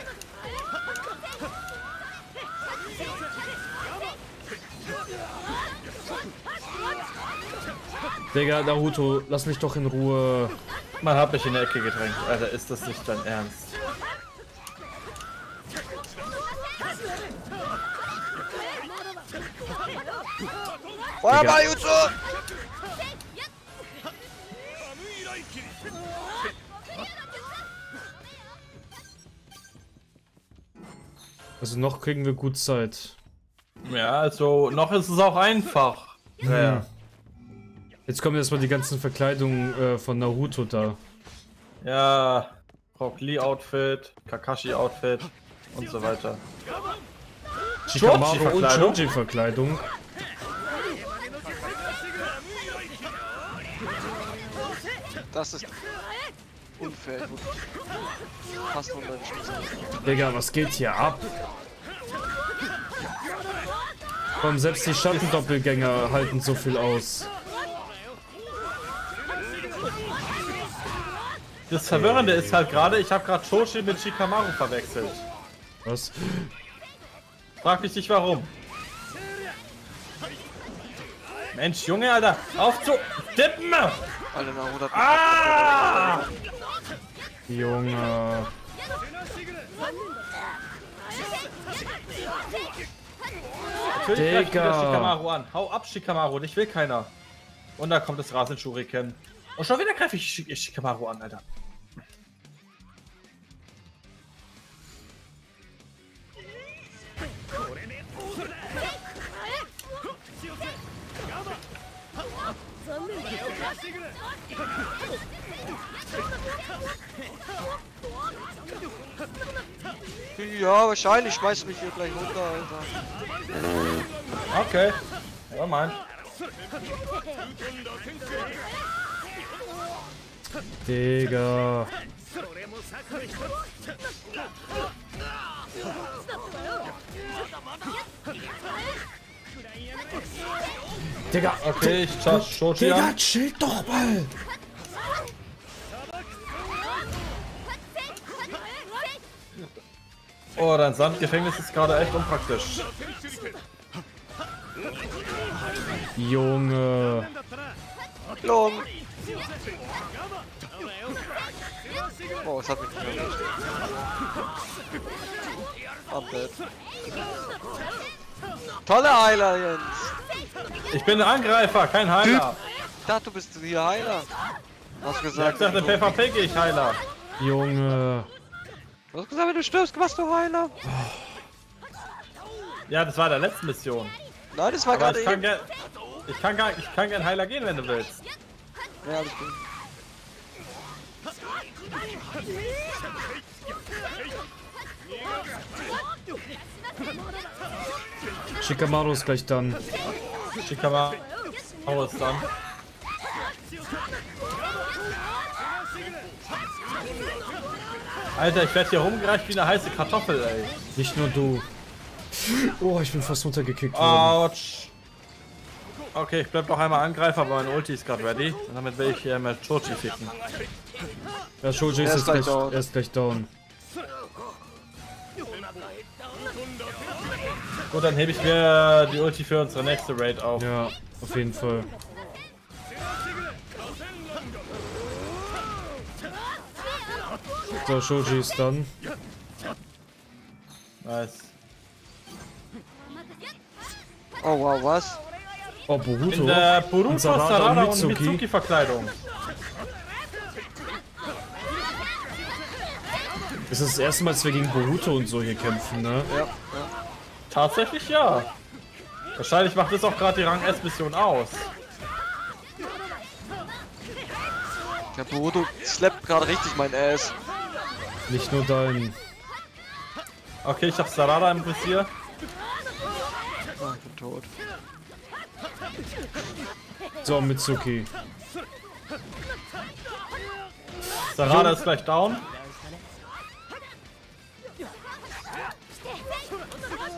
Digga, Naruto, lass mich doch in Ruhe. Man hat mich in der Ecke gedrängt. Alter, ist das nicht dein Ernst? Feuerball, Jutsu! Also noch kriegen wir gut Zeit. Ja, also noch ist es auch einfach. Ja. Jetzt kommen erstmal die ganzen Verkleidungen von Naruto da. Ja, Rock Lee Outfit, Kakashi Outfit und so weiter. Shikamaru und Shoji Verkleidung. Das ist unfair. Fast unfair. Digga, was geht hier ab? Komm, selbst die Schattendoppelgänger halten so viel aus. Das Verwirrende ist halt gerade, ich habe gerade Shoji mit Shikamaru verwechselt. Was? Frag mich nicht warum. Mensch, Junge, Alter, auf zu dippen! Alter, Naruto. Ah! Junge. Natürlich greift Shikamaru an. Hau ab, Shikamaru, dich will keiner. Und da kommt das Rasenschuriken. Und schon wieder greife ich Shikamaru an, Alter. Ja, wahrscheinlich schmeißt mich hier gleich runter, Alter. Okay. Ja, Mann. Digga. Digga, okay, ich touch Shoji. Digga, chill doch mal! Oh, dein Sandgefängnis ist gerade echt unpraktisch. Junge. Verdopplung! Oh, es hat mich nicht erwischt. I'm dead. Tolle Heiler, Jens! Ich bin ein Angreifer, kein Heiler! Ich dachte, du bist hier Heiler. Hast gesagt, ja, ich dachte, Pfeffer Pick ich Heiler. Junge. Du hast gesagt, wenn du stirbst, machst du Heiler. Ja, das war der letzte Mission. Nein, das war aber gerade eben. Ich kann gern Heiler gehen, wenn du willst. Ja, ich bin. Shikamaru ist gleich dann. Shikamaru ist dann. Alter, ich werde hier rumgereicht wie eine heiße Kartoffel, ey. Nicht nur du. Oh, ich bin fast runtergekickt worden. Autsch. Okay, ich bleib noch einmal Angreifer, aber mein Ulti ist gerade ready. Und damit will ich hier mit Shoji ficken. Ja, Shoji ist gleich down. Er ist gleich down. Gut, dann hebe ich mir die Ulti für unsere nächste Raid auf. Ja, auf jeden Fall. So, Shoji ist dann. Nice. Oh wow, was? Oh, Boruto. In der Boruto, Sarada und Mitsuki Verkleidung. Das ist das erste Mal, dass wir gegen Boruto und so hier kämpfen, ne? Ja. Tatsächlich ja. Wahrscheinlich macht das auch gerade die Rang S-Mission aus. Der Boruto slappt gerade richtig mein Ass. Nicht nur dein. Okay, ich hab Sarada im Visier. Ah, ich bin tot. So, Mitsuki. Sarada ist gleich down.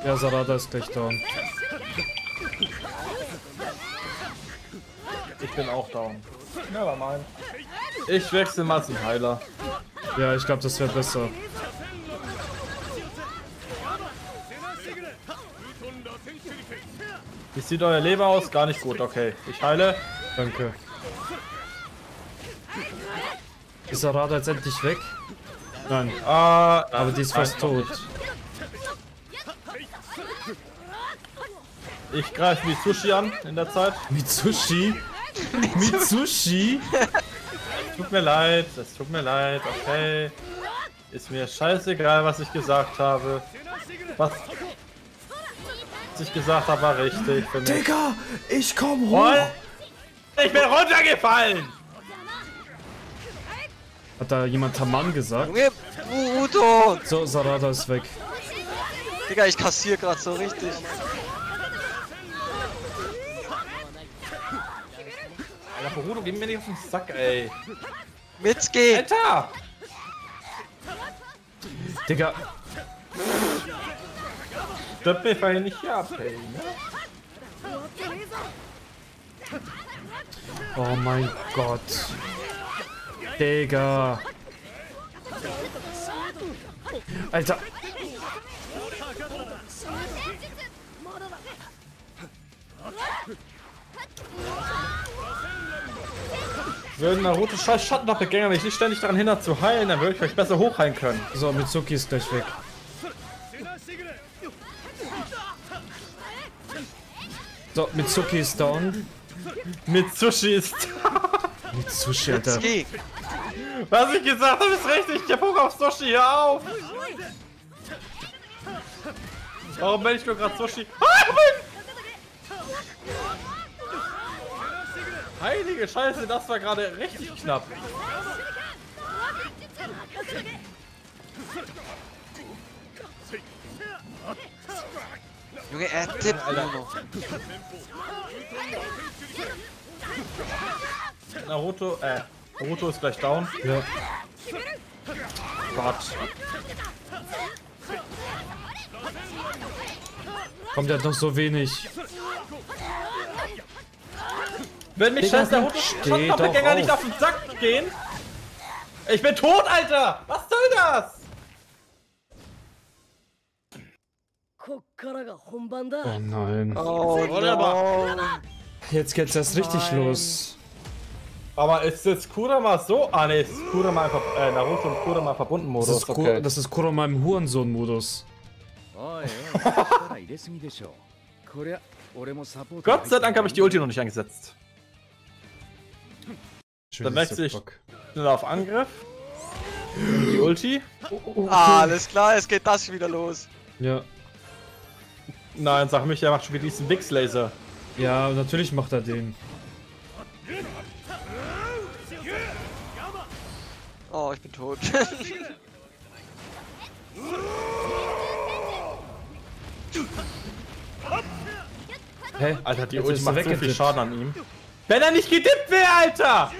Ja, Sarada ist gleich down. Ich bin auch down. Nevermind. Ich wechsle mal zum Heiler. Ja, ich glaube, das wäre besser. Wie sieht euer Leber aus? Gar nicht gut, okay. Ich heile. Danke. Ist Sarada jetzt endlich weg? Nein. Ah, aber die ist fast tot. Ich greife Mitsushi an in der Zeit. Mitsushi? Mitsushi? Tut mir leid, es tut mir leid, okay. Ist mir scheißegal, was ich gesagt habe. Was ich gesagt habe, war richtig. Digga, ich komm hoch! Ich bin runtergefallen! Hat da jemand Taman gesagt? Udo. So, Sarada ist weg. Digga, ich kassiere gerade so richtig. Alter, Boruto, gib mir nicht auf den Sack, ey. Mitsuki! Alter! Digga. Stirb mir vorher nicht hier ab, ey, ne? Oh mein Gott. Digga. Alter. Würden Naruto scheiß Schattenabgänger mich nicht ständig daran hindern zu heilen, dann würde ich euch besser hochheilen können. So, Mitsuki ist gleich weg. So, Mitsuki ist down. Mitsushi ist down. Mitsushi, Alter. Was ich gesagt habe, ist richtig. Ich hab Hunger auf Sushi, hier auf. Warum bin ich nur gerade Sushi? Ah, heilige Scheiße, das war gerade richtig knapp. Junge, er tippt nur noch. Naruto ist gleich down. Ja. Gott. Kommt ja doch so wenig. Wenn mich scheiß Naruto Schattenabgänger nicht auf den Sack gehen. Ich bin tot, Alter! Was soll das? Oh nein. Oh, no. Jetzt geht's erst richtig los. Aber ist jetzt Kurama so? Ah ne, ist Kurama einfach, Naruto und Kurama verbunden Modus. Das ist, okay. Das ist Kurama im Hurensohn-Modus. Gott sei Dank habe ich die Ulti noch nicht eingesetzt. Dann wechsle ich auf Angriff. Die Ulti. Alles klar, es geht das wieder los. Ja. Nein, sag mich, er macht schon wieder diesen Wix-Laser. Ja, natürlich macht er den. Oh, ich bin tot. Hä? Alter, die Ulti macht so viel Schaden an ihm. Wenn er nicht gedippt wäre, Alter!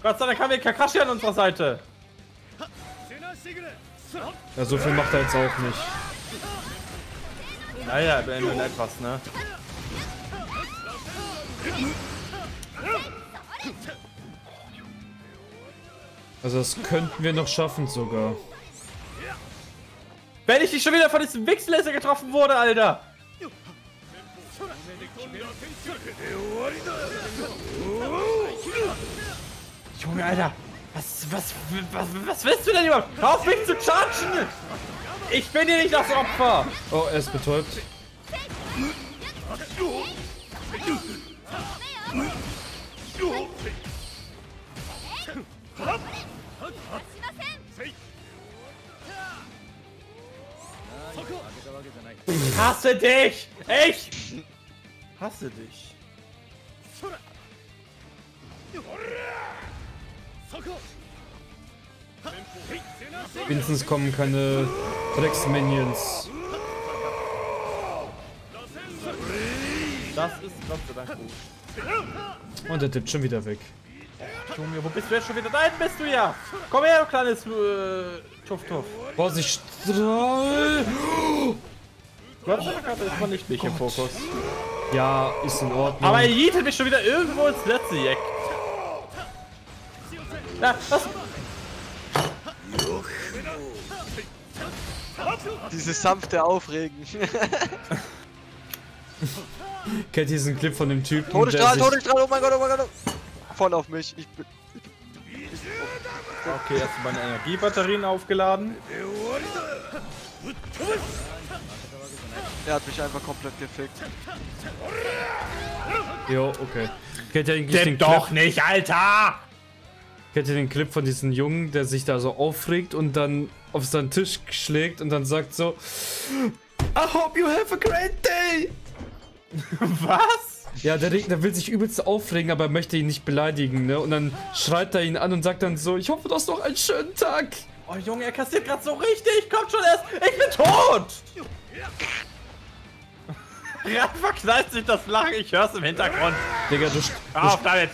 Gott sei Dank haben wir Kakashi an unserer Seite. Ja, so viel macht er jetzt auch nicht. Naja, beendet etwas, ne? Also das könnten wir noch schaffen sogar. Wenn ich nicht schon wieder von diesem Wichsläser getroffen wurde, Alter! Junge, Alter! Was willst du denn überhaupt? Hör auf mich zu chargen! Ich bin hier nicht das Opfer! Oh, er ist betäubt. Ich hasse dich! Ich hasse dich. Wenigstens kommen keine Drecksminions. Das ist Gott sei Dank gut. Und der tippt schon wieder weg. Junge, wo bist du jetzt schon wieder? Nein, bist du ja! Komm her, du kleines Tuff-Tuff. Vorsicht! Gott sei Dank ist man nicht im Fokus. Ja, ist in Ordnung. Aber er jietet mich schon wieder irgendwo ins letzte Jack. Na, was? Dieses sanfte Aufregen. Kennt ihr diesen Clip von dem Typen? Todesstrahl, oh mein Gott, oh mein Gott! Voll auf mich. Okay, hast du meine Energiebatterien aufgeladen? Er hat mich einfach komplett gefickt. Jo, okay. Kennt ihr eigentlich den Clip? Doch nicht, Alter! Kennt ihr den Clip von diesem Jungen, der sich da so aufregt und dann auf seinen Tisch schlägt und dann sagt so: I hope you have a great day! Was? Ja, der will sich übelst aufregen, aber er möchte ihn nicht beleidigen, ne? Und dann schreit er ihn an und sagt dann so: Ich hoffe, du hast noch einen schönen Tag! Oh Junge, er kassiert gerade so richtig! Kommt schon erst! Ich bin tot! Ran verknallt sich das Lachen, ich hör's im Hintergrund. Digga, du... Hör auf damit!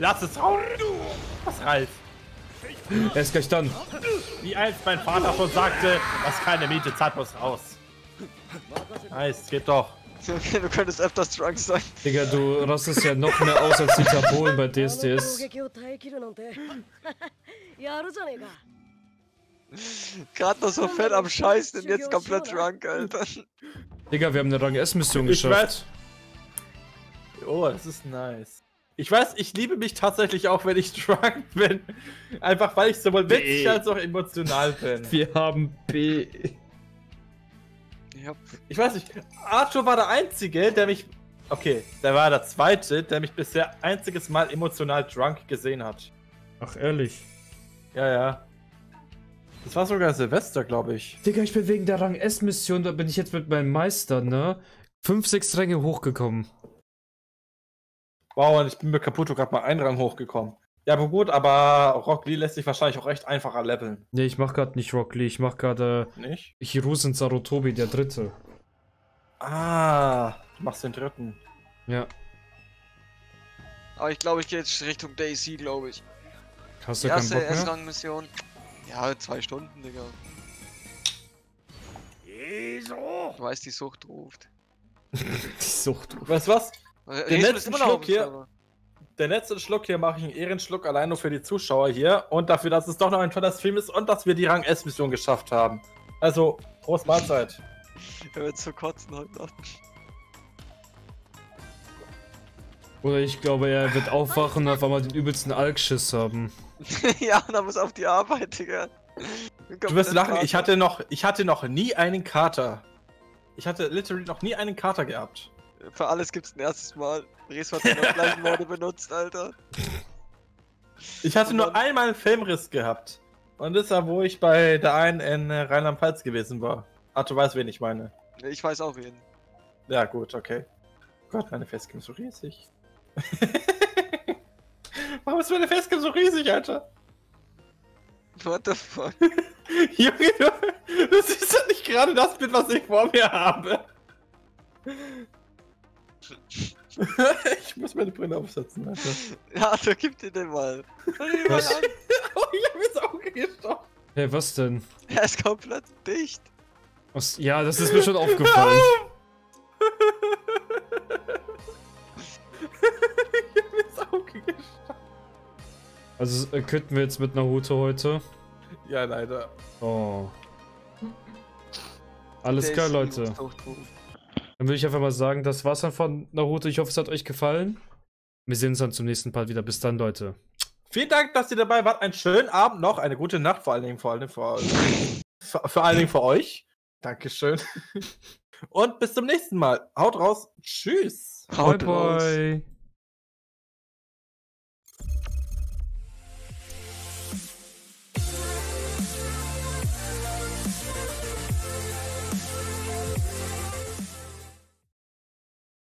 Lass es raus! Was Ralf? Er ist gleich dann. Wie einst mein Vater schon sagte, was keine Miete zahlt, muss raus. Nice, geht doch. Okay, du könntest öfters drunk sein. Digga, du rastest ja noch mehr aus als die Tabolen bei DSDS. Gerade noch so fett am Scheißen und jetzt komplett drunk, Alter. Digga, wir haben eine Rang S-Mission geschafft. Oh, das ist nice. Ich weiß, ich liebe mich tatsächlich auch, wenn ich drunk bin. Einfach, weil ich sowohl witzig als auch emotional bin. Wir haben B. Ich weiß nicht, Arthur war der Einzige, der mich... Okay, der war der Zweite, der mich bisher einziges Mal emotional drunk gesehen hat. Ach, ehrlich? Ja, ja. Das war sogar Silvester, glaube ich. Digga, ich bin wegen der Rang S-Mission, da bin ich jetzt mit meinem Meister, ne? 5, 6 Ränge hochgekommen. Wow, und ich bin mit Caputo gerade mal einen Rang hochgekommen. Ja, aber gut, aber Rock Lee lässt sich wahrscheinlich auch recht einfacher leveln. Ne, ich mach gerade nicht Rock Lee, ich mach gerade Hiruzen Sarutobi, der Dritte. Ah, du machst den Dritten. Ja. Aber ich glaube, ich gehe jetzt Richtung DayZ, glaube ich. Hast du keinen Bock mehr? S-Rang-Mission. Ja, 2 Stunden, Digga. Ich weiß, die Sucht ruft. Die Sucht ruft. Weißt du was? Den letzten Schluck hier. Den letzten Schluck hier mache ich einen Ehrenschluck allein nur für die Zuschauer hier und dafür, dass es doch noch ein toller Stream ist und dass wir die Rang S-Mission geschafft haben. Also, Prost Mahlzeit. Er wird zu kotzen heute Nacht. Oder ich glaube, er wird aufwachen und auf einmal den übelsten Alkschiss haben. Ja, da muss auf die Arbeit, Digga. Du wirst lachen, ich hatte noch nie einen Kater. Ich hatte literally noch nie einen Kater gehabt. Für alles gibt's ein erstes Mal. Ries hat den gleichen Morde benutzt, Alter. Ich hatte nur einmal einen Filmriss gehabt. Und das war, wo ich bei der einen in Rheinland-Pfalz gewesen war. Ach, du weißt, wen ich meine. Ich weiß auch wen. Ja, gut, okay. Gott, meine Facecam ist so riesig. Warum ist meine Facecam so riesig, Alter? What the fuck? Junge, das ist doch nicht gerade das Bild, was ich vor mir habe. Ich muss meine Brille aufsetzen, Alter. Ja, also gib dir den mal. Was? Oh, ich hab mir das Auge gestochen. Hey, was denn? Er ist komplett dicht. Was? Ja, das ist mir schon aufgefallen. Ich hab mir das Auge gestochen. Also könnten wir jetzt mit Naruto heute? Ja, leider. Oh. Alles klar, Leute. Dann würde ich einfach mal sagen, das war's dann von Naruto. Ich hoffe, es hat euch gefallen. Wir sehen uns dann zum nächsten Part wieder. Bis dann, Leute. Vielen Dank, dass ihr dabei wart. Einen schönen Abend noch. Eine gute Nacht, vor allen Dingen für euch. Dankeschön. Und bis zum nächsten Mal. Haut raus. Tschüss. Haut raus.